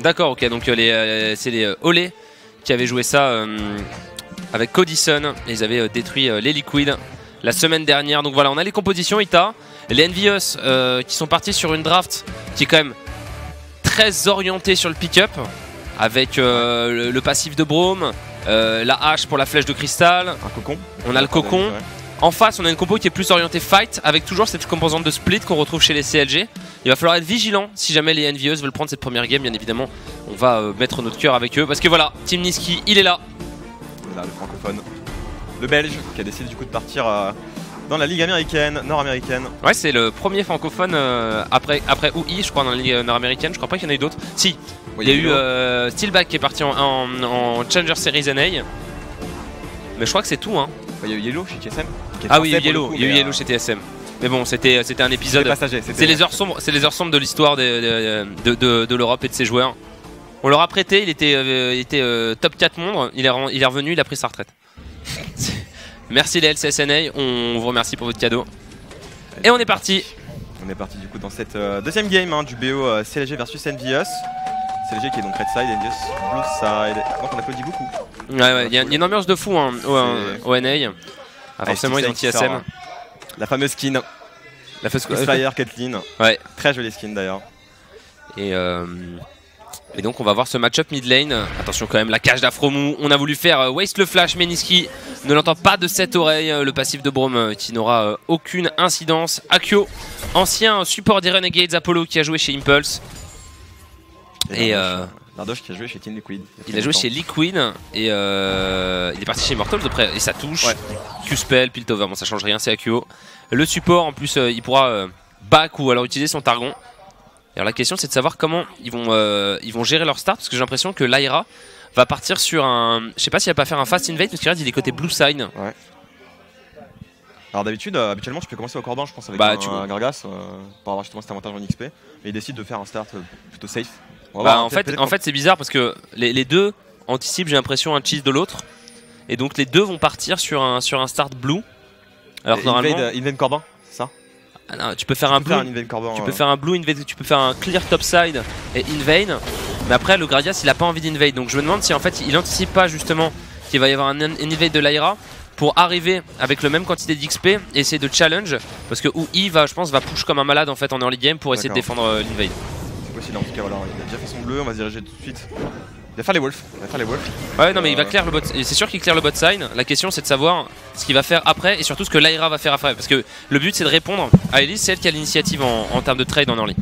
D'accord, ok. Donc c'est les Olé qui avaient joué ça avec Codison. Et ils avaient détruit les liquides la semaine dernière. Donc voilà, on a les compositions Ita. Les Envious qui sont partis sur une draft qui est quand même très orienté sur le pick-up avec le passif de Braum, la hache pour la flèche de cristal, un cocon. On a le cocon. En face, on a une compo qui est plus orientée fight avec toujours cette composante de split qu'on retrouve chez les CLG. Il va falloir être vigilant si jamais les Envieuses veulent prendre cette première game. Bien évidemment, on va mettre notre cœur avec eux parce que voilà, Team Nisqy, il est là. Voilà, le francophone, le belge qui a décidé du coup de partir dans la ligue américaine, nord-américaine. Ouais, c'est le premier francophone après UI, je crois, dans la ligue nord-américaine. Je crois pas qu'il y en a eu d'autres. Si, oui, il y a eu Steelback qui est parti en Challenger Series NA. Mais je crois que c'est tout, hein. Il y a eu Yellow chez TSM. Ah oui, il y a eu Yellow, chez TSM. Mais bon, c'était un épisode passager. C'est les heures sombres de l'histoire de l'Europe et de ses joueurs. On leur a prêté, il était top 4 monde, il est revenu, il a pris sa retraite. Merci les LCSNA, on vous remercie pour votre cadeau. Et on est parti. On est parti du coup dans cette deuxième game du BO CLG versus Envious. CLG qui est donc Red Side, Envious Blue Side. Donc on applaudit beaucoup. Ouais, il y a une ambiance de fou hein, au NA. Ah, forcément ils ont TSM. La fameuse skin. La fameuse Slayer Caitlyn. Ouais. Très jolie skin d'ailleurs. Et donc on va voir ce match-up mid lane. Attention quand même, la cage d'Aphromoo. On a voulu faire waste le flash, mais Nisqy ne l'entend pas de cette oreille. Le passif de Braum qui n'aura aucune incidence. Akio, ancien support des Renegades, Apollo qui a joué chez Impulse. Et Dardoch qui a joué chez Team Liquid. Il a joué chez Liquid et il est parti chez Immortals de près. Et ça touche. Ouais. Q-Spell, Piltover, bon ça change rien, c'est Akio. Le support en plus il pourra back ou alors utiliser son Targon. Alors la question c'est de savoir comment ils vont gérer leur start, parce que j'ai l'impression que Lyra va partir sur un... Je sais pas s'il va pas faire un fast invade, parce qu'il reste il est côté blue sign. Ouais. Alors d'habitude, habituellement tu peux commencer au cordon je pense avec Gragas, pour avoir justement cet avantage en XP, mais il décide de faire un start plutôt safe. Bah, en fait c'est bizarre parce que les deux anticipent, j'ai l'impression, un cheese de l'autre, et donc les deux vont partir sur un start blue. Alors normalement... Invade cordon, c'est ça? Ah non, tu peux faire un blue, tu peux faire un clear topside et invade. Mais après le Gragas il a pas envie d'invade, donc je me demande si en fait il anticipe pas justement qu'il va y avoir un invade de Lyra pour arriver avec le même quantité d'XP et essayer de challenge, parce que Ouhi va, je pense, va push comme un malade en fait en early game pour essayer de défendre l'invade. C'est possible en tout cas, voilà, il a déjà fait son bleu, on va se diriger tout de suite. Il va faire les wolves, Ouais non mais il va clear le bot, c'est sûr qu'il clear le bot sign, la question c'est de savoir ce qu'il va faire après et surtout ce que Lyra va faire après, parce que le but c'est de répondre à Elise, c'est elle qui a l'initiative en termes de trade en early.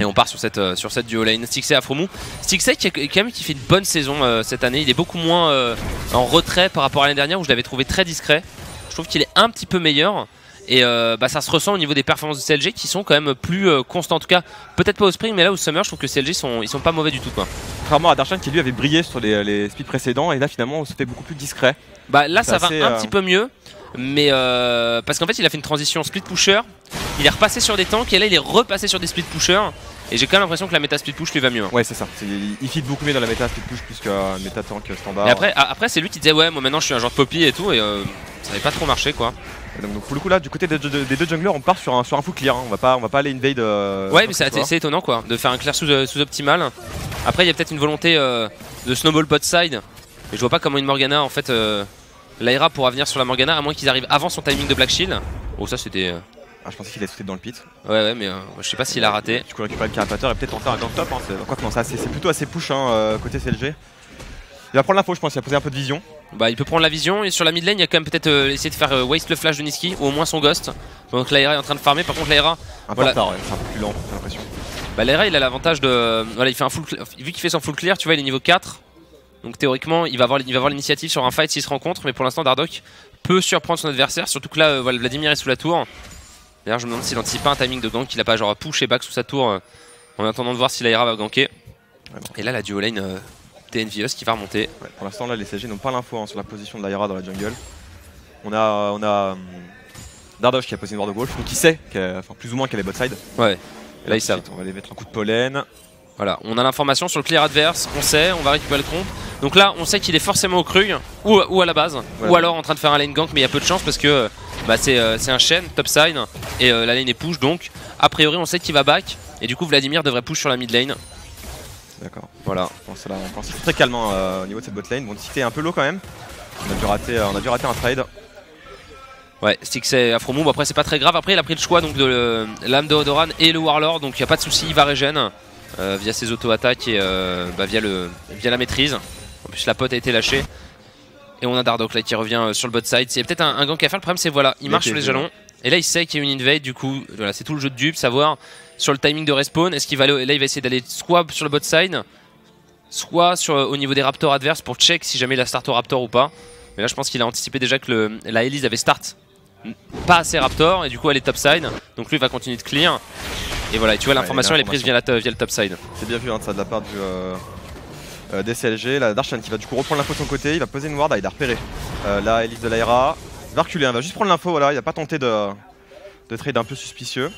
Et on part sur cette duo lane, Stixay à Aphromoo. Stixay qui fait une bonne saison cette année, il est beaucoup moins en retrait par rapport à l'année dernière où je l'avais trouvé très discret. Je trouve qu'il est un petit peu meilleur et bah, ça se ressent au niveau des performances de CLG qui sont quand même plus constantes. En tout cas, peut-être pas au spring mais là au summer je trouve que CLG ils sont pas mauvais du tout quoi. Contrairement à Darshan qui lui avait brillé sur les speeds précédents et là finalement on se fait beaucoup plus discret. Bah là ça va un petit peu mieux. Mais parce qu'en fait il a fait une transition split pusher, il est repassé sur des tanks et là il est repassé sur des split pushers. Et j'ai quand même l'impression que la méta split push lui va mieux. Ouais c'est ça, il fit beaucoup mieux dans la méta split push plus qu'un méta tank standard. Et après c'est lui qui disait ouais moi maintenant je suis un genre de poppy et tout et ça n'avait pas trop marché quoi. Donc pour le coup là du côté des deux junglers on part sur un full clear, hein. on va pas aller invade. Ouais mais c'est étonnant quoi de faire un clear sous optimal. Après il y a peut-être une volonté de snowball bot side. Et je vois pas comment une Morgana en fait... Lyra pourra venir sur la Morgana à moins qu'ils arrivent avant son timing de Black Shield. Oh ça c'était... Ah je pensais qu'il a sauté dans le pit. Ouais mais je sais pas s'il a raté. Du coup récupérer le carapateur et peut-être en faire un grand top hein. Quoi que non, c'est plutôt assez push hein, côté CLG. Il va prendre l'info je pense, il a posé un peu de vision. Bah il peut prendre la vision et sur la mid lane il y a quand même peut-être essayer de faire waste le flash de Nisqy ou au moins son ghost. Donc Lyra est en train de farmer, par contre Lyra... Un peu tard ouais, c'est un peu plus lent j'ai l'impression. Bah Lyra il a l'avantage de... Voilà il fait un full... Vu qu'il fait son full clear tu vois il est niveau 4. Donc théoriquement il va avoir l'initiative sur un fight s'il se rencontre, mais pour l'instant Dardoch peut surprendre son adversaire, surtout que là voilà, Vladimir est sous la tour. D'ailleurs je me demande s'il anticipe pas un timing de gank, qu'il a pas genre push et back sous sa tour en attendant de voir si Lyra va ganker. Ouais, bon. Et là la duo lane TNVS qui va remonter. Ouais, pour l'instant là les CG n'ont pas l'info hein, sur la position de Lyra dans la jungle. On a Dardoch qui a posé une ward de wolf, donc qui sait, enfin plus ou moins qu'elle est bot side. Ouais, et là ils savent. On va les mettre un coup de pollen. Voilà, on a l'information sur le clear adverse, on sait, on va récupérer le comp. Donc là, on sait qu'il est forcément au cru, ou à la base, voilà. Ou alors en train de faire un lane gank, mais il y a peu de chance parce que bah, c'est un Shen, top side, et la lane est push, donc a priori on sait qu'il va back, et du coup Vladimir devrait push sur la mid lane. D'accord, voilà. On pense très calmement au niveau de cette bot lane, bon Stixay est un peu low quand même, on a dû rater un trade. Ouais, Stixay à Aphromoo, bon, après c'est pas très grave, après il a pris le choix donc de l'âme de Odoran et le Warlord, donc il n'y a pas de souci, il va régène. Via ses auto-attaques et bah, via la maîtrise. En plus la pote a été lâchée. Et on a Dardoch là qui revient sur le bot side. C'est peut-être un gank à faire, le problème c'est voilà, il marche sur les jalons. Et là il sait qu'il y a une invade, du coup voilà, c'est tout le jeu de dupe, savoir sur le timing de respawn, est-ce qu'il va aller, là il va essayer d'aller soit sur le bot side, soit au niveau des raptors adverses pour check si jamais il a start au raptor ou pas. Mais là je pense qu'il a anticipé déjà que la Elise avait start pas assez raptor et du coup elle est top side. Donc lui il va continuer de clear. Et voilà, et tu vois l'information elle est prise via le top side. C'est bien vu hein, ça de la part des CLG. La Darshan qui va du coup reprendre l'info de son côté, il va poser une ward, il a repéré la Elise de Lyra. Il va reculer, il va juste prendre l'info, voilà, il a pas tenté de trade un peu suspicieux.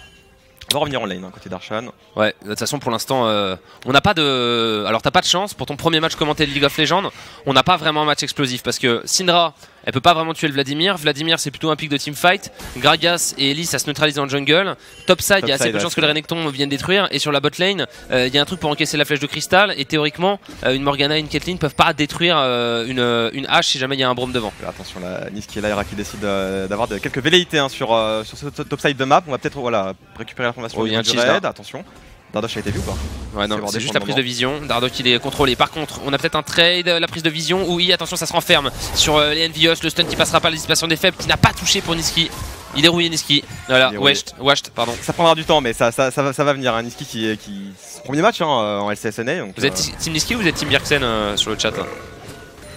On va revenir en lane hein, côté Darshan. Ouais, de toute façon pour l'instant on n'a pas de... Alors t'as pas de chance, pour ton premier match commenté de League of Legends, on n'a pas vraiment un match explosif parce que Syndra elle peut pas vraiment tuer le Vladimir, c'est plutôt un pic de teamfight, Gragas et Elise ça se neutralise en jungle, top side il y a assez peu de chance que le Renekton vienne détruire et sur la bot lane il y a un truc pour encaisser la flèche de cristal et théoriquement une Morgana et une Caitlyn peuvent pas détruire une hache si jamais il y a un Braum devant. Attention la Nisqy et Lyra qui décide d'avoir quelques velléités hein, sur ce top side de map, on va peut-être voilà, récupérer la formation du raid, attention. Dardoch a été vu ou pas? Ouais non, c'est juste la prise de vision, Dardoch il est contrôlé. Par contre on a peut-être un trade, la prise de vision, oui attention ça se renferme sur les Envious, le stun qui passera pas, la dissipation des faibles qui n'a pas touché pour Nisqy. Il est rouillé Nisqy, voilà, washed, pardon. Ça prendra du temps mais ça va venir, hein. Nisqy qui... Premier match hein, en LCSNA donc, vous êtes team Nisqy ou vous êtes team Bjergsen sur le chat là?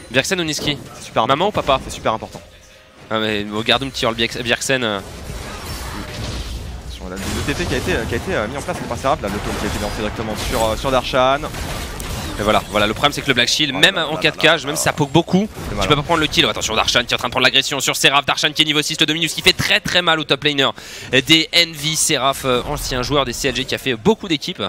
Bjergsen ou Nisqy? Super maman ou papa? C'est super important. Ah mais regarde qui hurle Bjergsen Le TP qui a été mis en place par Seraph, le tome qui a été lancé directement sur Darshan. Et voilà, le problème c'est que le Black Shield, même en 4K, même si ça poke beaucoup, tu peux pas prendre le kill. Attention, Darshan qui est en train de prendre l'agression sur Seraph, Darshan qui est niveau 6, le Dominus qui fait très très mal au top laner des Envy. Seraph, ancien joueur des CLG qui a fait beaucoup d'équipes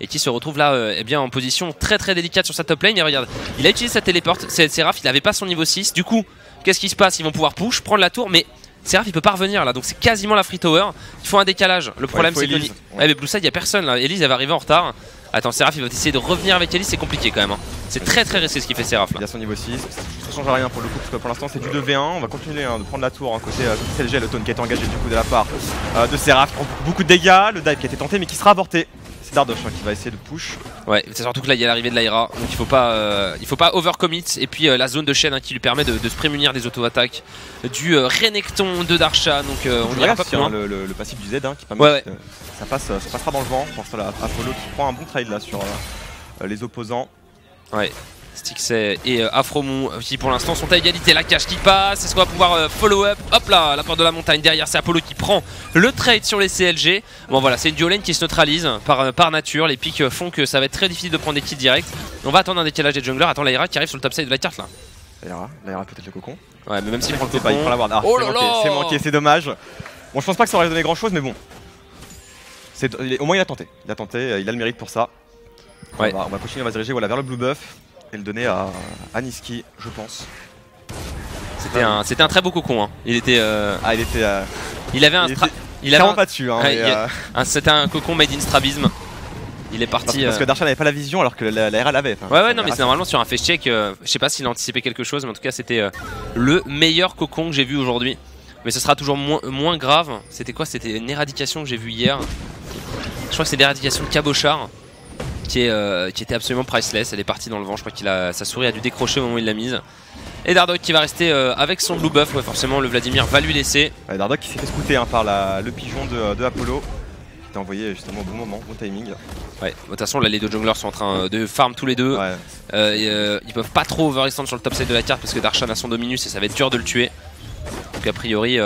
et qui se retrouve là eh bien, en position très très délicate sur sa top lane. Et regarde, il a utilisé sa téléporte, Seraph il n'avait pas son niveau 6, du coup, qu'est-ce qui se passe? Ils vont pouvoir push, prendre la tour, mais... Seraph il peut pas revenir là, donc c'est quasiment la free tower. Il faut un décalage. Le problème c'est que. Ouais, mais Blue Side il y a personne là. Elise elle va arriver en retard. Attends, Seraph il va essayer de revenir avec Elise, c'est compliqué quand même. Hein. C'est très risqué ce qu'il fait Seraph là. Il a son niveau 6, ça change rien pour le coup parce que pour l'instant c'est du 2v1. On va continuer de prendre la tour côté CLG, le taunt qui est engagé du coup de la part de Seraph. Beaucoup de dégâts, le dive qui a été tenté mais qui sera avorté. C'est Dardoch hein, qui va essayer de push. Ouais, c'est surtout que là il y a l'arrivée de Lyra, donc il faut pas overcommit. Et puis la zone de Shen hein, qui lui permet de se prémunir des auto-attaques du Renekton de Darshan. Donc on n'ira pas plus loin. Le passif du Z hein, qui permet ouais. Ça passera dans le vent. Je pense à Apollo qui prend un bon trade là sur les opposants. Ouais. Stixay et Aphromoo qui pour l'instant sont à égalité. La cache qui passe, est-ce qu'on va pouvoir follow-up? Hop là, la porte de la montagne derrière, c'est Apollo qui prend le trade sur les CLG. Bon voilà, c'est une duo lane qui se neutralise par nature. Les pics font que ça va être très difficile de prendre des kills directs. On va attendre un décalage des junglers. Attends, Lyra qui arrive sur le top side de la carte là. Lyra peut-être le cocon. Ouais, mais même s'il prend le cocon, pas, il prend la ward. Ah, oh c'est manqué, c'est dommage. Bon, je pense pas que ça aurait donné grand chose, mais bon. Au moins, il a tenté, il a le mérite pour ça. Ouais. On va continuer, on va se diriger voilà, vers le blue buff. Et le donner à Nisqy, je pense. C'était un très beau cocon. Hein. Il était. Ah, il était. Il avait un. Il avait un... pas dessus. Hein, c'était un cocon made in strabisme. Il est parti. Parce que Darshan n'avait pas la vision alors que l'ARA l'avait. Enfin, ouais, non, mais c'est normalement sur un face check. Je sais pas s'il a anticipé quelque chose, mais en tout cas, c'était le meilleur cocon que j'ai vu aujourd'hui. Mais ce sera toujours moins grave. C'était quoi? C'était une éradication que j'ai vue hier. Je crois que c'est l'éradication de Cabochard. Qui était absolument priceless, elle est partie dans le vent, je crois qu'il a sa souris a dû décrocher au moment où il l'a mise. Et Dardoch qui va rester avec son blue buff, ouais, forcément le Vladimir va lui laisser. Ouais, Dardoch qui s'est fait scouter hein, par le pigeon de Apollo, qui était envoyé justement au bon moment, au timing. Ouais, de toute façon là les deux junglers sont en train de farm tous les deux, ouais. Ils peuvent pas trop overextend sur le top side de la carte parce que Darshan a son Dominus et ça va être dur de le tuer. Donc a priori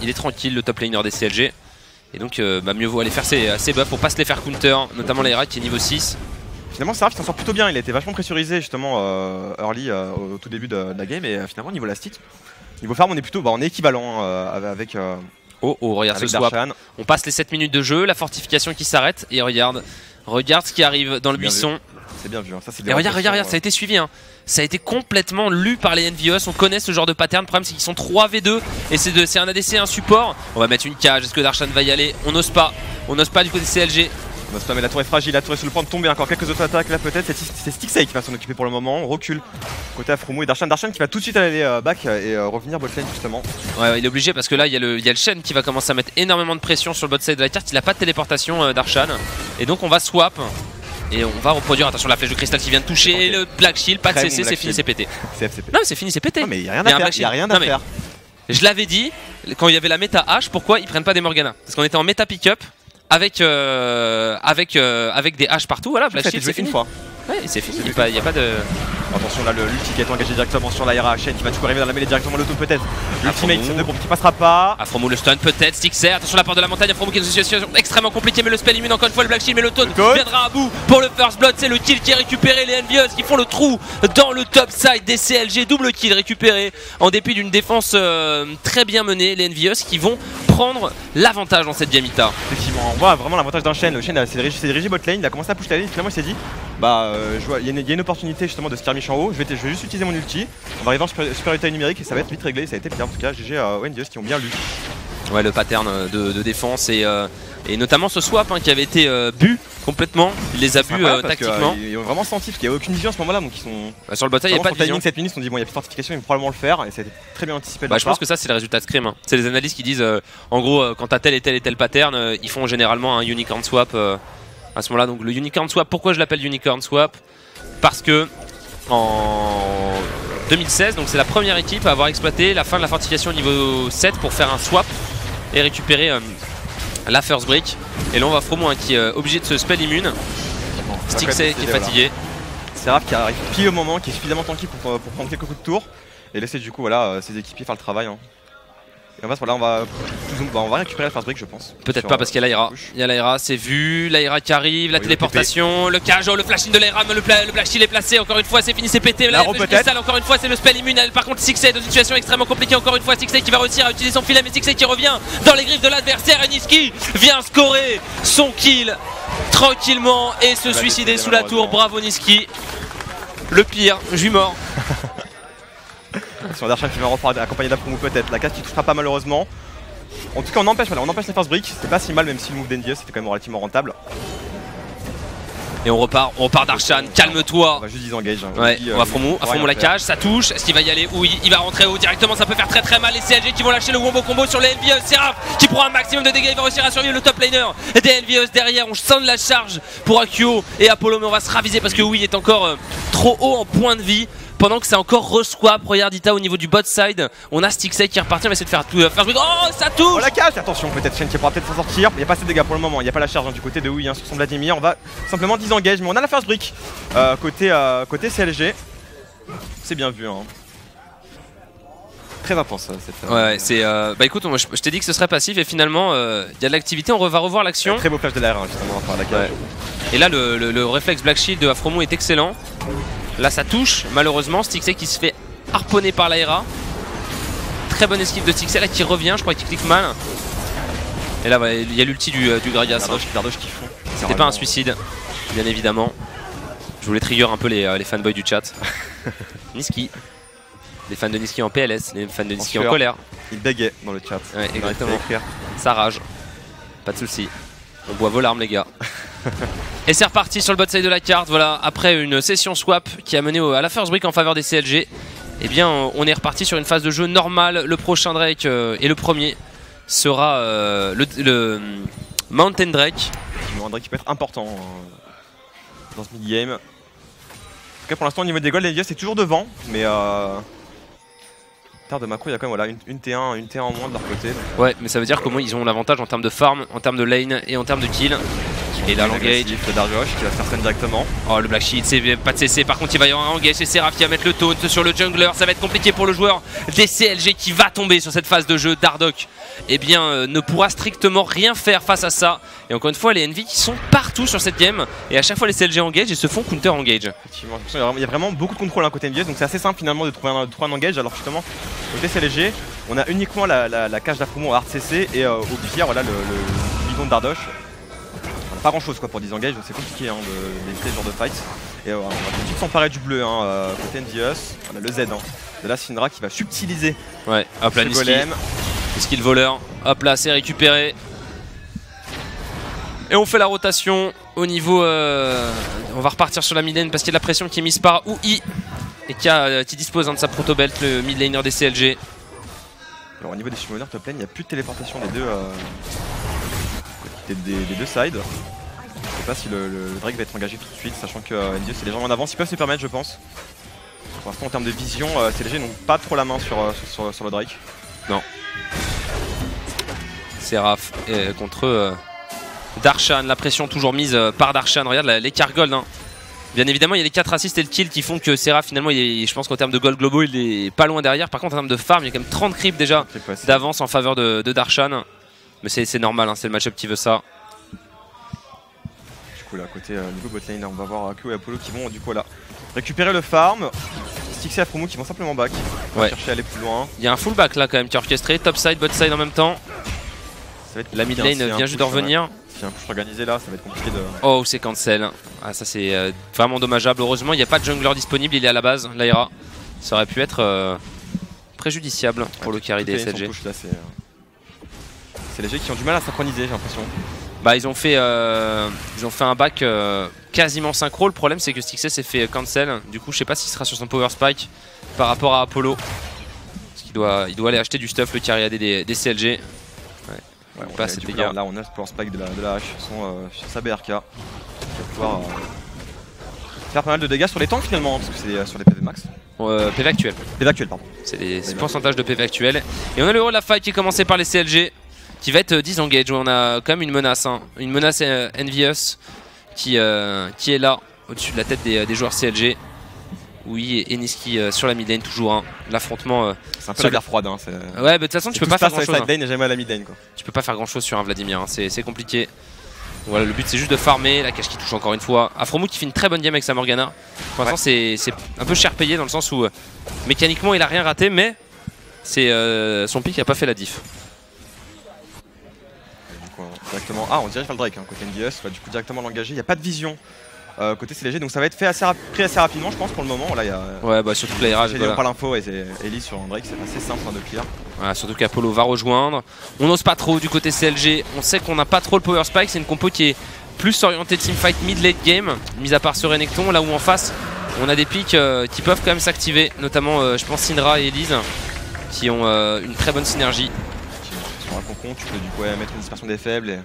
il est tranquille le top laner des CLG. Et donc mieux vaut aller faire ses buffs pour pas se les faire counter, notamment Lyra qui est niveau 6. Finalement Seraph s'en sort plutôt bien, il a été vachement pressurisé justement early au tout début de la game et finalement niveau lastique, niveau farm on est plutôt on est équivalent avec Oh regarde avec ce swap, Darshan. On passe les 7 minutes de jeu, la fortification qui s'arrête et regarde ce qui arrive dans le buisson. C'est bien vu, hein. Ça c'est bien. Regarde, ça a été suivi hein. Ça a été complètement lu par les Envious, on connaît ce genre de pattern, le problème c'est qu'ils sont 3v2 et c'est un ADC et un support. On va mettre une cage, est-ce que Darshan va y aller? On n'ose pas du côté CLG. On n'ose pas mais la tour est fragile, la tour est sur le point de tomber, encore quelques autres attaques là peut-être, c'est Stixay qui va s'en occuper pour le moment, on recule côté Aphromoo et Darshan qui va tout de suite aller back et revenir botlane justement. Ouais il est obligé parce que là il y a le Shen qui va commencer à mettre énormément de pression sur le bot side de la carte, il n'a pas de téléportation Darshan et donc on va swap. Et on va reproduire, attention la flèche de cristal qui vient de toucher, okay. Le Black Shield, pas de CC, c'est fini, c'est pété. Non mais c'est fini, c'est pété. Non mais il n'y a rien à faire. Je l'avais dit, quand il y avait la méta H, pourquoi ils prennent pas des Morgana? Parce qu'on était en méta pick-up avec des H partout, voilà, Black Shield c'est fini. Ouais, c'est fini, il n'y a pas de... Attention là, l'ulti qui est engagé directement sur la Shen qui va du coup arriver dans la mêlée directement l'auto peut-être. L'ultimate de groupe qui passera pas. Aphromoo le stun peut-être, Stixay, attention la porte de la montagne, Aphromoo qui est dans une situation extrêmement compliquée mais le spell immune encore une fois, le Black Shield mais le taunt viendra à bout pour le first blood, c'est le kill qui est récupéré, les Envious qui font le trou dans le top side des CLG, double kill récupéré en dépit d'une défense très bien menée, les Envious qui vont prendre l'avantage dans cette game Ita. Effectivement, on voit vraiment l'avantage d'un Shen, le Shen s'est dirigé bot lane, il a commencé à push la lane, finalement il s'est dit il y a une opportunité justement de skirmish en haut, je vais juste utiliser mon ulti, on va arriver en supériorité numérique et ça va être vite réglé, ça a été bien en tout cas, GG à Envious qui ont bien lu. Ouais le pattern de défense et notamment ce swap hein, qui avait été bu complètement, il les a bu tactiquement. Ils ont vraiment senti qu'il n'y avait aucune vision à ce moment là, donc ils sont... Bah, sur le bataille il n'y a pas de vision. Timing 7 minutes, ils ont dit bon il y a plus de fortification, ils vont probablement le faire et ça a été très bien anticipé. Bah, je pense que ça c'est le résultat de Scrim, hein. C'est les analystes qui disent en gros quand t'as tel et tel pattern, ils font généralement un unicorn swap à ce moment là, donc le unicorn swap, pourquoi je l'appelle unicorn swap? Parce que en 2016, donc c'est la première équipe à avoir exploité la fin de la fortification niveau 7 pour faire un swap et récupérer la first brick. Et là on va Aphromoo hein, qui est obligé de se spell immune. Bon, Stixay qui est fatigué. Seraph qui arrive pile au moment, qui est suffisamment tanky pour prendre quelques coups de tour et laisser du coup voilà, ses équipiers faire le travail. Hein. Et on va récupérer la first brick je pense. Peut-être pas parce qu'il y a Lyra. Il y a Lyra, c'est vu, Lyra qui arrive, la téléportation, le cage, le flashing de Lyra, le flash il est placé, encore une fois c'est fini, c'est pété, la cristal encore une fois c'est le spell immune, par contre Stixay dans une situation extrêmement compliquée, encore une fois Stixay qui va réussir à utiliser son filet mais Stixay qui revient dans les griffes de l'adversaire et Nisqy vient scorer son kill tranquillement et se suicider sous la tour, bravo Nisqy, le pire, j'suis mort. Sur Darshan qui va repartir accompagné d'Aphromoo peut-être, la case qui touchera pas malheureusement. En tout cas on empêche la first brick, c'était pas si mal même si le move d'Envious c'était quand même relativement rentable. Et on repart Darshan, calme-toi. On va juste disengage. Hein. Ouais, on va Aphromoo la cage, ça touche. Est-ce qu'il va y aller? Oui, il va rentrer haut directement, ça peut faire très mal. Les CLG qui vont lâcher le wombo combo sur les Envy, Seraph qui prend un maximum de dégâts, il va réussir à survivre le top laner. Et des Envy derrière, on sent de la charge pour Akio et Apollo, mais on va se raviser parce que oui, il est encore trop haut en point de vie. Pendant que c'est encore re-swap, regarde Ita au niveau du bot side, on a Stixay qui est reparti, on va essayer de faire tout. Oh, ça touche! Oh, la cage! Attention, peut-être Shen qui pourra peut-être s'en sortir. Il n'y a pas assez de dégâts pour le moment, il n'y a pas la charge hein, du côté de Ui hein, sur son Vladimir. On va simplement disengage, mais on a la first brick côté CLG. C'est bien vu. Hein. Très intense cette. Ouais, c'est. Bah écoute, moi, je t'ai dit que ce serait passif et finalement, il y a de l'activité, on va revoir l'action. Très beau flash de l'air, hein, justement, enfin, la cage. Ouais. Et là, le réflexe Black Shield de Aphromoo est excellent. Là ça touche, malheureusement, Stixay qui se fait harponner par Lyra. Très bonne esquive de Stixay, là qui revient, je crois qu'il clique mal. Et là il y a l'ulti du Gragas. Dardoch qui fond. C'était pas un suicide, bien évidemment. Je voulais trigger un peu les fanboys du chat. Nisqy. Les fans de Nisqy en PLS, les fans de Nisqy en colère. Il bégait dans le chat. Ouais, exactement. Ça rage. Pas de soucis. On boit vos larmes les gars. Et c'est reparti sur le bot side de la carte, voilà, après une session swap qui a mené à la first break en faveur des CLG. Eh bien on est reparti sur une phase de jeu normale, le prochain Drake et le premier sera le Mountain Drake. Un Drake qui peut être important dans ce mid-game. En tout cas pour l'instant au niveau des golds, les gars c'est toujours devant, mais de macro, il y a quand même voilà, une T1 en moins de leur côté. Donc. Ouais, mais ça veut dire qu'au moins ils ont l'avantage en termes de farm, en termes de lane et en termes de kill. Et là, l'engage de Dardoch qui va faire Shen directement. Oh, le Black Sheet, c'est pas de CC. Par contre, il va y avoir un engage. C'est Seraph qui va mettre le taunt sur le jungler. Ça va être compliqué pour le joueur des CLG qui va tomber sur cette phase de jeu. Dardoch, eh bien, ne pourra strictement rien faire face à ça. Et encore une fois, les Envy qui sont partout sur cette game. Et à chaque fois, les CLG engage et se font counter engage. Effectivement, il y a vraiment beaucoup de contrôle à côté Envy. Donc, c'est assez simple finalement de trouver un engage. Alors, justement, côté CLG, on a uniquement la cage d'Aphromoo en hard CC et au pire, voilà le bidon de Dardoch. Pas grand chose quoi pour disengage, donc c'est compliqué hein, d'éviter ce genre de fight. Et on va tout de suite s'emparer du bleu hein, côté Envious. On a le Z hein, de la Syndra qui va subtiliser. Ouais, hop là Nisqy le voleur, hop là c'est récupéré. Et on fait la rotation au niveau... on va repartir sur la mid lane parce qu'il y a de la pression qui est mise par Ui et qui dispose hein, de sa proto belt, le mid laner des CLG. Alors au niveau des summoners top lane, il n'y a plus de téléportation des deux... Des deux sides. Je sais pas si le Drake va être engagé tout de suite, sachant que Envy c'est légèrement en avance, ils peuvent se permettre je pense. Pour l'instant en termes de vision, CLG n'ont pas trop la main sur le Drake. Non. Seraph contre Darshan, la pression toujours mise par Darshan, regarde l'écart gold hein. Bien évidemment il y a les 4 assists et le kill qui font que Seraph finalement je pense qu'en termes de gold global il est pas loin derrière. Par contre en termes de farm il y a quand même 30 creeps déjà d'avance en faveur de Darshan. Mais c'est normal, hein, c'est le match-up qui veut ça. Du coup là, côté niveau botlane, on va voir Akio et Apollo qui vont du coup là récupérer le farm. Stixay et Aphromoo qui vont simplement back, ouais. Chercher à aller plus loin. Il y a un full back là quand même qui est orchestré, top side, bot side en même temps. La mid lane vient juste de revenir. Si un push organisé là, ça va être compliqué de... Oh, c'est cancel. Ah, ça c'est vraiment dommageable. Heureusement, il n'y a pas de jungler disponible, il est à la base, Lyra. Ça aurait pu être préjudiciable pour le carry des SLG. Les CLG qui ont du mal à synchroniser, j'ai l'impression. Bah ils ont fait un back quasiment synchro. Le problème c'est que Stixay s'est fait cancel. Du coup je sais pas s'il sera sur son power spike par rapport à Apollo. Parce qu'il doit aller acheter du stuff le carry AD des CLG. Ouais, ouais on passe les gars. Là on a le power spike de la hache sur sa BRK. Il va pouvoir faire pas mal de dégâts sur les tanks finalement, parce que c'est sur les PV max. PV actuel. PV actuel pardon. C'est les pourcentages de PV actuel. Et on a le hero de la fight qui est commencé par les CLG. Qui va être disengage, on a quand même une menace, hein. Une menace Envious qui est là, au-dessus de la tête des joueurs CLG. Oui, et Nisqy sur la mid lane toujours, hein. L'affrontement... c'est un peu la guerre froide. Hein, ouais, mais de toute façon tu peux pas faire grand chose. Tu peux pas faire grand chose sur un Vladimir, hein. C'est compliqué. Voilà, le but c'est juste de farmer, la cache qui touche encore une fois. Aphromoo qui fait une très bonne game avec sa Morgana. Pour l'instant c'est un peu cher payé dans le sens où mécaniquement il a rien raté, mais son pick a pas fait la diff. Directement. Ah, on dirait faire le Drake hein, côté NDS, du coup directement l'engager, il n'y a pas de vision côté CLG, donc ça va être fait assez rapidement je pense pour le moment. Là, y a, ouais bah surtout que les rages, voilà. Pas l'info et Elise sur un Drake, c'est assez simple hein, de pire. Voilà, surtout qu'Apollo va rejoindre, on n'ose pas trop du côté CLG, on sait qu'on n'a pas trop le power spike, c'est une compo qui est plus orienté teamfight mid-late game, mis à part ce Renekton, là où en face on a des pics qui peuvent quand même s'activer, notamment je pense Syndra et Elise qui ont une très bonne synergie. Sur un concon, tu peux du coup mettre une dispersion des faibles et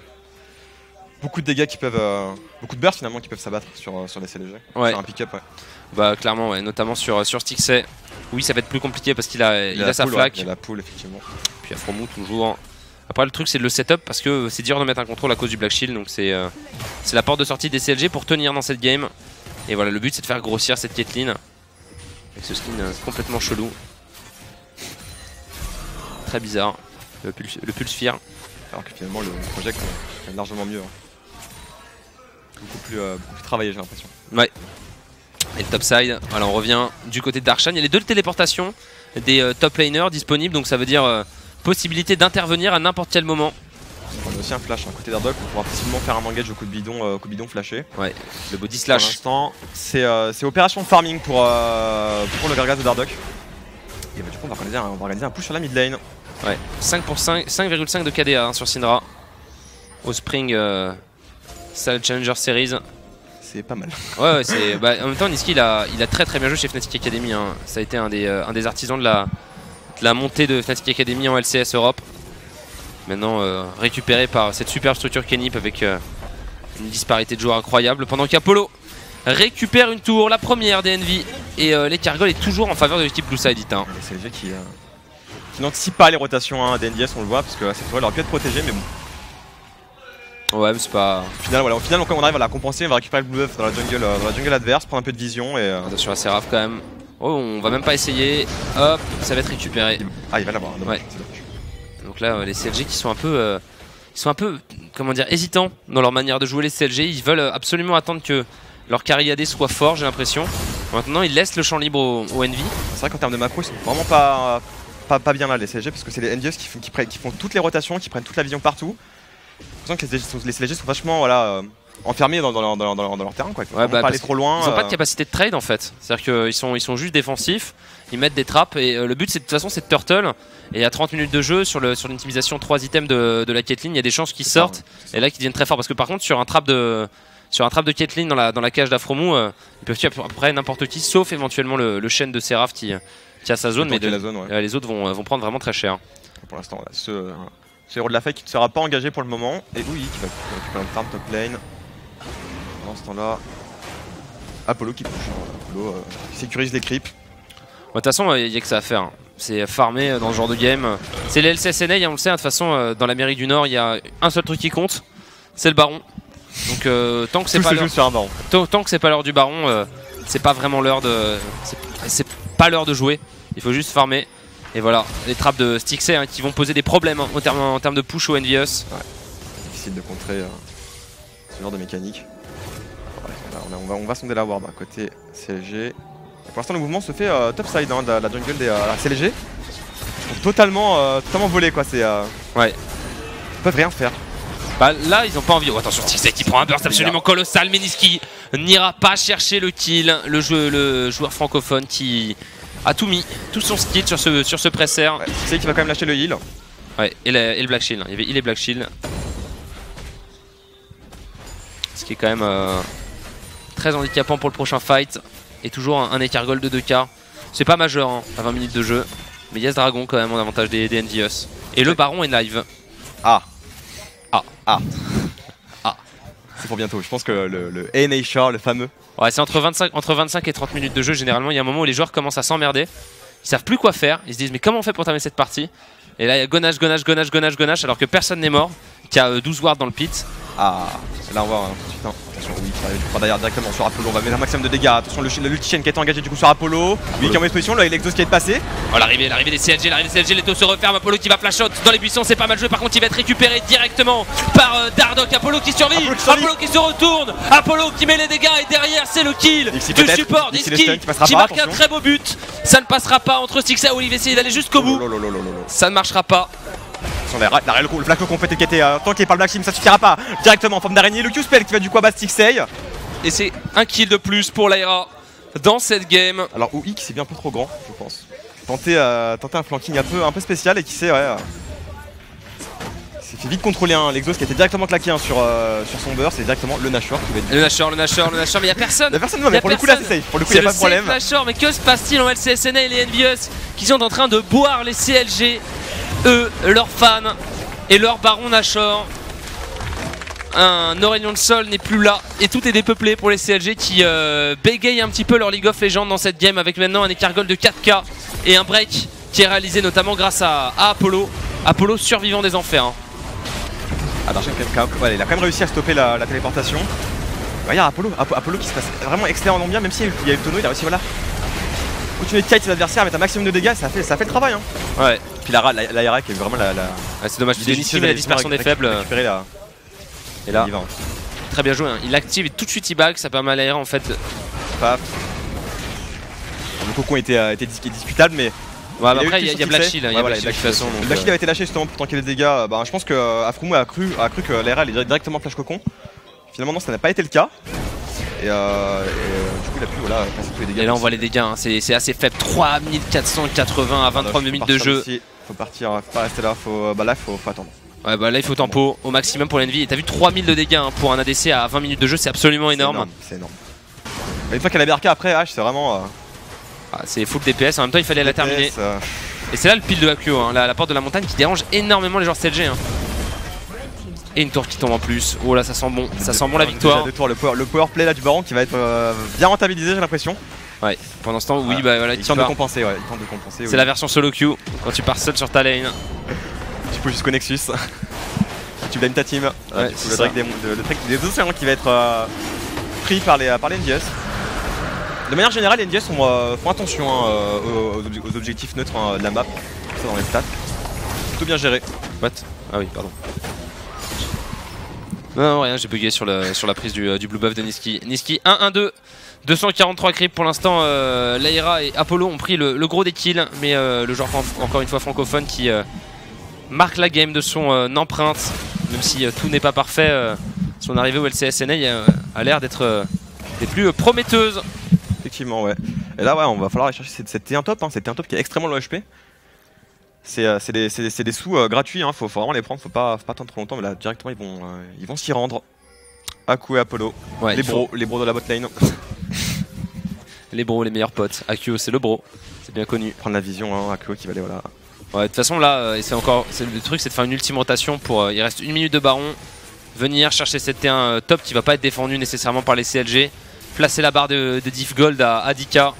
beaucoup de dégâts qui peuvent. Beaucoup de bursts finalement qui peuvent s'abattre sur les CLG. Ouais. Sur un pick-up, ouais. Bah clairement, ouais, notamment sur Stixay. Oui, ça va être plus compliqué parce qu'il a sa flaque. Il a la poule, effectivement. Puis Aphromoo toujours. Après, le truc c'est de le setup parce que c'est dur de mettre un contrôle à cause du Black Shield, donc c'est la porte de sortie des CLG pour tenir dans cette game. Et voilà, le but c'est de faire grossir cette Caitlyn avec ce skin complètement chelou. Très bizarre, le Pulse Fear. Alors que finalement le projet est largement mieux. Hein. Beaucoup plus travaillé, j'ai l'impression. Ouais. Et le topside, voilà, on revient du côté de Darshan. Il y a les deux téléportations des top laners disponibles, donc ça veut dire possibilité d'intervenir à n'importe quel moment. On a aussi un flash à côté Dardoch, on pourra facilement faire un engage au coup de bidon flashé. Ouais, le body slash. Pour l'instant, c'est opération farming pour le Gragas de Dardoch. Et bah, du coup, on va organiser un push sur la mid lane. Ouais, 5,5 de KDA hein, sur Syndra. Au spring, Sal Challenger Series. C'est pas mal. Ouais, c'est. Bah, en même temps, Nisqy il a très très bien joué chez Fnatic Academy. Hein. Ça a été un des artisans de la montée de Fnatic Academy en LCS Europe. Maintenant récupéré par cette superbe structure Kenip avec une disparité de joueurs incroyable. Pendant qu'Apollo récupère une tour, la première des Envy. Et les cargoles est toujours en faveur de l'équipe Blue Side Ita. C'est les jeux qui n'anticipent pas les rotations hein, des NDS, on le voit, parce que cette fois, elle aurait pu être protégée, mais bon. Ouais, mais c'est pas. Au final, on arrive à la compenser, on va récupérer le blue buff dans la jungle adverse, prendre un peu de vision et. Attention à Seraph quand même. Oh, on va même pas essayer. Hop, ça va être récupéré. Ah, il va l'avoir. Ouais. Donc là, les CLG qui sont un peu, comment dire, hésitants dans leur manière de jouer les CLG. Ils veulent absolument attendre que leur carry AD soit fort, j'ai l'impression. Maintenant, ils laissent le champ libre au Envy. C'est vrai qu'en termes de macro, ils sont vraiment pas bien là les CLG, parce que c'est les NDS qui font toutes les rotations, qui prennent toute la vision partout. J'ai l'impression que les CLG sont vachement voilà, enfermés dans leur terrain. Quoi. Ils ne ouais, bah, pas aller trop loin. Ils n'ont pas de capacité de trade en fait. C'est-à-dire qu'ils sont juste défensifs, ils mettent des trappes et le but c'est de toute façon c'est de turtle. Et à 30 minutes de jeu, sur l'optimisation 3 items de la Caitlyn, il y a des chances qu'ils sortent et là qu'ils deviennent très forts. Parce que par contre, sur un trap de Caitlyn dans la cage d'Aphromoo, ils peuvent tuer à peu près n'importe qui, sauf éventuellement le Shen de Seraph qui a sa zone. Mais zone, ouais. Les autres vont prendre vraiment très cher. Pour l'instant, voilà, ce héros de la faille qui ne sera pas engagé pour le moment. Et oui, qui va récupérer un turn top lane. Pendant ce temps-là, Apollo qui push. Apollo qui sécurise les creeps. De toute façon, il n'y a que ça à faire. C'est farmer dans ce genre de game. C'est les LCSNA, on le sait. De toute façon, dans l'Amérique du Nord, il y a un seul truc qui compte, c'est le baron. Donc tant que c'est pas l'heure du baron, c'est pas vraiment l'heure de. C'est pas l'heure de jouer. Il faut juste farmer. Et voilà, les trappes de Stixay hein, qui vont poser des problèmes hein, en termes de push au Envious. Ouais. Difficile de contrer ce genre de mécanique. Ouais, on va sonder la ward hein, côté CLG. Et pour l'instant, le mouvement se fait topside hein, de la jungle des CLG. Ils sont totalement volés quoi. Ouais. Ils peuvent rien faire. Bah là, ils ont pas envie. Oh, attention, Stixay qui prend un burst absolument colossal. Mais Nisqy n'ira pas chercher le kill. Le joueur francophone qui. A tout mis, tout son skill sur ce presser. Ouais, c'est qu'il va quand même lâcher le heal. Ouais, et le Black Shield. Il y avait heal et Black Shield. Ce qui est quand même très handicapant pour le prochain fight. Et toujours un écargol de 2K. C'est pas majeur hein, à 20 minutes de jeu. Mais il y a ce dragon quand même en avantage des Envious. Et le baron est live. Ah. C'est pour bientôt, je pense que le A-Nature, le fameux. Ouais, c'est entre 25 et 30 minutes de jeu, généralement il y a un moment où les joueurs commencent à s'emmerder. Ils savent plus quoi faire, ils se disent mais comment on fait pour terminer cette partie. Et là il y a Gonage alors que personne n'est mort, qui a 12 wards dans le pit. Ah, là on va tout de suite, hein. Attention, oui, il va d'ailleurs directement sur Apollo, on va mettre un maximum de dégâts. Attention, l'ulti Shen qui a été engagé du coup sur Apollo, lui qui est en mauvaise position, là il y a l'exhaust qui est passé. Oh, l'arrivée des CLG, les taux se referment, Apollo qui va flash out dans les buissons, c'est pas mal joué, par contre il va être récupéré directement par Dardoch. Apollo qui survit, Apollo qui se retourne, Apollo qui met les dégâts et derrière c'est le kill du support Nisqy qui marque un très beau but. Ça ne passera pas entre Stixay où il va essayer d'aller jusqu'au bout, ça ne marchera pas. Le Black Hawk qu'on peut t'équêter, tanké par le Black Sim, ça suffira pas. Directement en forme d'araignée, le Q-Spell qui va du coup abattre Stixay. Et c'est un kill de plus pour Lyra dans cette game. Alors OI qui s'est bien un peu trop grand, je pense. Tenter un flanking un peu spécial et qui s'est s'est fait vite contrôler un Lexos qui a été directement claqué sur, sur son burst. C'est directement le Nashor qui va être... Le Nashor, mais il n'y a personne. Non, mais pour le coup là c'est safe, pour le coup il n'y a pas de problème. Nashor, mais que se passe-t-il en LCSNA et les Envious qui sont en train de boire les CLG, eux, leurs fans et leur baron Nashor. Un Aurelion Sol n'est plus là et tout est dépeuplé pour les CLG qui bégayent un petit peu leur League of Legends dans cette game avec maintenant un écart goal de 4K et un break qui est réalisé notamment grâce à Apollo. Apollo survivant des enfers. Hein. Ah, Darshan, ouais, il a quand même réussi à stopper la téléportation. Ouais, regarde Apollo, qui se passe vraiment excellent en bien, même s'il y a eu le tonneau, il a réussi, voilà. Continuer de kite ses adversaires, mettre un maximum de dégâts, ça fait le travail. Hein. Ouais. Puis la Lyra qui est vraiment la... Ouais, c'est dommage, Nisqy mais la dispersion des faibles. Et là, très bien joué, hein. Il active et tout de suite il bague, ça permet à l'air en fait. Paf. Le cocon était discutable, mais. Ouais, bah après il y a Black Shield, de toute façon. Black Shield avait été lâché justement pour tanker des dégâts. Bah, je pense que Aphromoo a cru que l'air allait directement flash cocon. Finalement, non, ça n'a pas été le cas. Et du coup, il a pu passer tous les dégâts. Et là, on voit les dégâts, hein. C'est assez faible. 3480 à 23 minutes de jeu. Faut partir, faut pas rester là, faut attendre. Ouais, bah là il faut tempo au maximum pour l'Envy. Et t'as vu 3000 de dégâts hein, pour un ADC à 20 minutes de jeu, c'est absolument énorme. C'est énorme. Une fois qu'elle a BRK après, H, c'est vraiment. Ah, c'est full DPS, en même temps il fallait DPS, la terminer. Et c'est là le pile de Akio, hein, la porte de la montagne qui dérange énormément les joueurs CLG. Hein. Et une tour qui tombe en plus. Oh là, ça sent bon, ça sent bon la victoire. Déjà, tours, le power play là du baron qui va être bien rentabilisé, j'ai l'impression. Ouais, pendant ce temps, oui, bah voilà, il tente de compenser. Ouais, c'est oui. La version solo queue quand tu pars seul sur ta lane. Tu peux jusqu'au Nexus, tu blames ta team, ouais, coup, le trek des océans qui va être pris par les Envious. De manière générale, les Envious font attention hein, aux objectifs neutres hein, de la map, ça dans les stats. Plutôt bien géré. What? Ah oui, pardon. Non, rien, j'ai bugué sur la prise du blue buff de Nisqy. Nisqy 1-1-2, 243 creeps pour l'instant. Lyra et Apollo ont pris le gros des kills, mais le joueur encore une fois francophone qui... marque la game de son empreinte, même si tout n'est pas parfait. Son arrivée au LCSNA a l'air d'être des plus prometteuses. Effectivement, ouais. Et là, ouais, on va falloir aller chercher cette T1 top, hein, cette T1 top qui est extrêmement low HP. C'est des sous gratuits, hein, faut vraiment les prendre, faut pas attendre trop longtemps, mais là directement ils vont s'y rendre. Akio et Apollo, ouais, les bros de la bot lane. Les bros, les meilleurs potes. Akio, c'est le bro, c'est bien connu. Prendre la vision, hein, Akio qui va aller, voilà. Ouais, de toute façon là, le truc c'est de faire une ultime rotation pour, il reste une minute de baron, venir chercher cette T1 top qui va pas être défendue nécessairement par les CLG, placer la barre de diff gold à 10K.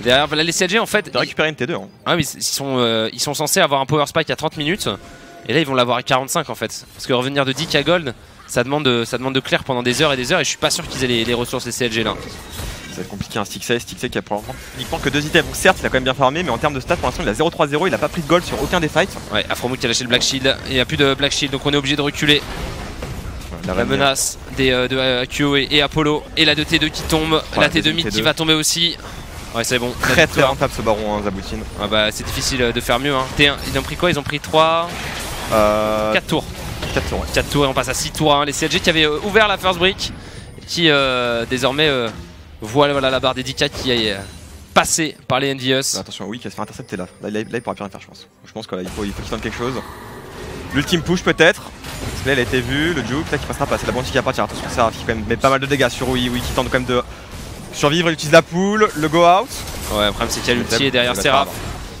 Derrière, là, les CLG en fait... récupérer une T2. Hein. Ah oui, ils sont censés avoir un power spike à 30 minutes, et là ils vont l'avoir à 45 en fait. Parce que revenir de 10K gold, ça demande de clear pendant des heures et des heures, et je suis pas sûr qu'ils aient les ressources des CLG là. Ça va être compliqué, un Stixay qui a pour l'instant uniquement que 2 items. Donc certes, il a quand même bien farmé, mais en termes de stats, pour l'instant, il a 0-3-0, il a pas pris de gold sur aucun des fights. Ouais, Aphromoo qui a lâché le Black Shield, il n'y a plus de Black Shield, donc on est obligé de reculer. La menace de Akio et Apollo, et la 2T2 qui tombe, la T2 mid qui va tomber aussi. Ouais, c'est bon. Très très rentable ce baron, hein, Zaboutine. Ah bah, c'est difficile de faire mieux. Hein. T1, ils ont pris quoi? Ils ont pris 3... 4 tours. 4 tours, ouais. 4 tours, et on passe à 6 tours. Hein. Les CLG qui avaient ouvert la first brick, qui désormais... Voilà la barre des 10K qui est passée par les Envious. Attention, oui, qui va se faire intercepter là. Là, il pourra plus rien faire, je pense. Je pense que là, il faut qu'il tente quelque chose. L'ultime push peut-être. Là, elle a été vue, le juke, là qui passera pas. C'est la bandit qui va partir. Attention, Seraph qui met pas mal de dégâts sur oui, qui tente quand même de survivre. Il utilise la poule, le go out. Ouais, le problème c'est qu'il y a l'ulti derrière Seraph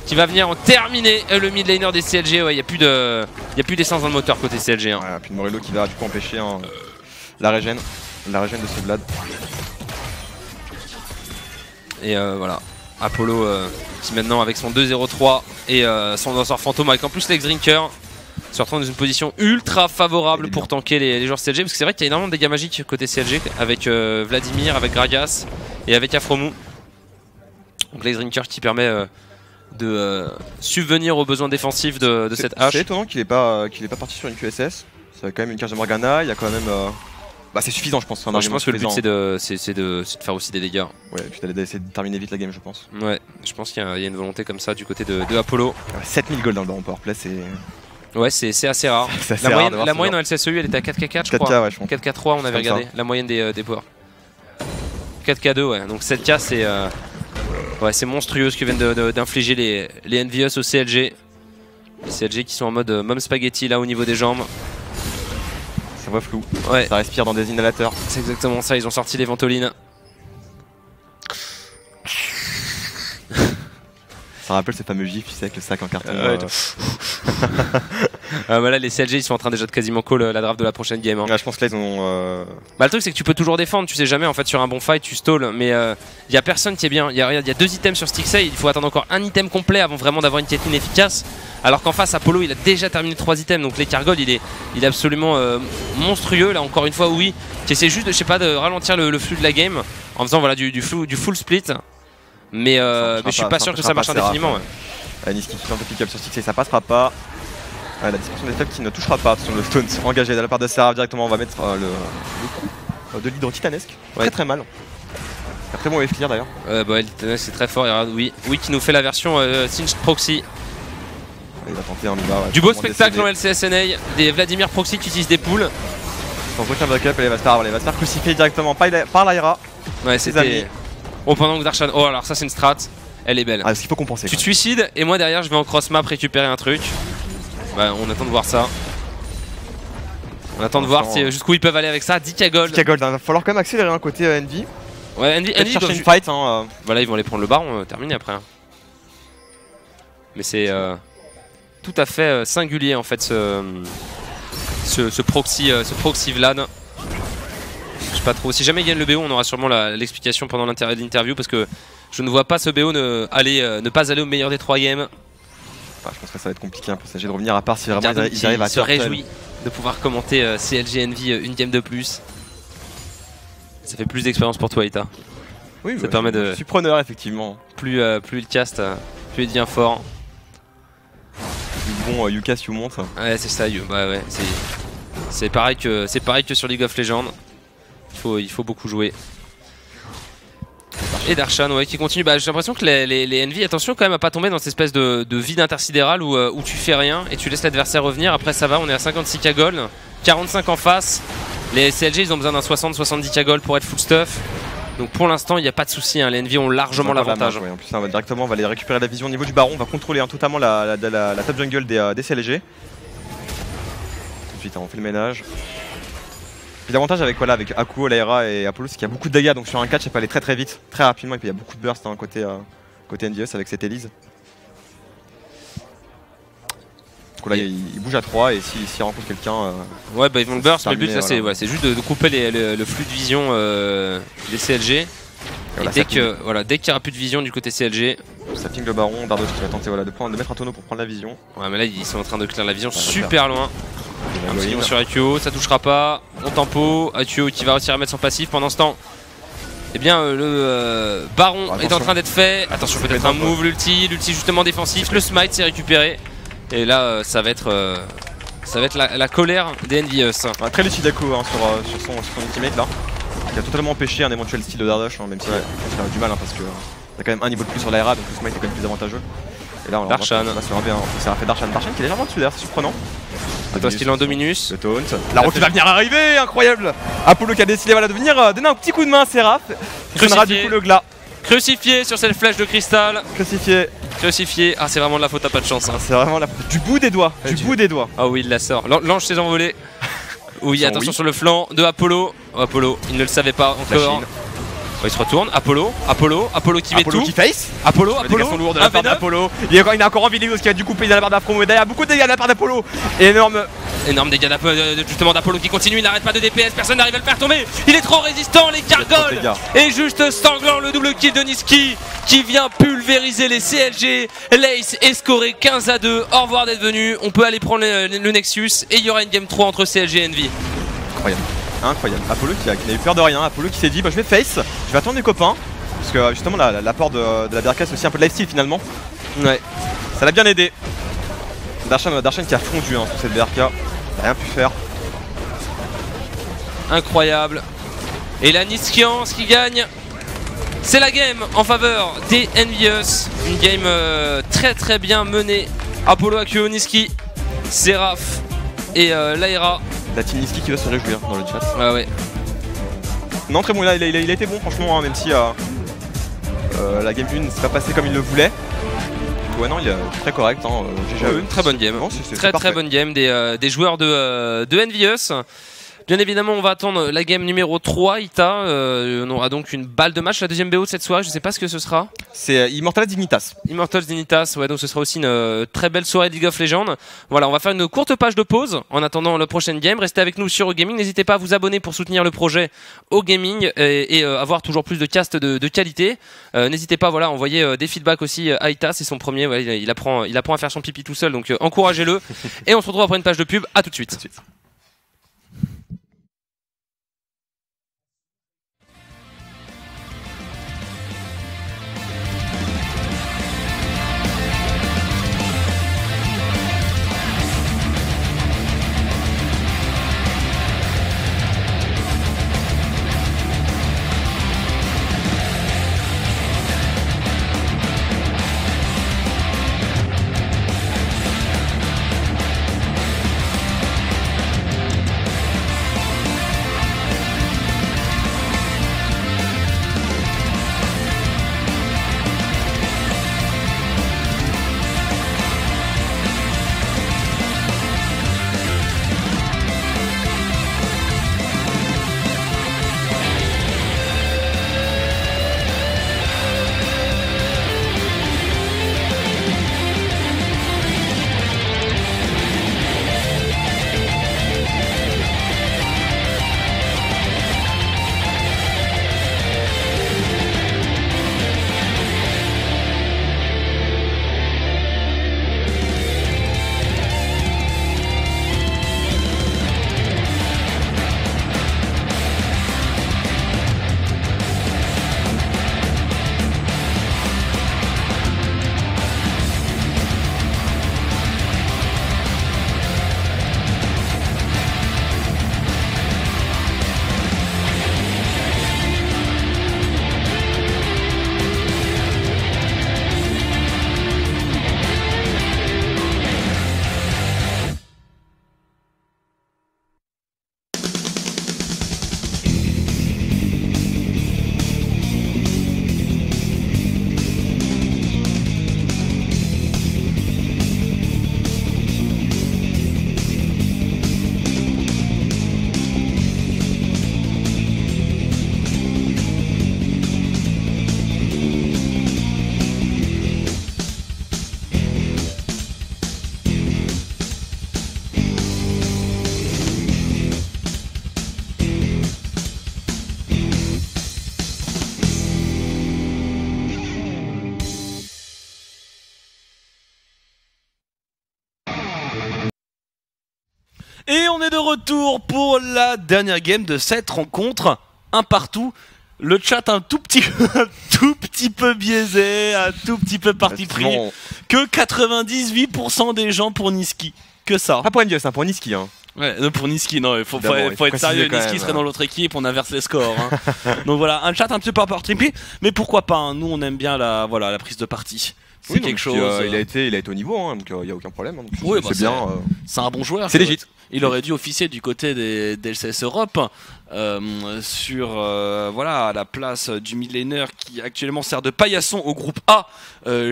qui va venir en terminer le mid laner des CLG. Ouais, il n'y a plus d'essence dans le moteur côté CLG. Hein. Ouais, puis Morello qui va du coup empêcher hein, la régène de ce Vlad. Et voilà, Apollo qui maintenant avec son 2-0-3 et son danseur fantôme avec en plus l'ex drinker se retrouve dans une position ultra favorable pour tanker les joueurs CLG, parce que c'est vrai qu'il y a énormément de dégâts magiques côté CLG avec Vladimir, avec Gragas et avec Aphromoo. Donc l'ex drinker qui permet de subvenir aux besoins défensifs de cette hache. C'est étonnant qu'il n'est pas parti sur une QSS, c'est quand même une cage de Morgana, il y a quand même... Bah c'est suffisant je pense. Enfin, je pense que le but c'est de faire aussi des dégâts. Ouais, et puis d'aller essayer de terminer vite la game je pense. Ouais, je pense qu'il y a une volonté comme ça du côté de Apollo. 7000 gold dans le baron powerplay c'est... Ouais, c'est assez rare. Assez la moyenne en LCSEU elle était à 4K4 je crois. 4K, ouais, je pense. 4K3 on avait regardé, ça. La moyenne des power. 4K2 ouais, donc 7K c'est... Ouais, c'est monstrueux ce que viennent d'infliger les Envious au CLG. Les CLG qui sont en mode mom spaghetti là au niveau des jambes. Ça voit flou, ouais. Ça respire dans des inhalateurs. C'est exactement ça, ils ont sorti les ventolines. Ça rappelle ces fameux gifs, tu sais, avec le sac en carton. Voilà, les CLG ils sont en train déjà de quasiment call la draft de la prochaine game. Hein. Ouais, je pense que là ils ont. Bah, le truc c'est que tu peux toujours défendre, tu sais jamais en fait sur un bon fight tu stalls, mais y a personne qui est bien. Regarde, y a 2 items sur Stixay, il faut attendre encore un item complet avant vraiment d'avoir une Caitlyn efficace. Alors qu'en face, Apollo il a déjà terminé 3 items, donc l'écart goal il est absolument monstrueux. Là encore une fois, oui, qui essaie juste de, je sais pas, de ralentir le flux de la game en faisant voilà, du full split. Mais je suis pas sûr que ça marche indéfiniment. Nisqy qui tente de pick up sur Stixay, ça passera pas. La dispersion des faibles qui ne touchera pas. Attention, le stone engagé de la part de Seraph directement. On va mettre le coup de leader titanesque. Ouais. Très très mal. Très bon FCR d'ailleurs. Bah, le titanesque c'est très fort. Oui, qui nous fait la version Singed Proxy. Il va tenter en bas, ouais, du beau spectacle en LCSNA. Des Vladimir Proxy qui utilisent des poules. Sans aucun backup, elle va se faire crucifier directement par Lyra. Ouais, c'était. Oh, pendant que Darshan. Oh, alors ça, c'est une strat. Elle est belle. Ah, parce qu'il faut compenser. Tu te suicides et moi derrière, je vais en cross-map récupérer un truc. Bah, on attend de voir ça. On attend de voir jusqu'où ils peuvent aller avec ça. 10K gold. 10K gold, il va falloir quand même accélérer un côté Envy. Ouais, Envy chercher une fight. Hein, Bah, là, ils vont aller prendre le baron, terminé après. Mais c'est tout à fait singulier en fait ce proxy Vlad. Pas trop. Si jamais il gagne le BO, on aura sûrement l'explication pendant l'interview parce que je ne vois pas ce BO ne pas aller au meilleur des 3 games. Bah, je pense que ça va être compliqué pour s'agir de revenir à part si vraiment ils arrivent à se réjouir de pouvoir commenter CLG Envy une game de plus. Ça fait plus d'expérience pour toi, Ita. Oui, ça permet de. Je suis preneur, effectivement. Plus il caste, plus il devient fort. Plus bon, Yuka si vous monte. Ouais, c'est ça, ouais. C'est pareil que sur League of Legends. Il faut beaucoup jouer. Et Darshan ouais, qui continue. Bah, j'ai l'impression que les Envy, attention quand même à pas tomber dans cette espèce de vide intersidéral où tu fais rien et tu laisses l'adversaire revenir. Après ça va, on est à 56K gold, 45 en face. Les CLG ils ont besoin d'un 60-70K gold pour être full stuff. Donc pour l'instant il n'y a pas de souci. Hein. Les Envy ont largement l'avantage. Ouais, en plus, directement on va aller récupérer la vision au niveau du baron. On va contrôler totalement la top jungle des CLG. Tout de suite on fait le ménage. L'avantage avec quoi là, avec Akio, Lyra et Apollo, c'est qu'il y a beaucoup de dégâts, donc sur un catch ça peut aller très très vite, très rapidement, et puis il y a beaucoup de bursts hein, côté NGS avec cette Elise. Donc là il bouge à 3 et s'il rencontre quelqu'un... ouais bah ils vont le burst, mais le but voilà. C'est ouais, juste de couper le flux de vision des CLG. Et dès qu'il n'y aura plus de vision du côté CLG... Ça ping le baron, Dardoch qui va tenter voilà, de mettre un tonneau pour prendre la vision. Ouais mais là ils sont en train de clear la vision super loin. Un petit sur Akio, ça touchera pas, on tempo, Akio qui va aussi remettre son passif pendant ce temps. Eh bien le baron est en train d'être fait, attention peut-être un move, l'ulti justement défensif, le smite s'est récupéré. Et là ça va être la colère des Envious. Ouais, très lucide Akio hein, sur son ultimate là, qui a totalement empêché un éventuel style de Dardoch, hein, même si ça a du mal hein, parce que il y a quand même un niveau de plus sur l'Aera, donc le smite est quand même plus avantageux. Et là on l'a bien, ça a fait Darshan qui est légèrement dessus d'ailleurs, c'est surprenant. Attention qu'il est en Dominus. Le taunt. La route va venir arriver, incroyable. Apollo qui a décidé de venir donner un petit coup de main à Seraph. Crucifié. Du coup le glas. Crucifié sur cette flèche de cristal. Crucifié. Ah c'est vraiment de la faute, t'as pas de chance. Hein. C'est vraiment la faute. Du bout des doigts. Du bout des doigts. Ah oui il la sort. L'ange s'est envolé. Oui attention sur le flanc de Apollo. Oh, Apollo il ne le savait pas encore. Il se retourne, Apollo qui met tout. Apollo qui face. Apollo, la part d'Apollo. Il a encore envie de qu'il a dû couper de la part d'Aphromoo. Il y a beaucoup de dégâts de la part d'Apollo. Énorme dégâts justement d'Apollo qui continue. Il n'arrête pas de DPS, personne n'arrive à le faire tomber. Il est trop résistant, les gargoles. Et juste sanglant le double kill de Nisqy qui vient pulvériser les CLG. Lace est scoré 15-2. Au revoir d'être venu. On peut aller prendre le Nexus et il y aura une game 3 entre CLG et Envy. Incroyable, Apollo qui a eu peur de rien, Apollo qui s'est dit bah je vais face, je vais attendre mes copains. Parce que justement l'apport de la Bjergsen aussi un peu de lifesteal finalement. Ouais. Ça l'a bien aidé. Darshan qui a fondu hein, sur cette BRK, rien pu faire. Incroyable. Et la Nisqians qui gagne. C'est la game en faveur des Envious. Une game très très bien menée. Apollo, Akio, Nisqy, Seraph et Lyra. La team Nisqy qui va se réjouir dans le chat. Ouais. Non, très bon, il a été bon franchement, hein, même si la game 1 s'est pas passée comme il le voulait. ouais non, il est très correct, hein. GG à eux, très bonne game. Non, très bonne game des joueurs de Envious. Bien évidemment, on va attendre la game numéro 3, Ita. On aura donc une balle de match, la deuxième BO de cette soirée. Je ne sais pas ce que ce sera. C'est Immortals Dignitas. Immortals Dignitas, ouais, donc ce sera aussi une très belle soirée de League of Legends. Voilà, on va faire une courte page de pause en attendant la prochaine game. Restez avec nous sur OGaming. N'hésitez pas à vous abonner pour soutenir le projet OGaming et avoir toujours plus de casts de qualité. N'hésitez pas, voilà, à envoyer des feedbacks aussi à Ita. C'est son premier, ouais, il apprend à faire son pipi tout seul, donc encouragez-le. Et on se retrouve après une page de pub. À tout de suite. Et on est de retour pour la dernière game de cette rencontre, 1 partout. Le chat un tout petit peu biaisé, un tout petit peu parti pris. Bon. Que 98% des gens pour Nisqy, que ça. Pas pour Envious, hein, pour Nisqy. Hein. Ouais, pour Nisqy, non, faut être sérieux, Nisqy serait dans l'autre équipe, on inverse les scores. Hein. Donc voilà, un chat un petit peu parti pris, mais pourquoi pas, hein, nous on aime bien la prise de parti. C'est oui, quelque chose. Il a été au niveau, hein, donc il n'y a aucun problème. Hein, donc, oui, c'est bien. C'est un bon joueur. C'est légit. Il aurait dû officier du côté des LCS Europe sur voilà, à la place du millénaire qui actuellement sert de paillasson au groupe A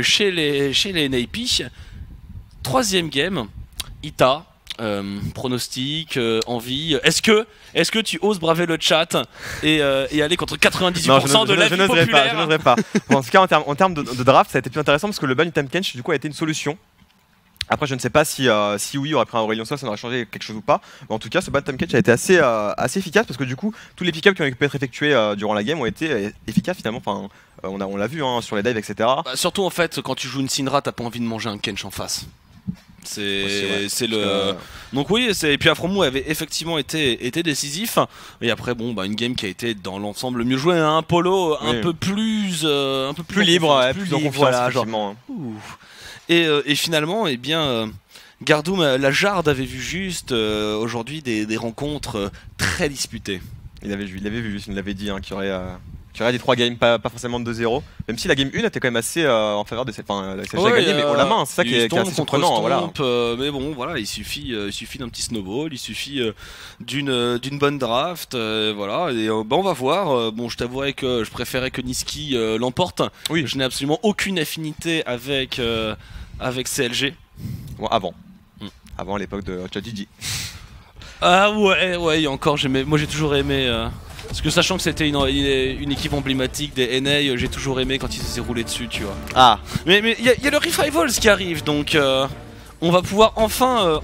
chez les NAP. 3e game, Ita. Pronostic, envie. Est-ce que tu oses braver le chat et aller contre 98% non, de la vie populaire? Je n'oserais pas. Bon, en tout cas, en termes de draft, ça a été plus intéressant parce que le ban du Temkench, du coup, a été une solution. Après, je ne sais pas si oui, il y aurait pris un Aurelion Sol, ça aurait changé quelque chose ou pas. Mais en tout cas, ce ban de Temkench a été assez efficace parce que du coup, tous les pick-ups qui ont pu être effectués durant la game ont été efficaces finalement. Enfin, on l'a vu, hein, sur les dives, etc. Bah, surtout en fait, quand tu joues une Syndra, t'as pas envie de manger un Kench en face. C'est le donc oui, et puis Aphromoo avait effectivement été décisif, et après bon, bah, une game qui a été dans l'ensemble le mieux jouée, hein, Apollo, oui. un peu plus libre, ouais, plus en confiance, voilà, genre, et finalement, et eh bien Gardoum, la Jarde avait vu juste aujourd'hui des rencontres très disputées. Il avait vu juste, il l'avait dit, hein, qu'il y aurait Tu regardes les 3 games, pas forcément de 2-0. Même si la game 1 était quand même assez en faveur de cette. Enfin, la CLG a gagné, mais on la main, c'est ça qui est assez surprenant. Voilà. Mais bon, voilà, il suffit d'un petit snowball, il suffit d'une bonne draft. Voilà, et bah, on va voir. Bon, je t'avouerais que je préférais que Nisqy l'emporte. Oui. Je n'ai absolument aucune affinité avec, avec CLG. Bon, avant. Avant l'époque de ChatGG. Ah ouais, ouais, encore, moi j'ai toujours aimé. Parce que sachant que c'était une équipe emblématique des NA, j'ai toujours aimé quand ils se sont roulés dessus, tu vois. Ah. Mais y a le Revivals qui arrive, donc on va pouvoir enfin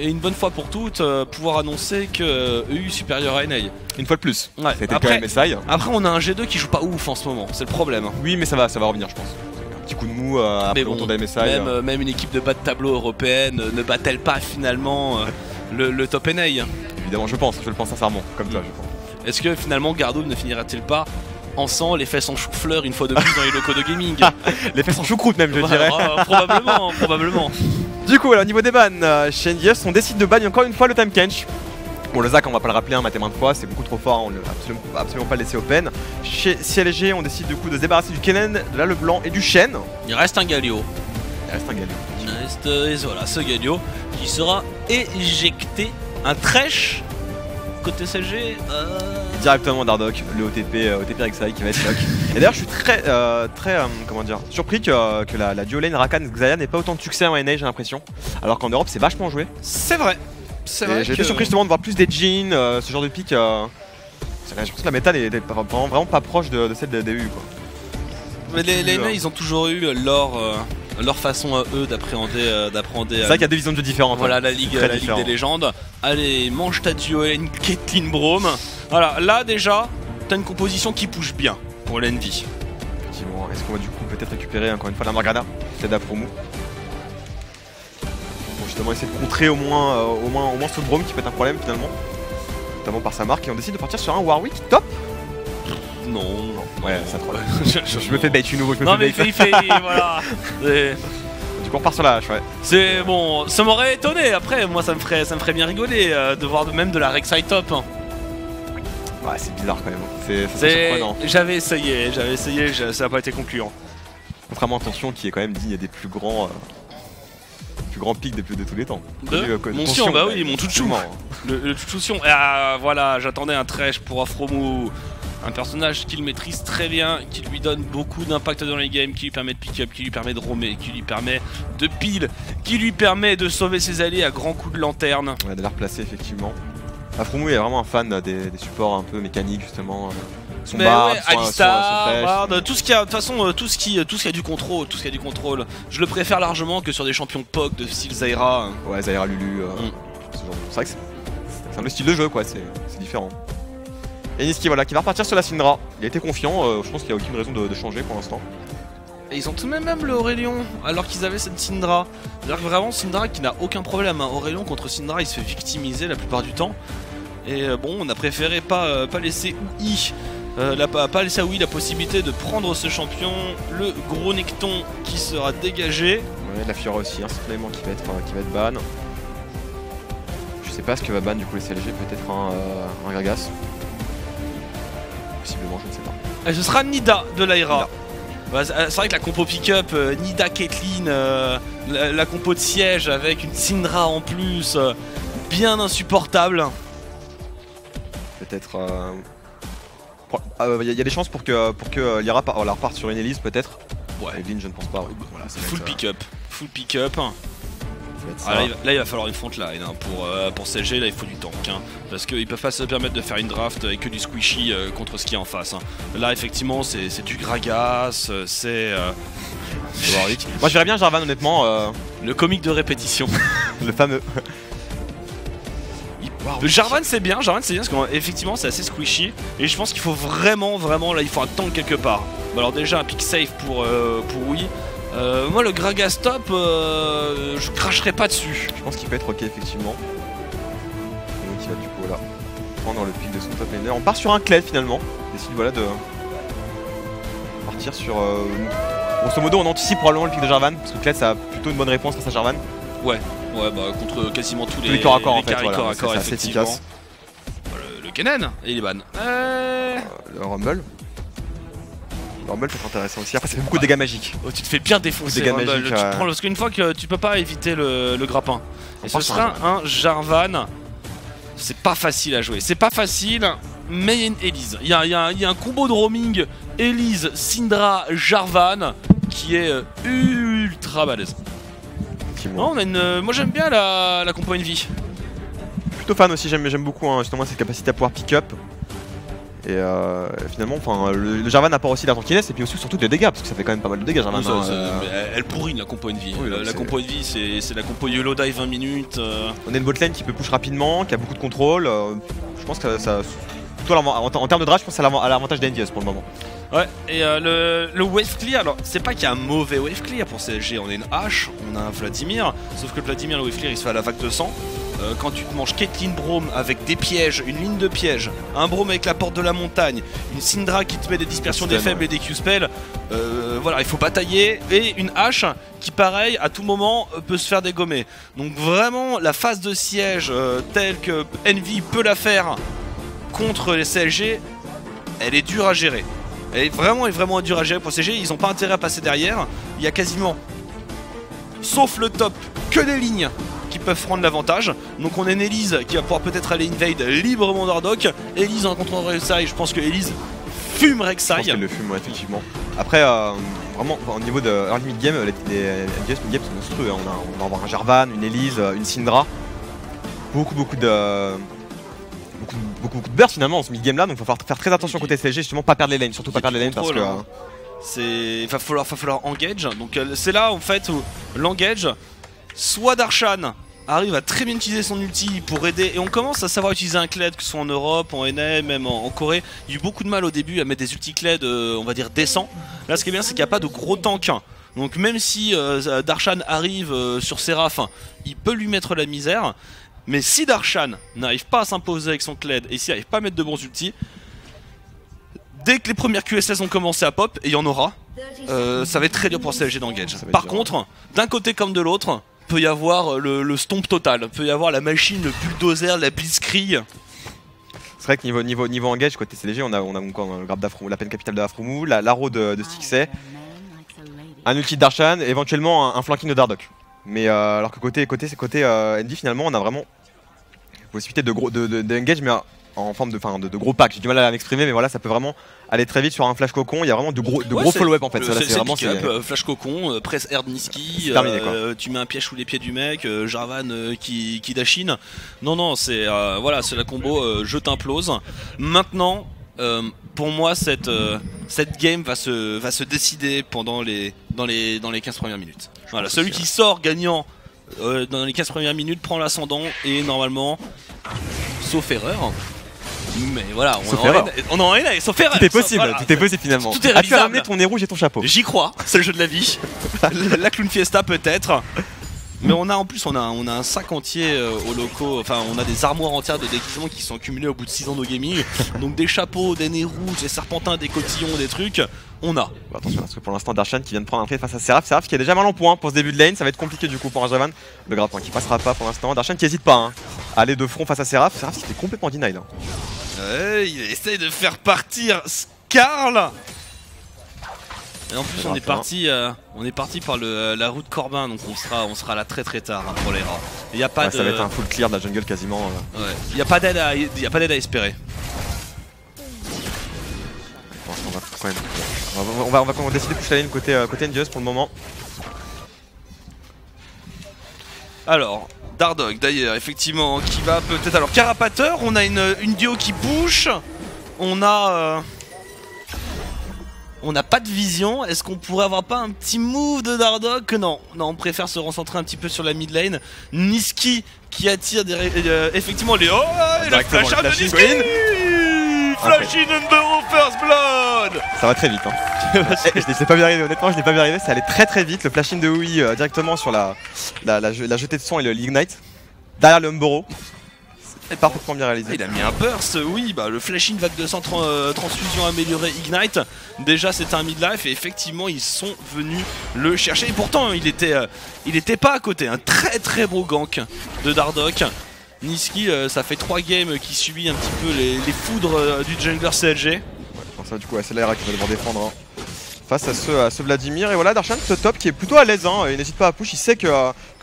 et une bonne fois pour toutes, pouvoir annoncer que EU supérieur à NA. Une fois de plus, ouais. C'était le cas MSI. Après on a un G2 qui joue pas ouf en ce moment, c'est le problème. Oui mais ça va revenir je pense. Petit coup de mou après bon, autour de MSI. Même une équipe de bas de tableau européenne ne bat-elle pas finalement le top NA? Évidemment, je le pense sincèrement, comme toi je pense. Est-ce que finalement Gardoum ne finira-t-il pas en sang, les fesses en chou-fleur une fois de plus dans les locaux de gaming? Les fesses en choucroute même je dirais. Probablement, probablement. Du coup alors au niveau des bans, chez NDS on décide de ban encore une fois le Time Kench. Bon le Zac on va pas le rappeler un matin maintes fois, c'est beaucoup trop fort, on ne l'a absolument pas laissé open. Chez CLG on décide du coup de se débarrasser du Kennen, de la Leblanc et du Shen. Il reste un Galio. Et voilà ce Galio qui sera éjecté, un trèche. Côté CLG, directement Dardoch, le OTP Rek'Sai qui va être lock. Et d'ailleurs je suis très comment dire, surpris que la duo lane Rakan Xayah n'ait pas autant de succès en NA j'ai l'impression. Alors qu'en Europe c'est vachement joué. C'est vrai, c'est vrai. J'étais surpris justement de voir plus des Jhin, ce genre de pick. Je pense que la méta n'est vraiment pas proche de celle des EU quoi. Mais les NA ils ont toujours eu leur façon à eux d'appréhender. C'est vrai qu'il y a deux visions de jeu différentes. Voilà, hein. la Ligue des légendes. Allez, mange ta duo lane Caitlyn Braum. Voilà, là déjà, t'as une composition qui bouge bien pour l'Envy. Effectivement, est-ce qu'on va du coup peut-être récupérer encore une fois la Morgana, peut-être Apollo pour justement essayer de contrer au moins ce Braum qui peut être un problème finalement. Notamment par sa marque, et on décide de partir sur un Warwick top. Non, non, ouais, ça troll. Je me fais bait, je suis nouveau, je me fais bait. Non mais il fait voilà. Du coup on repart sur la hache, ouais. C'est bon, ça m'aurait étonné, après moi ça me ferait bien rigoler de voir même de la Rek'Sai top. Hein. Ouais c'est bizarre quand même, c'est surprenant. J'avais essayé, ça n'a pas été concluant. Contrairement à Tension qui est quand même dit, il y a des plus grands pics de tous les temps. Mon Sion, bah oui, mon Chouchou. Le Chouchou Sion, voilà, j'attendais un trèche pour Aphromoo. Un personnage qu'il maîtrise très bien, qui lui donne beaucoup d'impact dans les games, qui lui permet de pick-up, qui lui permet de roamer, qui lui permet de pile, qui lui permet de sauver ses alliés à grands coups de lanterne. On a de la replacer effectivement. Aphromoo est vraiment un fan des supports un peu mécaniques justement. Son barbe, ouais, Alistar, tout ce qui a de toute façon tout ce qui a du contrôle. Je le préfère largement que sur des champions POC de style Zyra. Ouais, Zyra Lulu. C'est vrai que c'est un peu style de jeu quoi, c'est différent. Et Nisqy voilà, qui va repartir sur la Syndra. Il était confiant, je pense qu'il n'y a aucune raison de changer pour l'instant. Et ils ont tout de même le Aurelion, alors qu'ils avaient cette Syndra. C'est-à-dire que vraiment Syndra qui n'a aucun problème, hein. Aurelion contre Syndra, il se fait victimiser la plupart du temps. Et bon, on a préféré pas laisser UI la possibilité de prendre ce champion, le gros Necton qui sera dégagé. Ouais, la Fiora aussi, hein, c'est vraiment qui va être ban. Je sais pas ce que va ban du coup les CLG, peut-être un Gragas. Possiblement, je ne sais pas. Et ce sera Nida de Lyra. Bah, c'est vrai que la compo pick-up, Nida, Caitlyn, la compo de siège avec une Syndra en plus, bien insupportable. Peut-être. Y a des chances pour que Lyra reparte sur une Elise, peut-être. Ouais, Caitlyn, je ne pense pas. Oui. Voilà, full pick-up. Full pick-up. Là il va falloir une front line hein. Pour CLG là il faut du tank hein. Parce qu'ils peuvent pas se permettre de faire une draft et que du squishy contre ce qui est en face hein. Là effectivement c'est du Gragas, c'est Warwick. Moi je verrais bien Jarvan honnêtement le comique de répétition. Le fameux wow. Jarvan c'est bien parce qu'effectivement c'est assez squishy. Et je pense qu'il faut vraiment là il faut un tank quelque part. Alors déjà un pick safe pour oui. Moi le Gragas top, je cracherai pas dessus. Je pense qu'il peut être ok effectivement. Donc il va du coup là prendre le pic de son top laner. On part sur un Kled finalement. On décide voilà de partir sur... Grosso modo on anticipe probablement le pic de Jarvan. Parce que Kled ça a plutôt une bonne réponse face à Jarvan. Ouais bah contre quasiment tous les corps à corps en fait. Voilà, c'est assez efficace. Le Kennen et il est ban. Le Rumble. Rumble peut être intéressant aussi. Après, ça fait beaucoup de dégâts magiques. Oh, tu te fais bien défoncer. Magiques, tu prends, parce qu'une fois que tu peux pas éviter le grappin. Et ce sera un Jarvan. C'est pas facile à jouer. C'est pas facile, mais il y a une Elise. Il y a un combo de roaming Elise, Syndra, Jarvan qui est ultra balèze. Non, on a une... Moi j'aime bien la compo Envy. Plutôt fan aussi, j'aime beaucoup hein, justement cette capacité à pouvoir pick up. Et finalement, enfin, le Jarvan apporte aussi de la tankiness et puis aussi surtout des dégâts, parce que ça fait quand même pas mal de dégâts Jarvan. Elle pourrine la compo Envy. Oui, la compo Envy, c'est la compo YOLO dive 20 minutes. On a une botlane qui peut push rapidement, qui a beaucoup de contrôle. Je pense que ça... En termes de draft, je pense à l'avantage d'Envy pour le moment. Ouais, et le wave clear, alors c'est pas qu'il y a un mauvais wave clear pour CLG, on a une hache, on a un Vladimir, sauf que le Vladimir, le wave clear il se fait à la vague de sang. Quand tu te manges Caitlyn Braum avec des pièges, une ligne de pièges, un Braum avec la porte de la montagne, une Syndra qui te met des dispersions des faibles et des Q-spells, voilà, il faut batailler, et une hache qui pareil à tout moment peut se faire dégommer. Donc vraiment la phase de siège telle que Envy peut la faire contre les CLG, elle est dure à gérer. Elle est vraiment dure à gérer pour CG, ils n'ont pas intérêt à passer derrière. Il y a quasiment, sauf le top, que des lignes qui peuvent prendre l'avantage. Donc on a une Elise qui va pouvoir peut-être aller invade librement Dardoch. Elise en contre Rek'Sai, je pense que Elise fume Rek'Sai. Je pense qu'elle le fume, ouais, effectivement. Après, vraiment, au niveau de early mid game, les mid game sont monstrueux. Hein. On va avoir un Jarvan, une Elise, une Syndra. Beaucoup de burst finalement en ce mid-game là, donc il va falloir faire très attention côté CLG, justement pas perdre les lanes, surtout pas perdre les lanes parce que... Il va falloir engage, donc c'est là en fait où l'engage, soit Darshan arrive à très bien utiliser son ulti pour aider, et on commence à savoir utiliser un Kled, que ce soit en Europe, en NM, même en Corée. Il y a eu beaucoup de mal au début à mettre des ulti Kled, on va dire décents. Là ce qui est bien c'est qu'il n'y a pas de gros tank. Donc même si Darshan arrive sur Seraph, il peut lui mettre la misère. Mais si Darshan n'arrive pas à s'imposer avec son Kled et s'il n'arrive pas à mettre de bons ultis, dès que les premières QSS ont commencé à pop, et il y en aura, ça va être très dur pour CLG d'engage. Par contre, d'un côté comme de l'autre, peut y avoir le stomp total, peut y avoir la machine, le bulldozer, la blitzkrieg. C'est vrai que niveau engage, côté CLG, on a encore le grab d'Aphromoo, la peine capitale de Aphromoo, l'arrow de Stixay, un ulti de Darshan, et éventuellement un flanking de Dardoch. Mais alors que côté Envy, finalement, on a vraiment possibilité de engage, mais en forme de gros pack. J'ai du mal à m'exprimer, mais voilà, ça peut vraiment aller très vite sur un flash cocon. Il y a vraiment de gros follow-up en fait. C'est vraiment flash cocon, presse air de Nisqy, tu mets un piège sous les pieds du mec, Jarvan qui dashine. Non, c'est voilà, c'est la combo je t'implose. Maintenant, pour moi, cette game va se décider pendant dans les 15 premières minutes. Voilà, celui qui sort gagnant dans les 15 premières minutes prend l'ascendant et normalement, sauf erreur, mais voilà, on en est là, sauf erreur. Tout est possible finalement. Tout est réalisable. Tu as ramené ton nez rouge et ton chapeau. J'y crois, c'est le jeu de la vie. La Clown Fiesta peut-être. Mais on a en plus on a un sac entier aux locaux, enfin on a des armoires entières de déguisements qui sont accumulées au bout de 6 ans de gaming. Donc des chapeaux, des nez rouges, des serpentins, des cotillons, des trucs, on a. Bah, attention parce que pour l'instant Darshan qui vient de prendre un trade face à Seraph qui est déjà mal en point pour ce début de lane, ça va être compliqué du coup pour un Jarvan. Le grappin qui passera pas pour l'instant, Darshan qui hésite pas hein, à aller de front face à Seraph qui était complètement deny là. Il essaye de faire partir Scarl. Et en plus on est parti par la route Corbin, donc on sera là très tard hein, pour les rats. Il y a pas de... Ça va être un full clear de la jungle quasiment. Ouais. Il y a pas d'aide à espérer. On va décider de push la lane côté Envious pour le moment. Alors Dardoch d'ailleurs effectivement qui va peut-être... Alors Carapateur, on a une duo qui bouge. On n'a pas de vision, est-ce qu'on pourrait avoir pas un petit move de Dardoch? Non, on préfère se recentrer un petit peu sur la mid lane. Nisqy qui attire effectivement les... Oh, et la flash out de Nisqy. Flash in and burrow first blood. Ça va très vite hein. Je l'ai pas vu arriver, honnêtement je l'ai pas vu arriver, ça allait très vite. Le flash in de Hui directement sur la jetée de son et le Ignite. Derrière le Umboro. Et parfaitement bien réalisé. Il a mis un burst, oui, bah, le flashing vague de sang, transfusion améliorée, Ignite. Déjà c'était un midlife et effectivement ils sont venus le chercher. Et pourtant il était pas à côté, un très beau gank de Dardoch. Nisqy, ça fait 3 games qui subit un petit peu les foudres du jungler CLG. Ouais, ça du coup c'est Lyra qui va devoir défendre. Hein. face à ce Vladimir. Et voilà, Darshan, ce top qui est plutôt à l'aise, hein. Il n'hésite pas à push, il sait que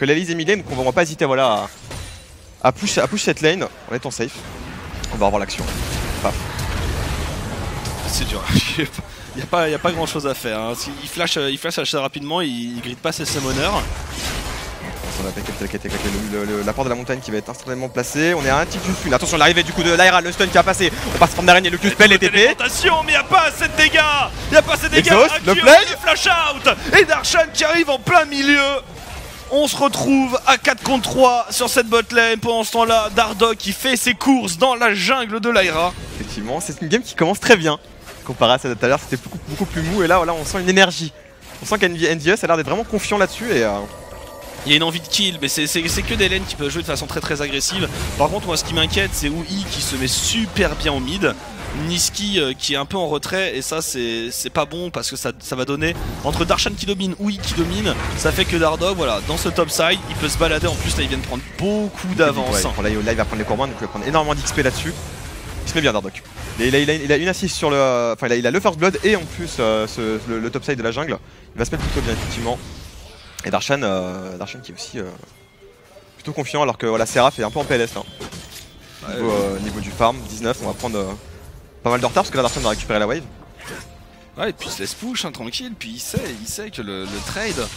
l'Elise est mid-lane, donc on ne va pas hésiter, voilà, à push cette lane en étant safe. On va avoir l'action. Paf. C'est dur. Il n'y a pas grand chose à faire, hein. Il flash assez rapidement, il gride pas ses summoners. On a l'apport de la montagne qui va être instantanément placé. On est à un tick du stun. Attention, l'arrivée du coup de Lyra, le stun qui a passé. On passe forme d'araignée, le Q spell et TP. Mais il n'y a pas assez de dégâts. Akio, le flash out. Et Darshan qui arrive en plein milieu. On se retrouve à 4 contre 3 sur cette botlane. Pendant ce temps-là, Dardoch qui fait ses courses dans la jungle de Lyra. Effectivement, c'est une game qui commence très bien. Comparé à celle de tout à l'heure, c'était beaucoup plus mou. Et là, voilà, on sent une énergie. On sent qu'NDS a l'air d'être vraiment confiant là-dessus. Et il y a une envie de kill, mais c'est que des lanes qui peuvent jouer de façon très agressive. Par contre, moi ce qui m'inquiète, c'est Ui qui se met super bien au mid, Nisqy qui est un peu en retrait, et ça c'est pas bon parce que ça va donner entre Darshan qui domine, Ui qui domine, ça fait que Dardoch, voilà, dans ce top side, il peut se balader. En plus là, il vient de prendre beaucoup d'avance. Ouais, là il va prendre les combats, donc il va prendre énormément d'XP là-dessus. Il se met bien Dardoch. Il a une assise sur le, enfin il a le first blood et en plus le top side de la jungle. Il va se mettre plutôt bien effectivement. Et Darshan qui est aussi plutôt confiant, alors que voilà, Seraph est un peu en PLS, hein. Niveau du farm, 19, on va prendre pas mal de retard parce que là Darshan va récupérer la wave. Ouais, et puis il se laisse push, hein, tranquille, puis il sait que le trade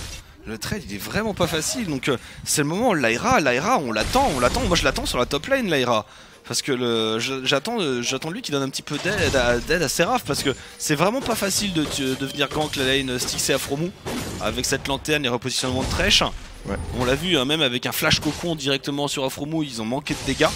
il est vraiment pas facile, donc c'est le moment. Lyra on l'attend, moi je l'attends sur la top lane Lyra. Parce que j'attends lui qui donne un petit peu d'aide à Seraph, parce que c'est vraiment pas facile de venir gank la lane Stixay à Aphromoo avec cette lanterne et repositionnement de trèche. Ouais. On l'a vu, hein, même avec un flash cocon directement sur Aphromoo, ils ont manqué de dégâts.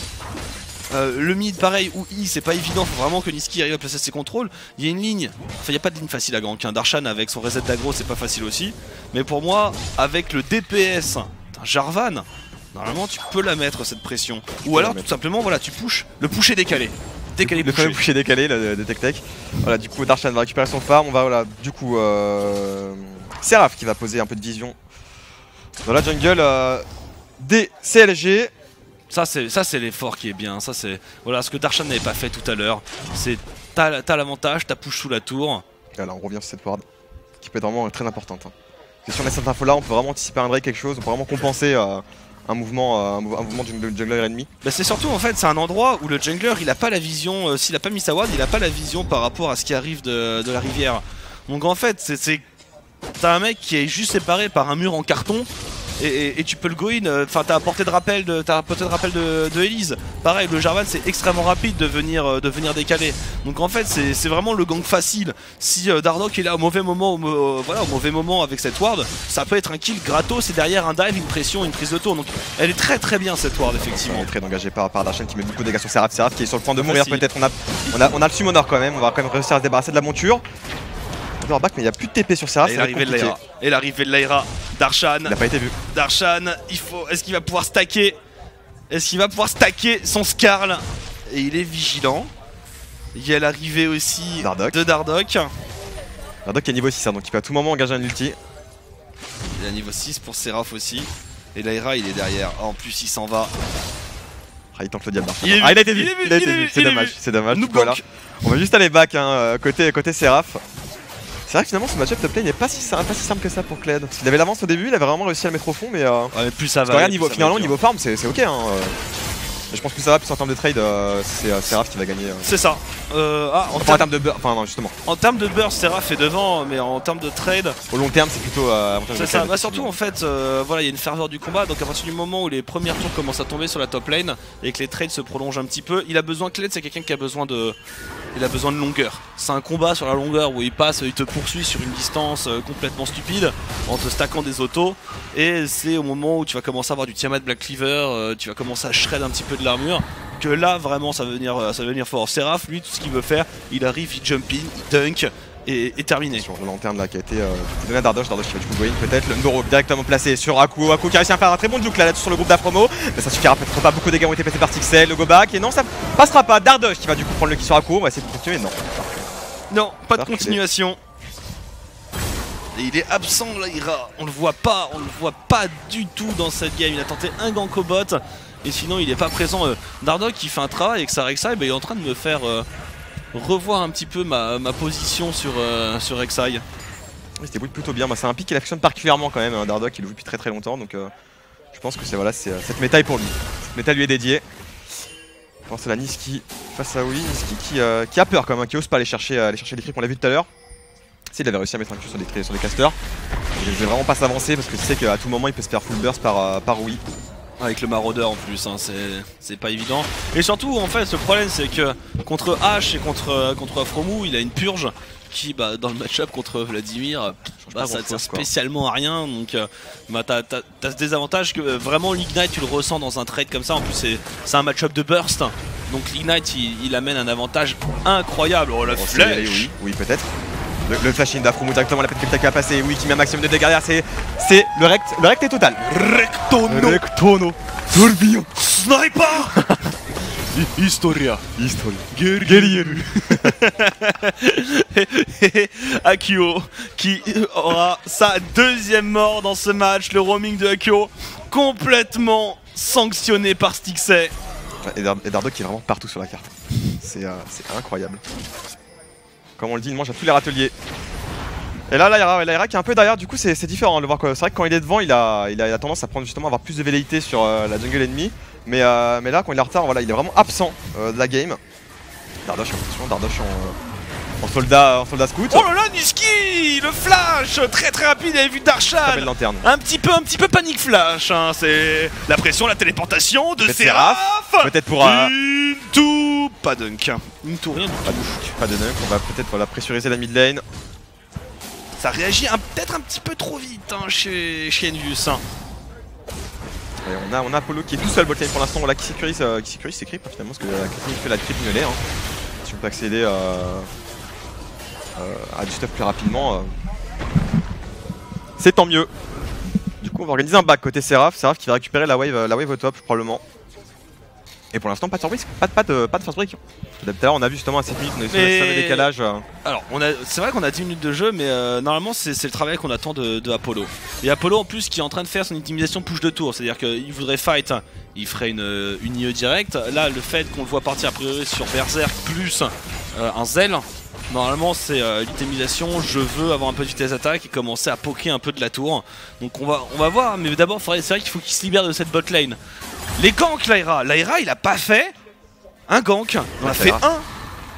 Le mid pareil, ou I, c'est pas évident, faut vraiment que Nisqy arrive à placer ses contrôles. Il y a une ligne, enfin il n'y a pas de ligne facile à gank, hein. Darshan avec son reset d'aggro c'est pas facile aussi. Mais pour moi, avec le DPS d'un Jarvan, normalement tu peux la mettre cette pression. Ou alors tout simplement voilà, tu pushes, le push est décalé. Le push est décalé de tech. Voilà, du coup Darshan va récupérer son farm, on va voilà, du coup Seraph qui va poser un peu de vision dans la jungle des CLG. Ça c'est l'effort qui est bien, ça c'est voilà ce que Darshan n'avait pas fait tout à l'heure. C'est t'as l'avantage, t'as push sous la tour. Voilà, on revient sur cette ward qui peut être vraiment très importante, hein. Parce que si on a cette info là, on peut vraiment anticiper un break, quelque chose, on peut vraiment compenser un mouvement du jungler ennemi. Bah c'est surtout en fait, c'est un endroit où le jungler il a pas la vision, s'il a pas mis sa ward, il a pas la vision par rapport à ce qui arrive de la rivière. Donc en fait, t'as un mec qui est juste séparé par un mur en carton et tu peux le go in, enfin t'as apporté de rappel de Elise. Pareil, le Jarvan c'est extrêmement rapide de venir décaler. Donc en fait c'est vraiment le gank facile. Si Dardoch est là au mauvais moment, voilà, au mauvais moment avec cette ward, ça peut être un kill gratos et derrière un dive, une pression, une prise de tour. Donc elle est très bien cette ward effectivement. Elle est très engagée par Darshan qui met beaucoup de dégâts sur Seraph, qui est sur le point de mourir peut-être. On a le summoner quand même, on va quand même réussir à se débarrasser de la monture. Back, mais il n'y a plus de TP sur Seraph. Et l'arrivée de Lyra, Darshan. Il n'a pas été vu. Darshan, est-ce qu'il va pouvoir stacker? Est-ce qu'il va pouvoir stacker son Scarl? Et il est vigilant. Il y a l'arrivée aussi de Dardoch. Dardoch est niveau 6, hein, donc il peut à tout moment engager un ulti. Il est à niveau 6 pour Seraph aussi. Et Lyra il est derrière. Oh, en plus il s'en va. Ah, il tente le diable Darshan. Ah, il a été vu. C'est dommage. C'est dommage. Voilà. On va juste aller back, hein, côté Seraph. C'est vrai que finalement ce match-up top lane n'est pas si simple que ça pour Kled. Il avait l'avance au début, il avait vraiment réussi à le mettre au fond, mais ouais, plus ça va. Regarde, finalement niveau farm c'est ok, hein. Je pense que ça va, plus en termes de trade c'est Seraph qui va gagner. C'est ça. En termes de burst, Seraph est devant, mais en termes de trade, au long terme c'est plutôt c'est ça. Bah, surtout en fait voilà, il y a une ferveur du combat, donc à partir du moment où les premières tours commencent à tomber sur la top lane et que les trades se prolongent un petit peu, il a besoin, Kled c'est quelqu'un qui a besoin de. Il a besoin de longueur. C'est un combat sur la longueur où il passe, il te poursuit sur une distance complètement stupide en te stackant des autos. Et c'est au moment où tu vas commencer à avoir du Tiamat Black Cleaver, tu vas commencer à shred un petit peu de l'armure, que là vraiment ça va venir fort. Seraph, lui, tout ce qu'il veut faire, il arrive, il jump in, il dunk et terminé. Sur la lanterne là qui a été donné à Dardoch qui va du coup go in peut-être. Le Ndoro directement placé sur Akio. Akio qui a réussi à faire un très bon juke là sur le groupe d'Aphromoo. Mais ça suffira peut-être pas, beaucoup de dégâts ont été passés par Stixay, le go back. Et non, ça passera pas. Dardoch qui va du coup prendre le kill sur Akio. On va essayer de continuer. Non, pas de continuation. Et il est absent Lyra. On le voit pas du tout dans cette game. Il a tenté un gank au bot. Et sinon il est pas présent. Dardoch qui fait un travail avec sa Rek'Sai, bah, il est en train de me faire revoir un petit peu ma position sur Rek'Sai. Il se débrouille plutôt bien. Bah, c'est un pick qu'il affectionne particulièrement quand même. Hein, Dardoch, il le joue depuis très très longtemps. Donc je pense que c'est voilà, cette méta est pour lui. Cette méta lui est dédiée. On pense à la Nisqy face à Oli. Nisqy qui a peur quand même, hein, qui ose pas aller chercher les creeps. On l'a vu tout à l'heure. S'il avait réussi à mettre un Q sur les casters. Il ne devait vraiment pas s'avancer parce que tu sais qu'à tout moment il peut se faire full burst par Oli. Avec le maraudeur en plus, hein, c'est pas évident. Et surtout, en fait, le problème c'est que contre H et contre Aphromoo, il a une purge qui, bah, dans le match-up contre Vladimir, bah, ça ne sert spécialement à rien. Donc, bah, t'as ce désavantage que vraiment l'Ignite, tu le ressens dans un trade comme ça. En plus, c'est un match-up de burst. Donc, l'Ignite, il amène un avantage incroyable. Oh, la flèche. Oui, peut-être. Le flash in d'Aphromoo directement, la petite crypta qui a passé, oui, qui met un maximum de dégâts derrière, c'est le rect est total. Rectono Tourbillon Sniper Historia Guerrier Akio qui aura sa deuxième mort dans ce match, le roaming de Akio complètement sanctionné par Stixay. Et Dardoch qui est vraiment partout sur la carte. C'est incroyable. Comme on le dit, il mange à tous les râteliers. Et là, Lyra qui est un peu derrière, du coup c'est différent de le voir. C'est vrai que quand il est devant, il a tendance à prendre justement à avoir plus de velléité sur la jungle ennemie. Mais là, quand il est en retard, voilà, il est vraiment absent de la game. Dardoch en position, Dardoch en soldat scout. Oh là là, Nisqy, le flash, très rapide, vous avez vu Darshan. Un petit peu panique flash, hein, c'est la pression, la téléportation de Seraph. Peut-être pour un... Pas dunk. Une tour, rien. Pas de dunk, on va peut-être pressuriser la mid lane. Ça réagit peut-être un petit peu trop vite, hein, chez Envius. Hein. Et on a Apollo qui est tout seul bot lane pour l'instant, voilà, qui sécurise ses creeps, finalement, parce que la fait la creep ne l'est. Hein. Si on peut accéder à du stuff plus rapidement, c'est tant mieux. Du coup, on va organiser un back côté Seraph qui va récupérer la wave au top, probablement. Et pour l'instant, pas de surprise, pas de first break. Tout à l'heure, on a vu justement à 7 minutes, on a eu ce décalage. Alors, c'est vrai qu'on a 10 minutes de jeu, mais normalement, c'est le travail qu'on attend de Apollo. Et Apollo, en plus, qui est en train de faire son intimidation push de tour. C'est-à-dire qu'il voudrait fight, il ferait une IE directe. Là, le fait qu'on le voit partir a priori sur Berserk plus un Zell, normalement, c'est l'intimidation. Je veux avoir un peu de vitesse d'attaque et commencer à poker un peu de la tour. Donc, on va voir, mais d'abord, c'est vrai qu'il faut qu'il se libère de cette bot lane. Les ganks, Lyra, il a pas fait un gank, on a fait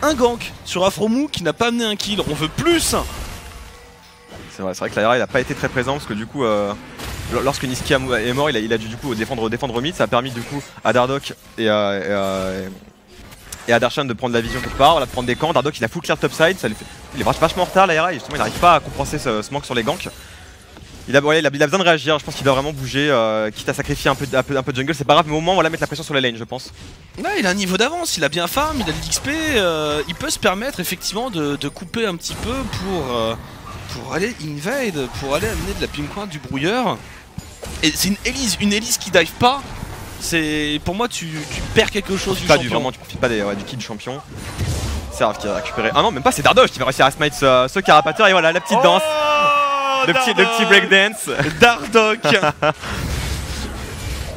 un gank sur Aphromoo qui n'a pas amené un kill, on veut plus. C'est vrai que Lyra, il a pas été très présent parce que du coup, lorsque Nisqy est mort, il a dû du coup défendre mid, ça a permis du coup à Dardoch et à Darshan de prendre la vision quelque part, de prendre des camps. Dardoch, il a full clear topside, il est vachement en retard Lyra, et justement il n'arrive pas à compenser ce manque sur les ganks. Il a besoin de réagir, je pense qu'il doit vraiment bouger, quitte à sacrifier un peu de jungle, c'est pas grave, mais au moins voilà, mettre la pression sur la lane, je pense. Là, il a un niveau d'avance, il a bien farm, il a de l'XP, il peut se permettre effectivement de couper un petit peu pour aller invade, pour aller amener de la ping-pong, du brouilleur. Et c'est une Elise qui dive pas, pour moi tu perds quelque chose du champion. Vraiment, tu profites pas du kill du champion. Seraph qui a récupéré, ah non, même pas, c'est Dardoch qui va réussir à smite ce carapateur, et voilà, la petite danse. Le petit breakdance Dardoch.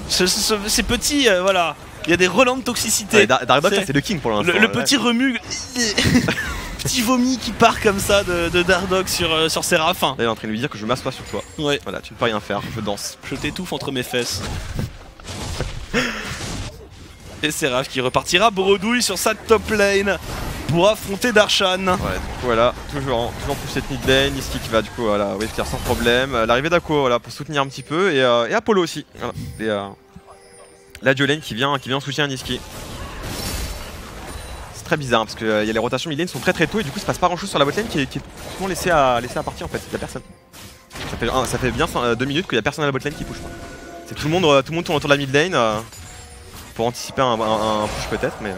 Ces petits, voilà, il y a des relents de toxicité. Ouais, Dardoch, c'est le king pour l'instant. Le petit remue, petit vomi qui part comme ça de Dardoch sur Seraph. Là, il est en train de lui dire que je m'assois sur toi. Ouais. Voilà, tu ne peux rien faire, je danse. Je t'étouffe entre mes fesses. Et Seraph qui repartira bredouille sur sa top lane pour affronter Darshan. Ouais, du coup, voilà, toujours pour cette mid lane, Nisqy qui va du coup voilà, wave clear sans problème, l'arrivée d'Ako voilà, pour soutenir un petit peu et Apollo aussi. Voilà. Et, la duo lane qui vient en soutien à Nisqy. C'est très bizarre hein, parce que y a les rotations mid lane sont très tôt et du coup il se passe pas grand chose sur la bot lane qui est souvent laissée à partir en fait, il y a personne. Ça fait bien 2 minutes qu'il y a personne à la bot lane qui push. C'est tout le monde tourne autour de la mid lane pour anticiper un push peut-être mais...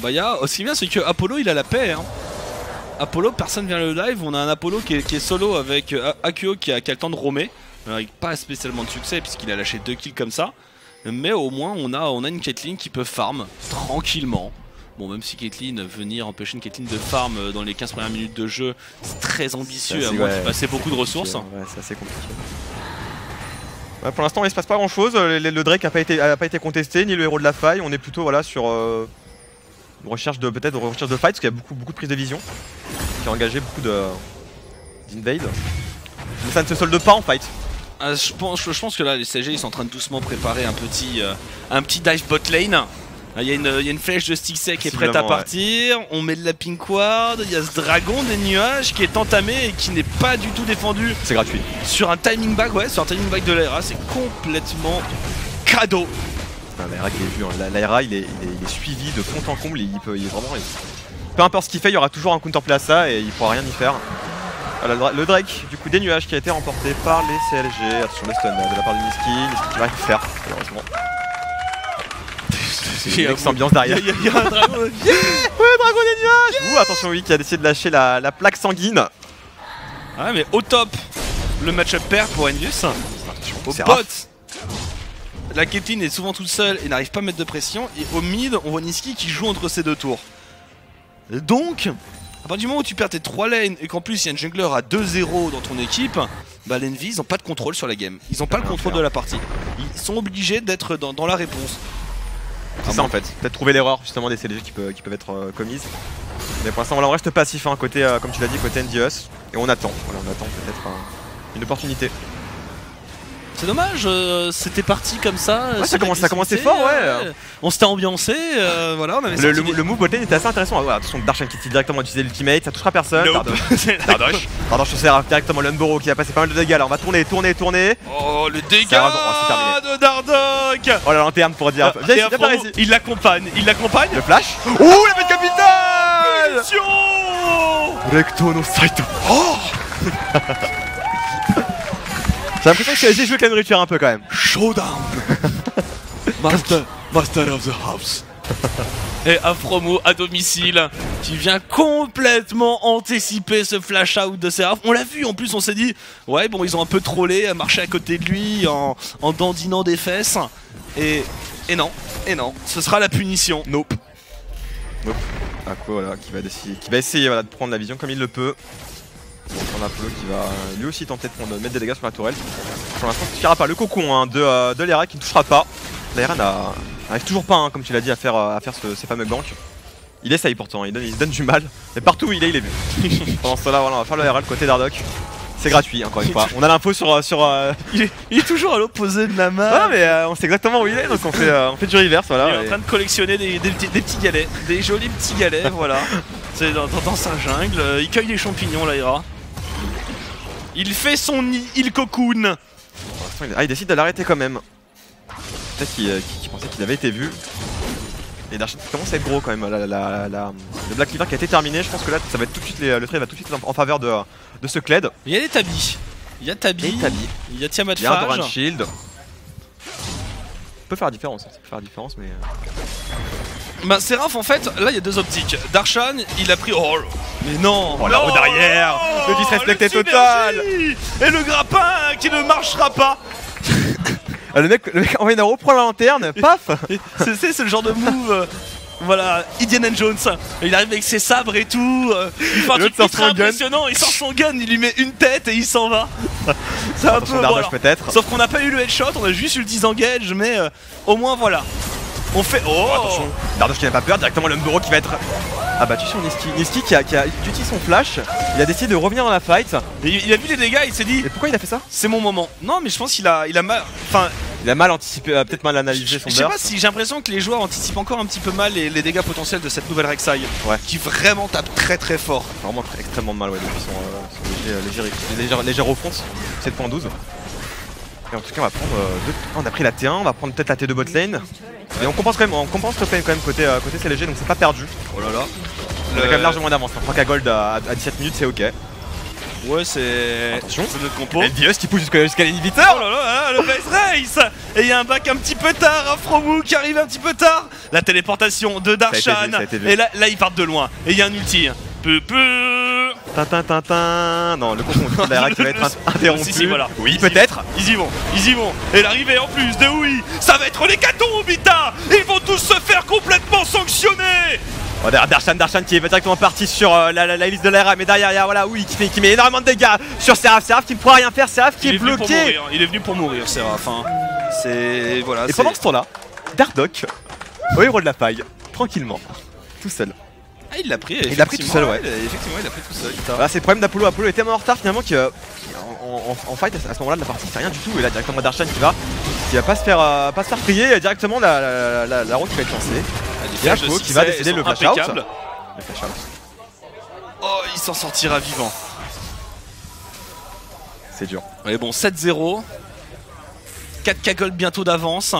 Bah y'a aussi bien c'est que Apollo il a la paix hein. Apollo personne vient le live, on a un Apollo qui est solo avec Akio qui a le temps de roamer. Avec pas spécialement de succès puisqu'il a lâché 2 kills comme ça. Mais au moins on a une Caitlyn qui peut farm tranquillement. Bon même si Caitlyn, venir empêcher une Caitlyn de farm dans les 15 premières minutes de jeu, c'est très ambitieux à moins de passer beaucoup de ressources. Ouais c'est assez compliqué. Ouais, pour l'instant il se passe pas grand chose, le Drake a pas été contesté, ni le héros de la faille, on est plutôt voilà sur... Recherche de fight parce qu'il y a beaucoup de prise de vision qui a engagé beaucoup de d'invade. Mais ça ne se solde pas en fight. Je pense que là les CLG ils sont en train de doucement préparer un petit dive bot lane. Il y a une flèche de Stixay qui est prête à partir, ouais. On met de la pink ward, il y a ce dragon des nuages qui est entamé et qui n'est pas du tout défendu. C'est gratuit. Sur un timing back, ouais, sur un timing back de Lyra, c'est complètement cadeau. Lyra qui est vu, hein. Lyra il est suivi de fond en comble, il est vraiment... Peu importe ce qu'il fait, il y aura toujours un counterplay à ça et il pourra rien y faire. Voilà, le Drake du coup des nuages qui a été remporté par les CLG sur le stun de la part de Nisqy qui va rien faire, malheureusement. C'est une ambiance derrière. Il y a un dragon. Yeah, ouais, dragon des nuages. Ouh, attention, lui qui a décidé de lâcher la plaque sanguine. Ah, mais au top, le match-up perd pour Envius. Au bot, la Caitlyn est souvent toute seule et n'arrive pas à mettre de pression. Et au mid, on voit Nisqy qui joue entre ces deux tours. Donc, à partir du moment où tu perds tes 3 lanes et qu'en plus il y a un jungler à 2-0 dans ton équipe, bah l'Envy, ils n'ont pas de contrôle sur la game. Ils n'ont pas le contrôle de la partie. Ils sont obligés d'être dans la réponse. C'est ça en fait, peut-être trouver l'erreur justement des CLG qui peuvent être commises. Mais pour l'instant, voilà, on reste passif, hein, côté, comme tu l'as dit, côté NDS. Et on attend, voilà, on attend peut-être une opportunité. C'est dommage, c'était parti comme ça. Ouais, ça commençait fort, ouais. On s'était ambiancé, voilà. On avait le move botlane était assez intéressant. Ouais, attention, Darshan qui tire directement à utiliser l'ultimate, ça touchera personne. Nope. Dardoch Seraph directement l'Umboro qui a passé pas mal de dégâts. Alors on va tourner. Oh, le dégât de Dardoch. Oh la lanterne pour dire. Il l'accompagne. Le flash. Ouh, la bête capitale. Rek'Sai no Saito. Oh. J'ai l'impression que j'ai joué avec la nourriture un peu quand même. Showdown. Master of the house. Et Aphromoo à domicile qui vient complètement anticiper ce flash out de Seraph. On l'a vu en plus, on s'est dit ouais bon, ils ont un peu trollé à marcher à côté de lui en dandinant des fesses. Et non, ce sera la punition. Nope. Akio voilà, qui va essayer voilà, de prendre la vision comme il le peut. Bon, on a Apollo qui va lui aussi tenter de mettre des dégâts sur la tourelle. Pour l'instant, il ne touchera pas le cocon hein, de Lyra qui ne touchera pas. Lyra n'arrive toujours pas, hein, comme tu l'as dit, à faire ces fameux ganks. Il essaye pourtant, il se donne du mal. Mais partout où il est vu. Pendant ce temps-là, voilà, on va faire le Lyra, le côté Dardoch. C'est gratuit, encore une fois. On a l'info sur Il est toujours à l'opposé de la main. Ouais, mais on sait exactement où il est, donc on fait du reverse. Voilà, il est en train de collectionner des petits galets, des jolis petits galets, voilà. C'est dans sa jungle, il cueille les champignons, Lyra. Il fait son nid, il cocoon. Ah, il décide de l'arrêter quand même. Peut-être qu'il pensait qu'il avait été vu. Et Darshan commence à être gros quand même. Le Black Cleaver qui a été terminé, je pense que là ça va être tout de suite le trade va tout de suite en faveur de ce Kled. Il y a des Tabi. Il y a Tiamat Phage. Il y a un Doran Shield. On peut faire la différence, mais... Bah Seraph en fait, là il y a deux optiques. Darshan il a pris... Oh mais non. Oh là-haut derrière. Le disrespect est total. Et le grappin qui ne marchera pas. le mec en vénaro prend la lanterne, paf. C'est le genre de move. Voilà, Indiana Jones. Il arrive avec ses sabres et tout. Il fait un truc ultra impressionnant, il sort son gun, il lui met une tête et il s'en va. C'est un peu bon, peut-être. Sauf qu'on n'a pas eu le headshot, on a juste eu le disengage, mais au moins voilà. On fait... Oh, attention. Dardoch qui n'a pas peur, directement l'Umboro qui va être abattu sur Nisqy. Nisqy qui a utilisé son flash, il a décidé de revenir dans la fight. Et il a vu les dégâts, il s'est dit... Et pourquoi il a fait ça? C'est mon moment. Non mais je pense qu'il a mal... Enfin... Il a mal anticipé, peut-être mal analysé son burst. Je sais pas si j'ai l'impression que les joueurs anticipent encore un petit peu mal les dégâts potentiels de cette nouvelle Rek'Sai. Ouais. Qui vraiment tape très fort. Vraiment extrêmement mal, ouais, depuis son léger refront, 7.12. Et en tout cas on va prendre... On a pris la T1, on va prendre peut-être la T2 botlane. Et on compense quand même, le pain quand même côté CLG, donc c'est pas perdu. Oh là là. On a quand même largement d'avance, hein. 3K gold à 17 minutes, c'est ok. Ouais, c'est... Attention, c'est notre compo. LDS qui pousse jusqu'à l'inhibiteur. Oh là là, le base race. Et il y a un back un petit peu tard, Aphromoo qui arrive un petit peu tard. La téléportation de Darshan. Et là, ils partent de loin. Et il y a un ulti. Tintin. Non, le cocon de la Lyra qui va être interrompu. Si, voilà. Oui, peut-être. Ils y vont. Et l'arrivée en plus de oui, ça va être l'hécatombe, Ita. Ils vont tous se faire complètement sanctionner. Oh, Darshan qui est directement parti sur la liste de Lyra, mais derrière il y a voilà, oui, qui met énormément de dégâts sur Seraph qui ne pourra rien faire, Seraph qui est bloqué. Il est venu pour mourir, Seraph. Hein. C'est voilà. Et pendant ce temps-là, Dardoch au héros de la paille, tranquillement, tout seul. Ah, il l'a pris, il l'a pris tout seul, ouais. Effectivement, il l'a pris tout seul. Voilà, c'est le problème d'Apollo. Apollo est tellement en retard finalement qu'en fight à ce moment-là de la partie, il fait rien du tout. Et là, directement Darshan qui va pas se faire prier directement la route qui va être lancée. Et Akio qui va décider le flash out. Oh, il s'en sortira vivant. C'est dur. Mais bon, 7-0. 4 cagoles bientôt d'avance.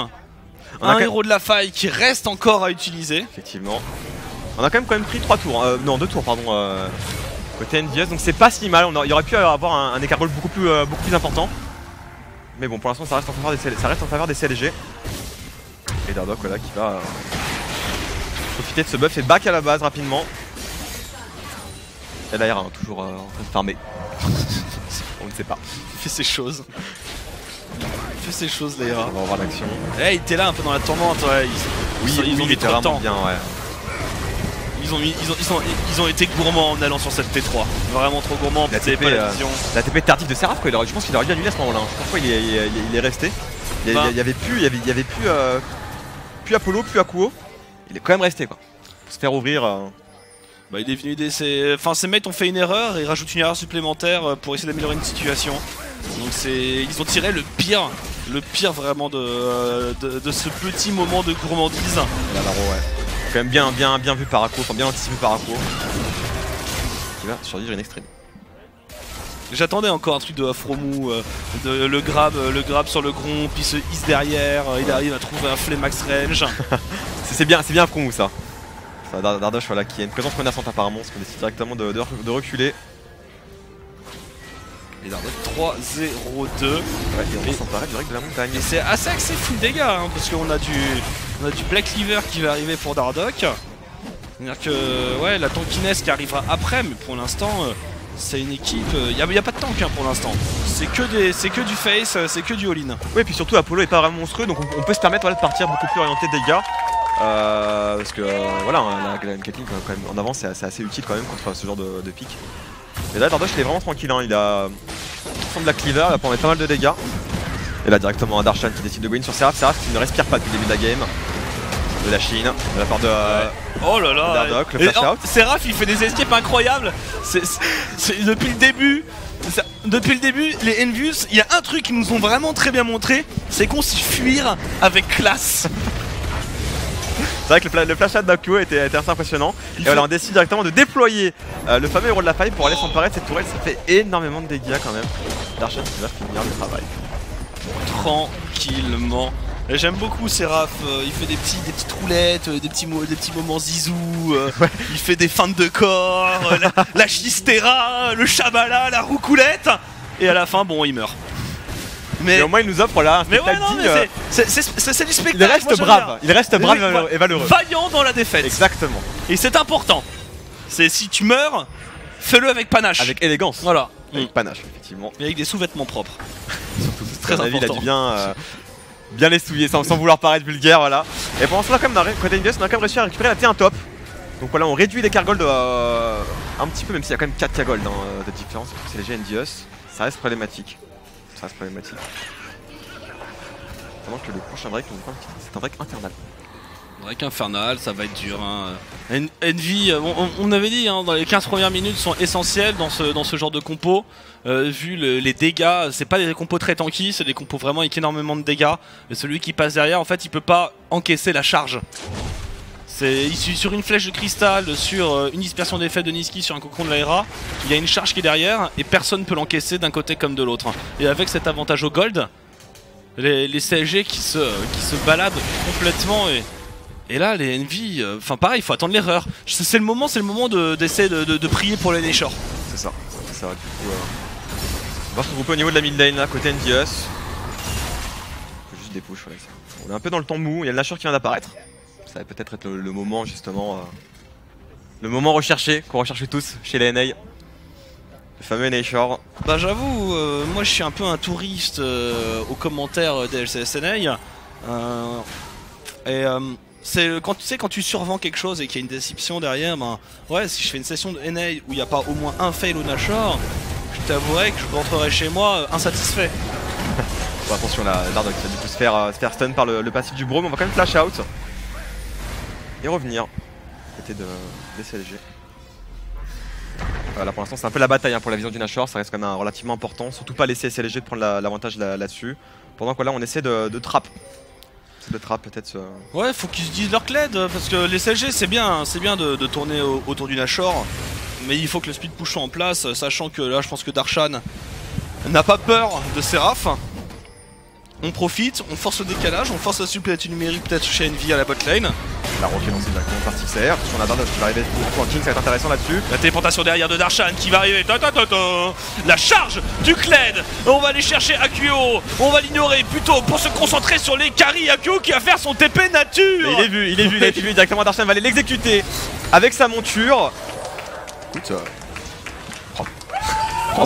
Un héros de la faille qui reste encore à utiliser. Effectivement. On a quand même pris 3 tours, non 2 tours pardon, côté NDS, donc c'est pas si mal, il aurait pu avoir un écart ball beaucoup plus important. Mais bon, pour l'instant ça reste en faveur des CLG. Et Dardoch voilà, qui va profiter de ce buff et back à la base rapidement. Et la R1 toujours en train de farmer. On ne sait pas. Il fait ses choses. Il fait ses choses Lyra. On va voir l'action. Eh, il était là un peu dans la tourmente, ouais. Ils ont mis trop de temps. Bien, ouais. Ils ont été gourmands en allant sur cette T3. Vraiment trop gourmands, la TP, pas la vision. La TP tardive de Seraph, quoi. Je pense qu'il aurait dû annuler à ce moment-là. Pourquoi il est resté. Il y avait plus Apollo, plus Akuo. Il est quand même resté, quoi. Pour se faire ouvrir. Bah, il est venu aider ses... Enfin, ses mates ont fait une erreur et rajoutent une erreur supplémentaire pour essayer d'améliorer une situation. Donc ils ont tiré le pire vraiment de ce petit moment de gourmandise. La barreau, ouais. Quand même bien vu par Akuo, enfin bien anticipé par Akuo. Qui va survivre une extrême. J'attendais encore un truc de Aphromoo, le grab sur le gronk, il se hisse derrière, il arrive à trouver un Flemax range. c'est bien Aphromoo ça. Dardoch voilà, qui a une présence menaçante apparemment, parce qu'on décide directement de reculer. Et Dardoch 3-0-2. Ouais, et on s'emparait direct de la montagne. Et c'est assez axé full dégâts, hein, parce qu'on a du Black Cleaver qui va arriver pour Dardoch. C'est-à-dire que ouais, la tankiness qui arrivera après, mais pour l'instant, c'est une équipe. Il n'y a pas de tank hein, pour l'instant. C'est que du face, c'est que du all-in. Oui, et puis surtout, Apollo est pas vraiment monstrueux, donc on peut se permettre voilà, de partir beaucoup plus orienté dégâts. Parce que voilà, la Caitlyn quand même en avance, c'est assez utile quand même contre ce genre de pique. Et là, Dardoch il est vraiment tranquille, hein. Il a de la cleaver, il va prendre pas mal de dégâts. Et là, directement, Darshan qui décide de go-in sur Seraph. Seraph qui ne respire pas depuis le début de la game. De la Chine, de la part de oh là là, Dardoch, le flash out. Seraph il fait des escapes incroyables. Depuis le début. Depuis le début, les Envy, il y a un truc qu'ils nous ont vraiment très bien montré, c'est qu'on s'y fuir avec classe. C'est vrai que le flash out d'Akuo était assez impressionnant. Et voilà, on décide directement de déployer le fameux héros de la faille pour aller s'emparer de cette tourelle. Ça fait énormément de dégâts quand même. Darshan qui va finir le travail. Tranquillement. J'aime beaucoup Seraph, il fait des petites roulettes, des petits moments zizou, ouais. Il fait des feintes de corps, la chistera, le shabala, la roucoulette. Et à la fin, bon, il meurt. Mais au moins il nous offre là un spectacle digne. C'est du spectacle. Il reste brave et valeureux. Vaillant dans la défaite. Exactement. Et c'est important. C'est si tu meurs, fais-le avec panache. Avec élégance. Voilà. Avec panache, effectivement. Et avec des sous-vêtements propres. Surtout, c'est très important. Il a dû bien les souiller sans vouloir paraître vulgaire, voilà. Et pendant cela, quand même, côté NDS, on a quand même réussi à récupérer la T1 top. Donc voilà, on réduit les cargold un petit peu, même s'il y a quand même 4 cargold de différence. C'est léger NDS, ça reste problématique. Pendant que le prochain break, c'est un break infernal. Break infernal, ça va être dur. Hein. Envy, on avait dit, hein, dans les 15 premières minutes sont essentielles dans ce genre de compo. Vu les dégâts, c'est pas des compos très tanky, c'est des compos vraiment avec énormément de dégâts. Et celui qui passe derrière, en fait, il peut pas encaisser la charge. Il suit sur une flèche de cristal, sur une dispersion d'effet de Nisqy, sur un cocon de Lyra. Il y a une charge qui est derrière et personne ne peut l'encaisser d'un côté comme de l'autre. Et avec cet avantage au gold, les CLG qui se baladent complètement. Et là, les Envy, enfin pareil, il faut attendre l'erreur. C'est le moment d'essayer de prier pour les Nashor. C'est ça, ça va du coup. On va se regrouper au niveau de la mid lane, là, côté NDS. Juste des push, ouais. On est un peu dans le temps mou, il y a le Nashor qui vient d'apparaître. Ça va peut-être être le moment justement, le moment recherché, qu'on recherche tous chez les NA. Le fameux Nashor. Bah j'avoue, moi je suis un peu un touriste aux commentaires des LCSNA. C'est quand tu sais, quand tu survends quelque chose et qu'il y a une déception derrière, ben ouais, si je fais une session de NA où il n'y a pas au moins un fail au Nashor, je t'avouerai que je rentrerai chez moi insatisfait. Bon, attention là, Dardoch qui va du coup se faire stun par le passif du Braum, on va quand même flash out. Et revenir. côté des CLG. Là pour l'instant c'est un peu la bataille hein, pour la vision du Nashor, ça reste quand même relativement important, surtout pas laisser CLG de prendre l'avantage là-dessus. Pendant que là on essaie de trap. Le trap peut-être. Ouais, faut qu'ils se disent leur Kled parce que les CLG c'est bien de tourner autour du Nashor, mais il faut que le speed push soit en place, sachant que là je pense que Darshan n'a pas peur de Seraph. On profite, on force le décalage, on force la suppléation numérique peut-être chez Envy à la botlane. La roquette lancée directement par Stixay, attention la Dardoch qui va arriver en King, ça va être intéressant là-dessus. La téléportation derrière de Darshan qui va arriver, la charge du Kled. On va aller chercher Akio, on va l'ignorer plutôt pour se concentrer sur les carries. Akio qui va faire son TP nature. Mais il est vu directement, Darshan va aller l'exécuter avec sa monture. Écoute,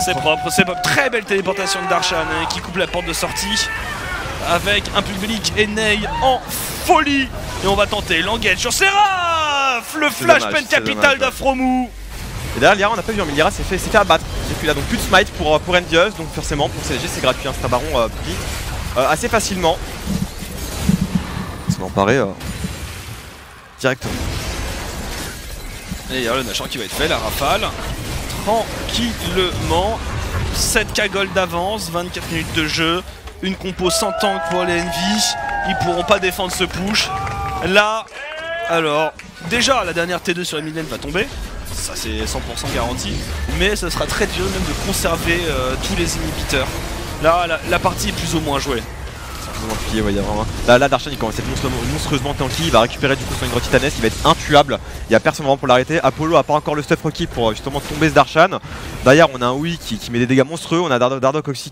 c'est propre, c'est propre. Très belle téléportation de Darshan hein, qui coupe la porte de sortie. Avec un public Enei en folie. Et on va tenter l'engage sur Seraph. Le flash pen capital d'Aphromoo. Et derrière Lyra on n'a pas vu, mais Lyra s'est fait abattre. J'ai plus là donc plus de smite pour Envious. Donc forcément pour CLG c'est gratuit hein, c'est un baron pris assez facilement. Ils sont emparés directement. Et il y a le Nashor qui va être fait, la rafale. Tranquillement. 7K gold d'avance, 24 minutes de jeu. Une compo sans tank pour les Envy, ils pourront pas défendre ce push. Là, alors, déjà la dernière T2 sur la mid lane va tomber, ça c'est 100% garanti, mais ça sera très dur même de conserver tous les inhibiteurs. Là, la partie est plus ou moins jouée. C'est plus ou moins plié, ouais, vraiment. Là, Darshan il commence à être monstrueusement tanky, il va récupérer du coup son Hydro Titanesque, il va être intuable, il n'y a personne vraiment pour l'arrêter. Apollo a pas encore le stuff requis pour justement tomber ce Darshan. D'ailleurs, on a un Wii qui met des dégâts monstrueux, on a Dardoch aussi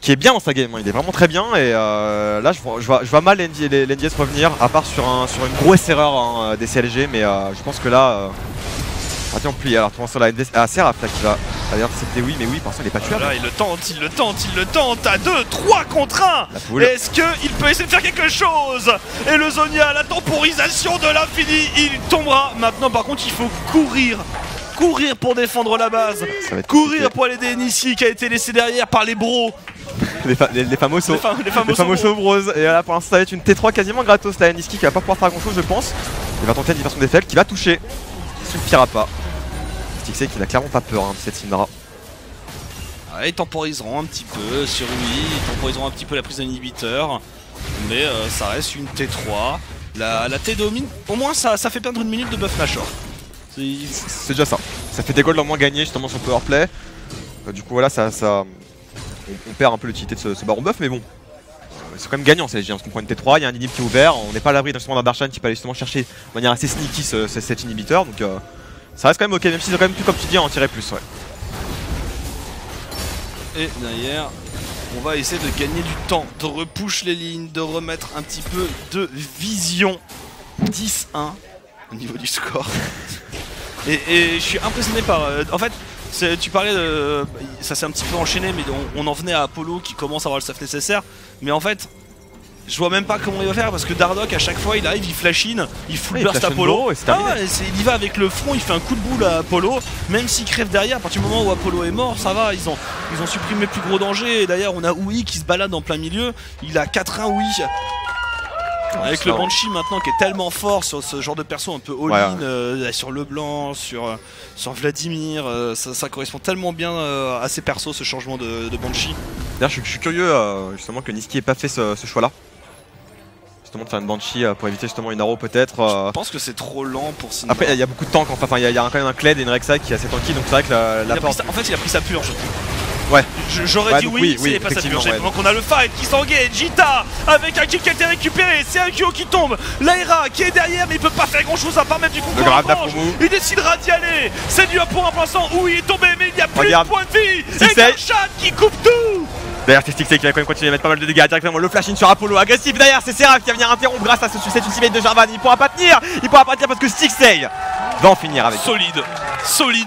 qui est bien dans sa game, il est vraiment très bien et là je vois mal l'NDS revenir à part sur une grosse erreur hein, des CLG, mais je pense que là parti en plie. Alors tu sur la NDS à Seraph là qui va intercepter, oui mais oui par contre il est pas tuable. Là il le tente, il le tente à 2, 3 contre 1. Est-ce qu'il peut essayer de faire quelque chose? Et le Zonia, la temporisation de l'infini, il tombera. Maintenant par contre il faut courir pour défendre la base, courir pour aller aider Nisqy qui a été laissé derrière par les bros. les fameux bros. Et là pour l'instant ça va être une T3 quasiment gratos là, Nisqy qui va pas pouvoir faire grand chose je pense. Il va tenter de faire son défaite qui va toucher, il suffira pas. Stixay qui n'a clairement pas peur hein, de cette Syndra. Ouais, ils temporiseront un petit peu sur lui, ils temporiseront un petit peu la prise d'inhibiteur, mais ça reste une T3. La T domine, au moins ça fait perdre une minute de buff Nashor. C'est déjà ça, ça fait des golds en moins gagnés justement sur powerplay. Du coup voilà, on perd un peu l'utilité de ce baron buff, mais bon, c'est quand même gagnant CLG, on se comprend une T3, il y a un inhib qui est ouvert, on n'est pas à l'abri d'un Darshan qui peut aller justement chercher de manière assez sneaky cet inhibiteur, donc ça reste quand même ok, même si c'est quand même plus comme tu dis, en tirer plus, ouais. Et derrière, on va essayer de gagner du temps, de repush les lignes, de remettre un petit peu de vision. 10-1 au niveau du score. Et je suis impressionné par... en fait, tu parlais de... Ça s'est un petit peu enchaîné, mais on en venait à Apollo qui commence à avoir le stuff nécessaire. Mais en fait, je vois même pas comment il va faire parce que Dardoch à chaque fois il arrive, il flash in, il full burst Apollo. Il y va avec le front, il fait un coup de boule à Apollo. Même s'il crève derrière, à partir du moment où Apollo est mort, ça va, ils ont supprimé le plus gros danger. Et d'ailleurs, on a Ouïe qui se balade en plein milieu. Il a 4-1 Ouïe. Avec le Banshee maintenant qui est tellement fort sur ce genre de perso un peu all-in, ouais. Sur Leblanc, sur Vladimir, ça correspond tellement bien à ces persos, ce changement de Banshee. D'ailleurs je suis curieux justement que Nisqy ait pas fait ce choix là. Justement de faire une Banshee pour éviter justement une arrow peut-être. Je pense que c'est trop lent pour Syndra. Après il y a beaucoup de tanks, enfin il y a quand même un Kled et une Rek'Sai qui est assez tanky, donc c'est vrai que en fait il a pris sa purge. Ouais. J'aurais dit oui, c'est pas ça. Donc on a le fight qui s'engage, Ita avec un kick qui a été récupéré, c'est Akio qui tombe, Lyra qui est derrière mais il peut pas faire grand chose à part mettre du coup en il décidera d'y aller, c'est du 1 pour 1 pour l'instant, où il est tombé mais il n'y a plus de point de vie, et Darshan qui coupe tout. D'ailleurs c'est Stixay qui va quand même continuer à mettre pas mal de dégâts directement, le flash in sur Apollo, agressif derrière, c'est Seraph qui va venir interrompre grâce à ce succès du ultimate de Jarvan, il pourra pas tenir parce que Stixay va en finir avec solide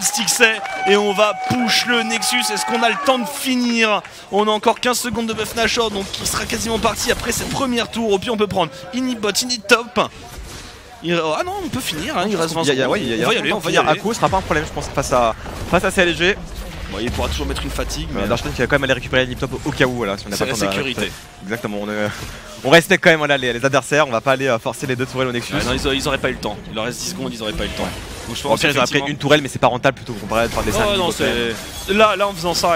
Stixay, et on va push le Nexus. Est-ce qu'on a le temps de finir? On a encore 15 secondes de buff Nashor, donc il sera quasiment parti après cette première tour. Au pire on peut prendre Inibot, Initop. Ah non, on peut finir, hein, il reste 20 secondes. On va y aller. Akio sera pas un problème je pense face à CLG. Bon, il pourra toujours mettre une fatigue. Mais Darshan qui va quand même aller récupérer les top au cas où, voilà, si on n'a pas la sécurité. Exactement, on respecte quand même voilà, les adversaires, on va pas aller forcer les deux tourelles au Nexus. Non, ils auraient pas eu le temps, il leur reste 10 secondes, ils auraient pas eu le temps. Donc, je pense qu'ils auraient pris une tourelle, mais c'est pas rentable plutôt comparé à faire des 5. Oh, non, là, en faisant ça,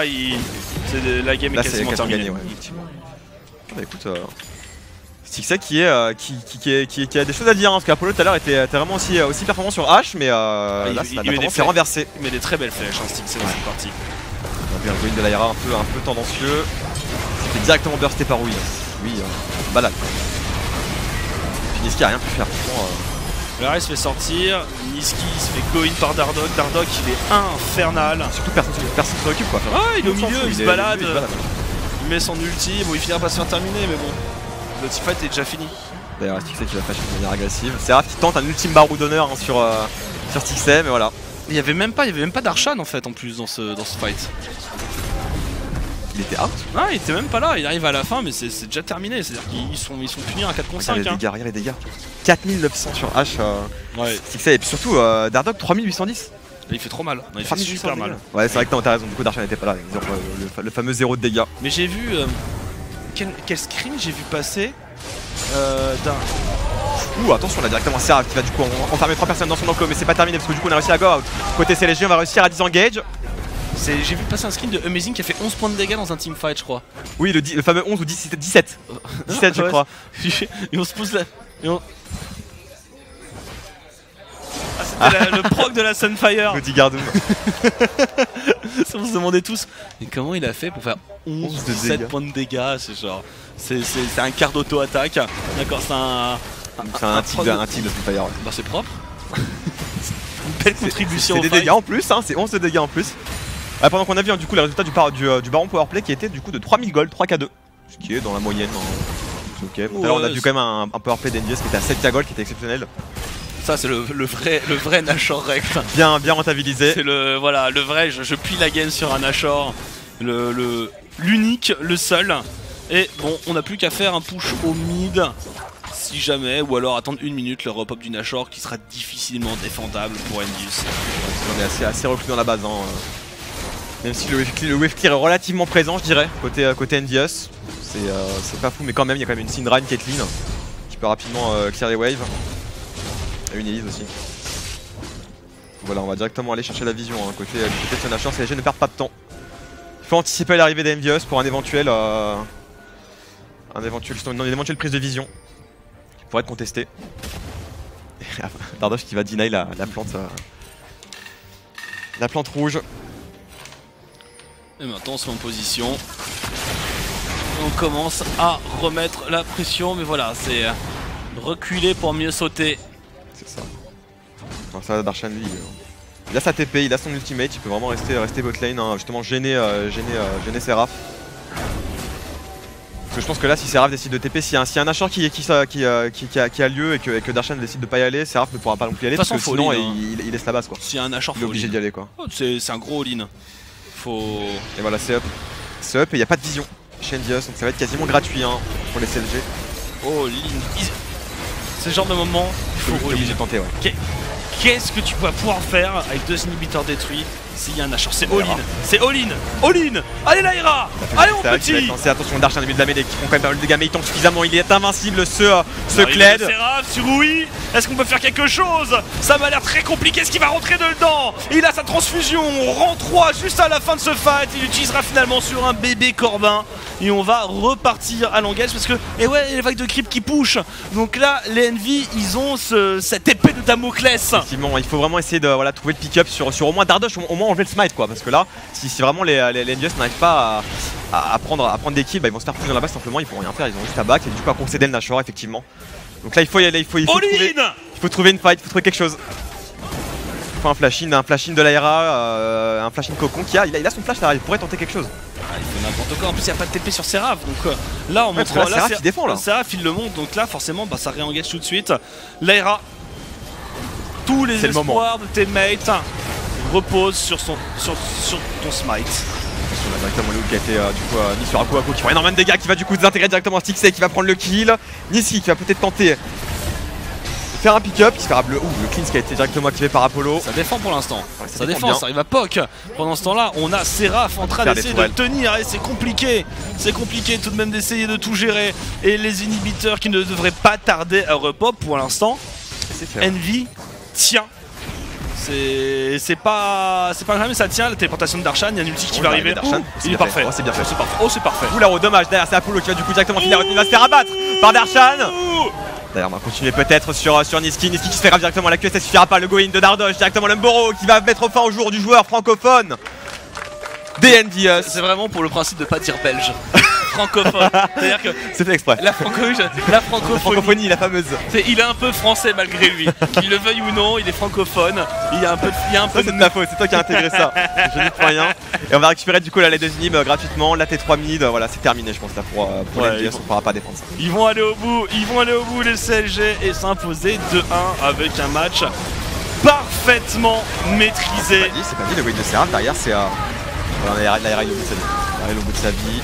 la game est quasiment terminée. Bah écoute, Stixay qui a des choses à dire, hein, parce qu'Apollo tout à l'heure était vraiment aussi performant sur H, mais là ça s'est renversé. Il met des très belles flèches, hein, Stixay dans cette partie. On a vu un win de Lyra un peu tendancieux. C'était directement bursté par Wii. Oui, balade. Nisqy a rien pu faire. Lyra se fait sortir, Nisqy se fait go in par Dardoch. Dardoch il est infernal. Surtout personne s'en occupe quoi. Ah, il est au milieu, il se balade. Il met son ulti, bon il finira pas se faire terminer mais bon. Le teamfight est déjà fini. D'ailleurs Stixay qui va flasher de manière agressive. Seraph qui tente un ultime barreau d'honneur hein, sur Stixay mais voilà. Il y avait même pas Darshan en fait en plus dans ce fight. Il était out. Ah il était même pas là, il arrive à la fin mais c'est déjà terminé, c'est-à-dire qu'ils sont punis à 4 contre 5. Regarde les dégâts, 4900 sur H ouais. Stixay et puis surtout Dardoch 3810. Il fait trop mal, non, il fait super mal. Ouais c'est vrai que t'as raison, du coup Darshan n'était pas là, le fameux 0 de dégâts. Mais j'ai vu... Quel screen j'ai vu passer d'un... Ouh attention là directement Seraph qui va du coup enfermer 3 personnes dans son enclos mais c'est pas terminé parce que du coup on a réussi à go out. Côté CLG on va réussir à disengage. J'ai vu passer un screen de Amazing qui a fait 11 points de dégâts dans un teamfight je crois. Oui le fameux 11 ou 10, 17 17 je crois. Et on se pousse là... Ah, c'était le proc de la Sunfire. Petit Gardoum. On se demandait tous, mais comment il a fait pour faire 11 17 points de dégâts, c'est genre... C'est un quart d'auto-attaque. D'accord, c'est un... C'est un type de Sunfire. Bah c'est propre. Une belle contribution. C'est des dégâts en plus, hein, c'est 11 de dégâts en plus. Ah, pendant qu'on a vu hein, du coup les résultats du Baron Powerplay qui était du coup de 3000 gold, 3K2. Ce qui est dans la moyenne. Hein. Ok, bon, alors on a vu quand même un Powerplay d'Envy qui était à 7K gold, qui était exceptionnel. Ça c'est le vrai Nashor Rec. Bien rentabilisé. C'est le vrai, je plie la game sur un Nashor. L'unique, le seul. Et bon, on n'a plus qu'à faire un push au mid, si jamais, ou alors attendre une minute le repop du Nashor qui sera difficilement défendable pour Envius. On est assez reclus dans la base, hein. Même si le wave clear est relativement présent, je dirais, côté Envius. C'est pas fou, mais quand même, il y a quand même une Syndra, une Caitlyn, qui peut rapidement clear les waves. Et une Elise aussi. Voilà, on va directement aller chercher la vision hein, côté de son Nashor, CLG ne perd pas de temps. Il faut anticiper l'arrivée d'Envius pour une éventuelle prise de vision qui pourrait être contestée. Dardoch qui va deny la plante rouge. Et maintenant on se met en position. On commence à remettre la pression, mais voilà, c'est reculer pour mieux sauter. C'est ça. Alors ça, Darshan lui, il a sa TP, il a son ultimate, il peut vraiment rester bot lane, hein, justement gêner Seraph. Parce que je pense que là, si Seraph décide de TP, s'il y a un Nashor qui a lieu et que Darshan décide de pas y aller, Seraph ne pourra pas non plus y aller, parce que sinon il laisse la base quoi. S'il y a un Nashor, il est obligé d'y aller quoi. Oh, c'est un gros all-in. Faut... Et voilà, c'est up. C'est up et il n'y a pas de vision chez Envius, donc ça va être quasiment gratuit hein, pour les CLG. Oh, all-in. C'est le genre de moment, il faut relier. Ouais. Qu'est-ce que tu vas pouvoir faire avec deux inhibiteurs détruits s'il y a un Nashor? C'est all-in, c'est all-in, all-in. Allez Lyra, allez mon petit. Attention, Darshan au milieu de la mêlée qui prend quand même pas mal de dégâts, mais il tank suffisamment, il est invincible ce Kled. C'est grave, sur oui. Est-ce qu'on peut faire quelque chose? Ça m'a l'air très compliqué, est-ce qu'il va rentrer dedans? Il a sa transfusion, on rend 3 juste à la fin de ce fight, il utilisera finalement sur un bébé Corbin. Et on va repartir à l'engage parce que, et ouais, les vagues de creep qui push. Donc là, les Envy, ils ont cette épée de Damoclès. Effectivement, il faut vraiment essayer de voilà, trouver le pick-up sur au moins Dardoch, au moins enlever le smite quoi. Parce que là, si vraiment les Envious n'arrivent pas à prendre des kills, bah, ils vont se faire plus dans la base simplement, ils pourront rien faire, ils ont juste à back et du coup à concéder le Nashor effectivement. Donc là, il faut y aller, il faut trouver une fight, il faut trouver quelque chose. Il faut un flash-in de Lyra, un flash-in cocon il a son flash là, il pourrait tenter quelque chose. Ah, il fait n'importe quoi, en plus il n'y a pas de TP sur Seraph, donc là on montre Seraph qui défend là. Seraph il le monte, donc là forcément bah, ça réengage tout de suite. Lyra, tous les espoirs de tes mates reposent sur ton smite. On a directement Léo qui a été du coup mis sur Akio qui prend énormément de dégâts, qui va du coup désintégrer directement Stixay qui va prendre le kill. Nisqy qui va peut-être tenter faire un pick-up qui se fera bleu. Ouh, le cleanse qui a été directement activé par Apollo. Ça défend pour l'instant. Ouais, ça défend, ça arrive à POC. Pendant ce temps-là, on a Seraph en train d'essayer de tenir. Et c'est compliqué. C'est compliqué tout de même d'essayer de tout gérer. Et les inhibiteurs qui ne devraient pas tarder à repop pour l'instant. Envy tient. C'est pas grave, mais ça tient. La téléportation de Darshan, il y a une ulti qui va arriver. Darshan, il est parfait. Oh, c'est bien fait. Oh, c'est parfait. Ouh là, oh, dommage. Derrière, c'est Apollo qui va du coup directement finir. Il va se faire abattre par Darshan. D'ailleurs, on va continuer peut-être sur Nisqy. Nisqy qui se fait grave directement à la queue. Ça suffira pas. Le go-in de Dardoch, directement l'Umboro qui va mettre fin au jour du joueur francophone. DND. C'est vraiment pour le principe de pas dire belge. Francophone. C'est-à-dire que c'est fait exprès. La francophonie, la fameuse. Il est un peu français malgré lui. Qu'il le veuille ou non, il est francophone. Il y a un peu de... C'est de ta faute, c'est toi qui as intégré ça. Je n'y crois rien. Et on va récupérer du coup là, les deux inhibs gratuitement. La T3 mid, voilà, c'est terminé je pense là pour ouais, les DS, on pourra pas défendre ça. Ils vont aller au bout, les CLG et s'imposer 2-1 avec un match parfaitement maîtrisé. C'est pas dit, le win de Seraph derrière c'est... Voilà, Lyra est au bout de sa vie.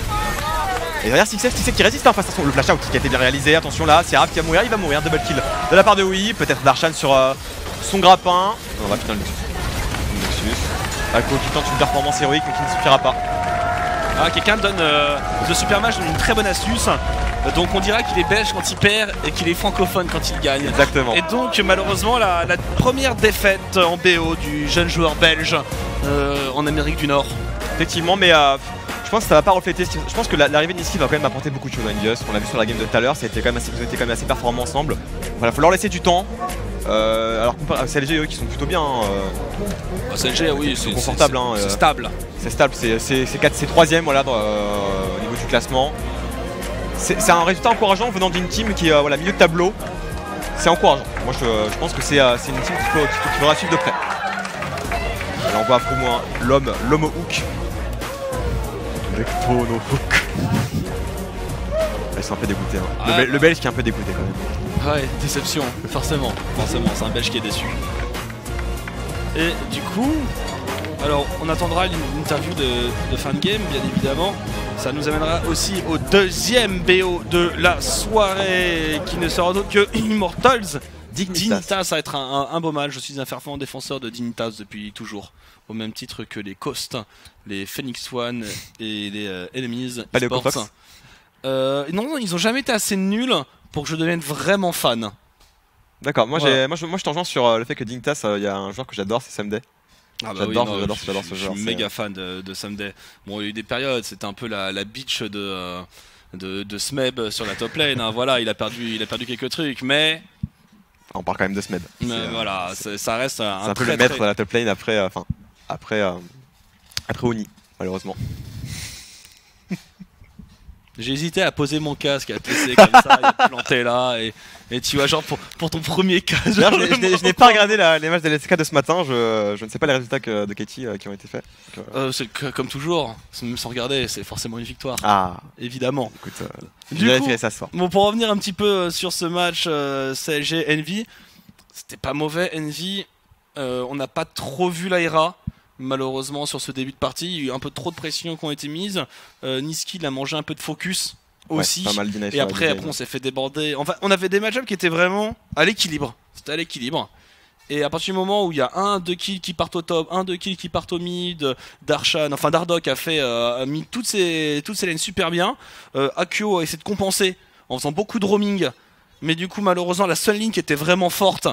Et derrière Stixay qui résiste, hein, face à le flash out qui a été bien réalisé, attention là, Seraph qui va mourir, il va mourir, double kill de la part de Wii, peut-être Darshan sur son grappin. On va putain le Nexus. Akio qui tente une performance héroïque mais qui ne suffira pas. Ah, quelqu'un donne, The Supermatch donne une très bonne astuce. Donc on dira qu'il est belge quand il perd et qu'il est francophone quand il gagne. Exactement. Et donc malheureusement la première défaite en BO du jeune joueur belge en Amérique du Nord. Effectivement, mais... Je pense que ça va pas refléter. Je pense que l'arrivée de Nisqy va quand même apporter beaucoup de choses à Indios. On l'a vu sur la game de tout à l'heure, ils ont été quand même assez performants ensemble. Voilà, faut leur laisser du temps. Alors que CLG, eux, qui sont plutôt bien. Bah, CLG, oui, c'est confortable. C'est stable. C'est stable, c'est 3ème voilà, au niveau du classement. C'est un résultat encourageant venant d'une team qui est voilà, milieu de tableau. C'est encourageant. Moi, je pense que c'est une team qui faudra suivre de près. Là, on voit Aphromoo, l'homme au hook. Ils sont un peu dégoûtés, hein. Ouais. Le belge qui est un peu dégoûté quand même. Ouais, déception, forcément, c'est un belge qui est déçu. Et du coup, alors on attendra l'interview de fin de game bien évidemment. Ça nous amènera aussi au deuxième BO de la soirée qui ne sera d'autre que Immortals. Dignitas, ça va être un beau match. Je suis un fervent défenseur de Dignitas depuis toujours. Au même titre que les Coast, les Phoenix One et les Enemies. Pas les Coast. Non, ils ont jamais été assez nuls pour que je devienne vraiment fan. D'accord, moi je t'en joue sur le fait que Dignitas, il y a un joueur que j'adore, c'est Someday. Ah bah j'adore ce joueur. Je suis méga fan de Someday. Bon, il y a eu des périodes, c'était un peu la bitch de Smeb sur la top lane. Hein. Voilà, il a perdu quelques trucs, mais... On parle quand même de Smed. Voilà, ça reste un peu le maître de la top lane après, après Oni, malheureusement. J'ai hésité à poser mon casque, à te laisser comme ça, et planter là, et tu vois, genre pour ton premier casque. Je n'ai pas regardé les matchs de LCK de ce matin, je ne sais pas les résultats de Katie qui ont été faits. Comme toujours, même sans regarder, c'est forcément une victoire. Ah, évidemment. Écoute, du coup, ça sort. Bon, pour revenir un petit peu sur ce match CLG Envy, c'était pas mauvais. Envy, on n'a pas trop vu Lyra. Malheureusement, sur ce début de partie, il y a eu un peu trop de pression qui ont été mises. Nisqy l'a mangé un peu de focus aussi. Ouais, et après on s'est fait déborder. Enfin, on avait des match-ups qui étaient vraiment à l'équilibre. C'était à l'équilibre. Et à partir du moment où il y a 1-2 kills qui partent au top, 1-2 kills qui partent au mid, Dardoch a fait mis toutes ses lanes super bien. Akio a essayé de compenser en faisant beaucoup de roaming. Mais du coup, malheureusement, la seule ligne qui était vraiment forte,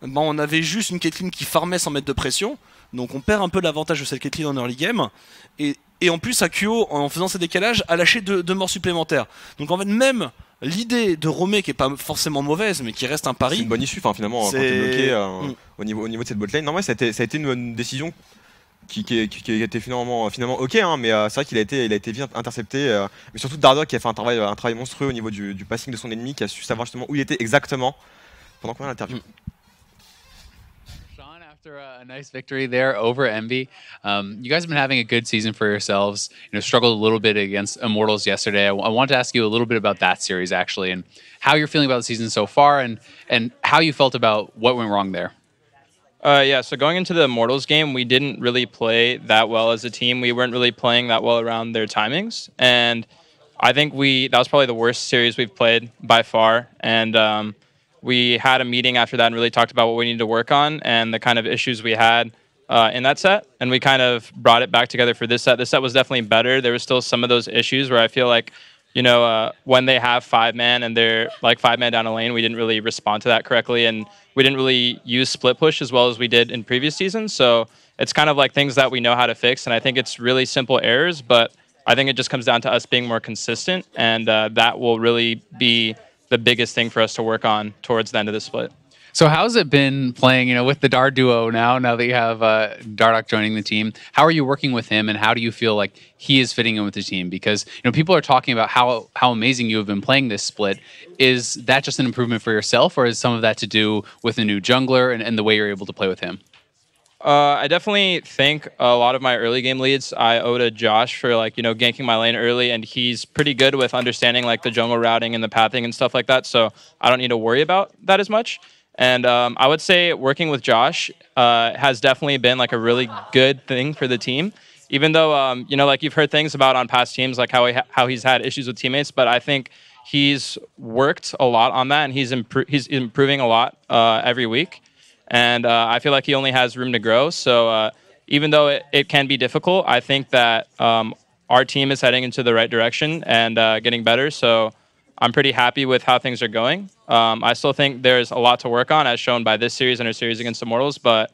bah, on avait juste une Caitlyn qui farmait sans mettre de pression. Donc on perd un peu l'avantage de cette Caitlyn en early game. Et en plus Akio, en faisant ses décalages, a lâché deux morts supplémentaires. Donc en fait même l'idée de roamer, qui est pas forcément mauvaise, mais qui reste un pari... C'est une bonne issue, enfin, finalement, quand t'es bloqué au niveau de cette botlane. Non, ouais, ça a été une décision qui a été finalement ok, hein, mais c'est vrai qu'il a été bien intercepté. Mais surtout Dardoch qui a fait un travail monstrueux au niveau du passing de son ennemi, qui a su savoir justement où il était exactement pendant combien d'interviews. After a nice victory there over Envy, you guys have been having a good season for yourselves. You know, struggled a little bit against Immortals yesterday. I wanted to ask you a little bit about that series actually, and how you're feeling about the season so far, and how you felt about what went wrong there. Yeah, so going into the Immortals game, we didn't really play that well as a team. We weren't really playing that well around their timings, and I think that was probably the worst series we've played by far. And we had a meeting after that and really talked about what we needed to work on and the kind of issues we had in that set. And we kind of brought it back together for this set. This set was definitely better. There was still some of those issues where I feel like, you know, when they have five-man and they're like five-man down a lane, we didn't really respond to that correctly. And we didn't really use split push as well as we did in previous seasons. So it's kind of like things that we know how to fix. And I think it's really simple errors, but I think it just comes down to us being more consistent. And that will really be the biggest thing for us to work on towards the end of the split. So how's it been playing, you know, with the Dard duo now that you have Dardoch joining the team? How are you working with him, and how do you feel like he is fitting in with the team? Because, you know, people are talking about how amazing you have been playing this split. Is that just an improvement for yourself, or is some of that to do with a new jungler and the way you're able to play with him? I definitely think a lot of my early game leads I owe to Josh for, like, you know, ganking my lane early, and he's pretty good with understanding like the jungle routing and the pathing and stuff like that, so I don't need to worry about that as much. And I would say working with Josh has definitely been like a really good thing for the team, even though, you know, like you've heard things about on past teams, like how he's had issues with teammates, but I think he's worked a lot on that, and he's improving a lot every week. And I feel like he only has room to grow. So even though it can be difficult, I think that our team is heading into the right direction and getting better. So I'm pretty happy with how things are going. I still think there's a lot to work on, as shown by this series and our series against Immortals, but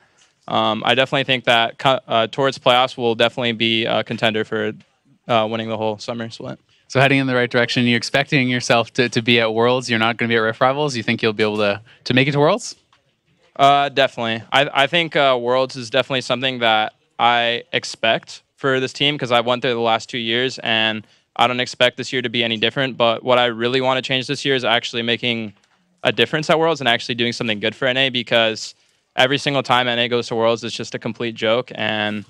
I definitely think that towards playoffs, we'll definitely be a contender for winning the whole summer split. So heading in the right direction, you're expecting yourself to be at Worlds. You're not going to be at Rift Rivals. You think you'll be able to make it to Worlds? Definitely. I think Worlds is definitely something that I expect for this team, because I went there the last 2 years, and I don't expect this year to be any different. But what I really want to change this year is actually making a difference at Worlds and actually doing something good for NA, because every single time NA goes to Worlds, it's just a complete joke. And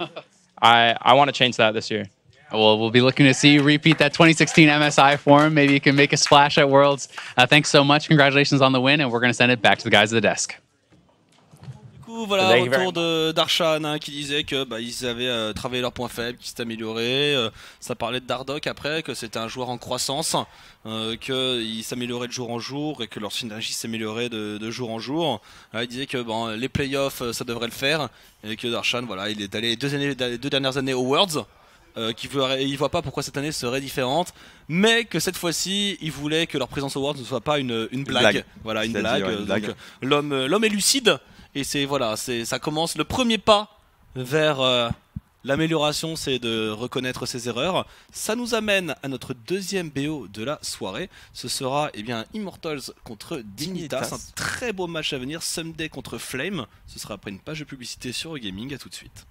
I want to change that this year. Well, we'll be looking to see you repeat that 2016 MSI form. Maybe you can make a splash at Worlds. Thanks so much. Congratulations on the win. And we're going to send it back to the guys at the desk. Voilà, retour de Darshan qui disait que ils avaient travaillé leurs points faibles, qu'ils s'étaient améliorés. Ça parlait de Dardoch après, que c'était un joueur en croissance, qu'il s'améliorait de jour en jour et que leur synergie s'améliorait de jour en jour. Là, il disait que les playoffs, ça devrait le faire, et que Darshan, voilà, il est allé les deux dernières années aux Worlds. Il voit pas pourquoi cette année serait différente, mais que cette fois-ci, il voulait que leur présence aux Worlds ne soit pas une blague. Voilà, une blague. L'homme est lucide. Et c'est voilà, ça commence le premier pas vers l'amélioration, c'est de reconnaître ses erreurs. Ça nous amène à notre deuxième BO de la soirée. Ce sera Immortals contre Dignitas. C'est un très beau match à venir. Someday contre Flame. Ce sera après une page de publicité sur Gaming. À tout de suite.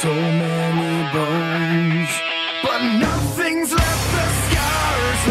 So many bones, but nothing's left the scars.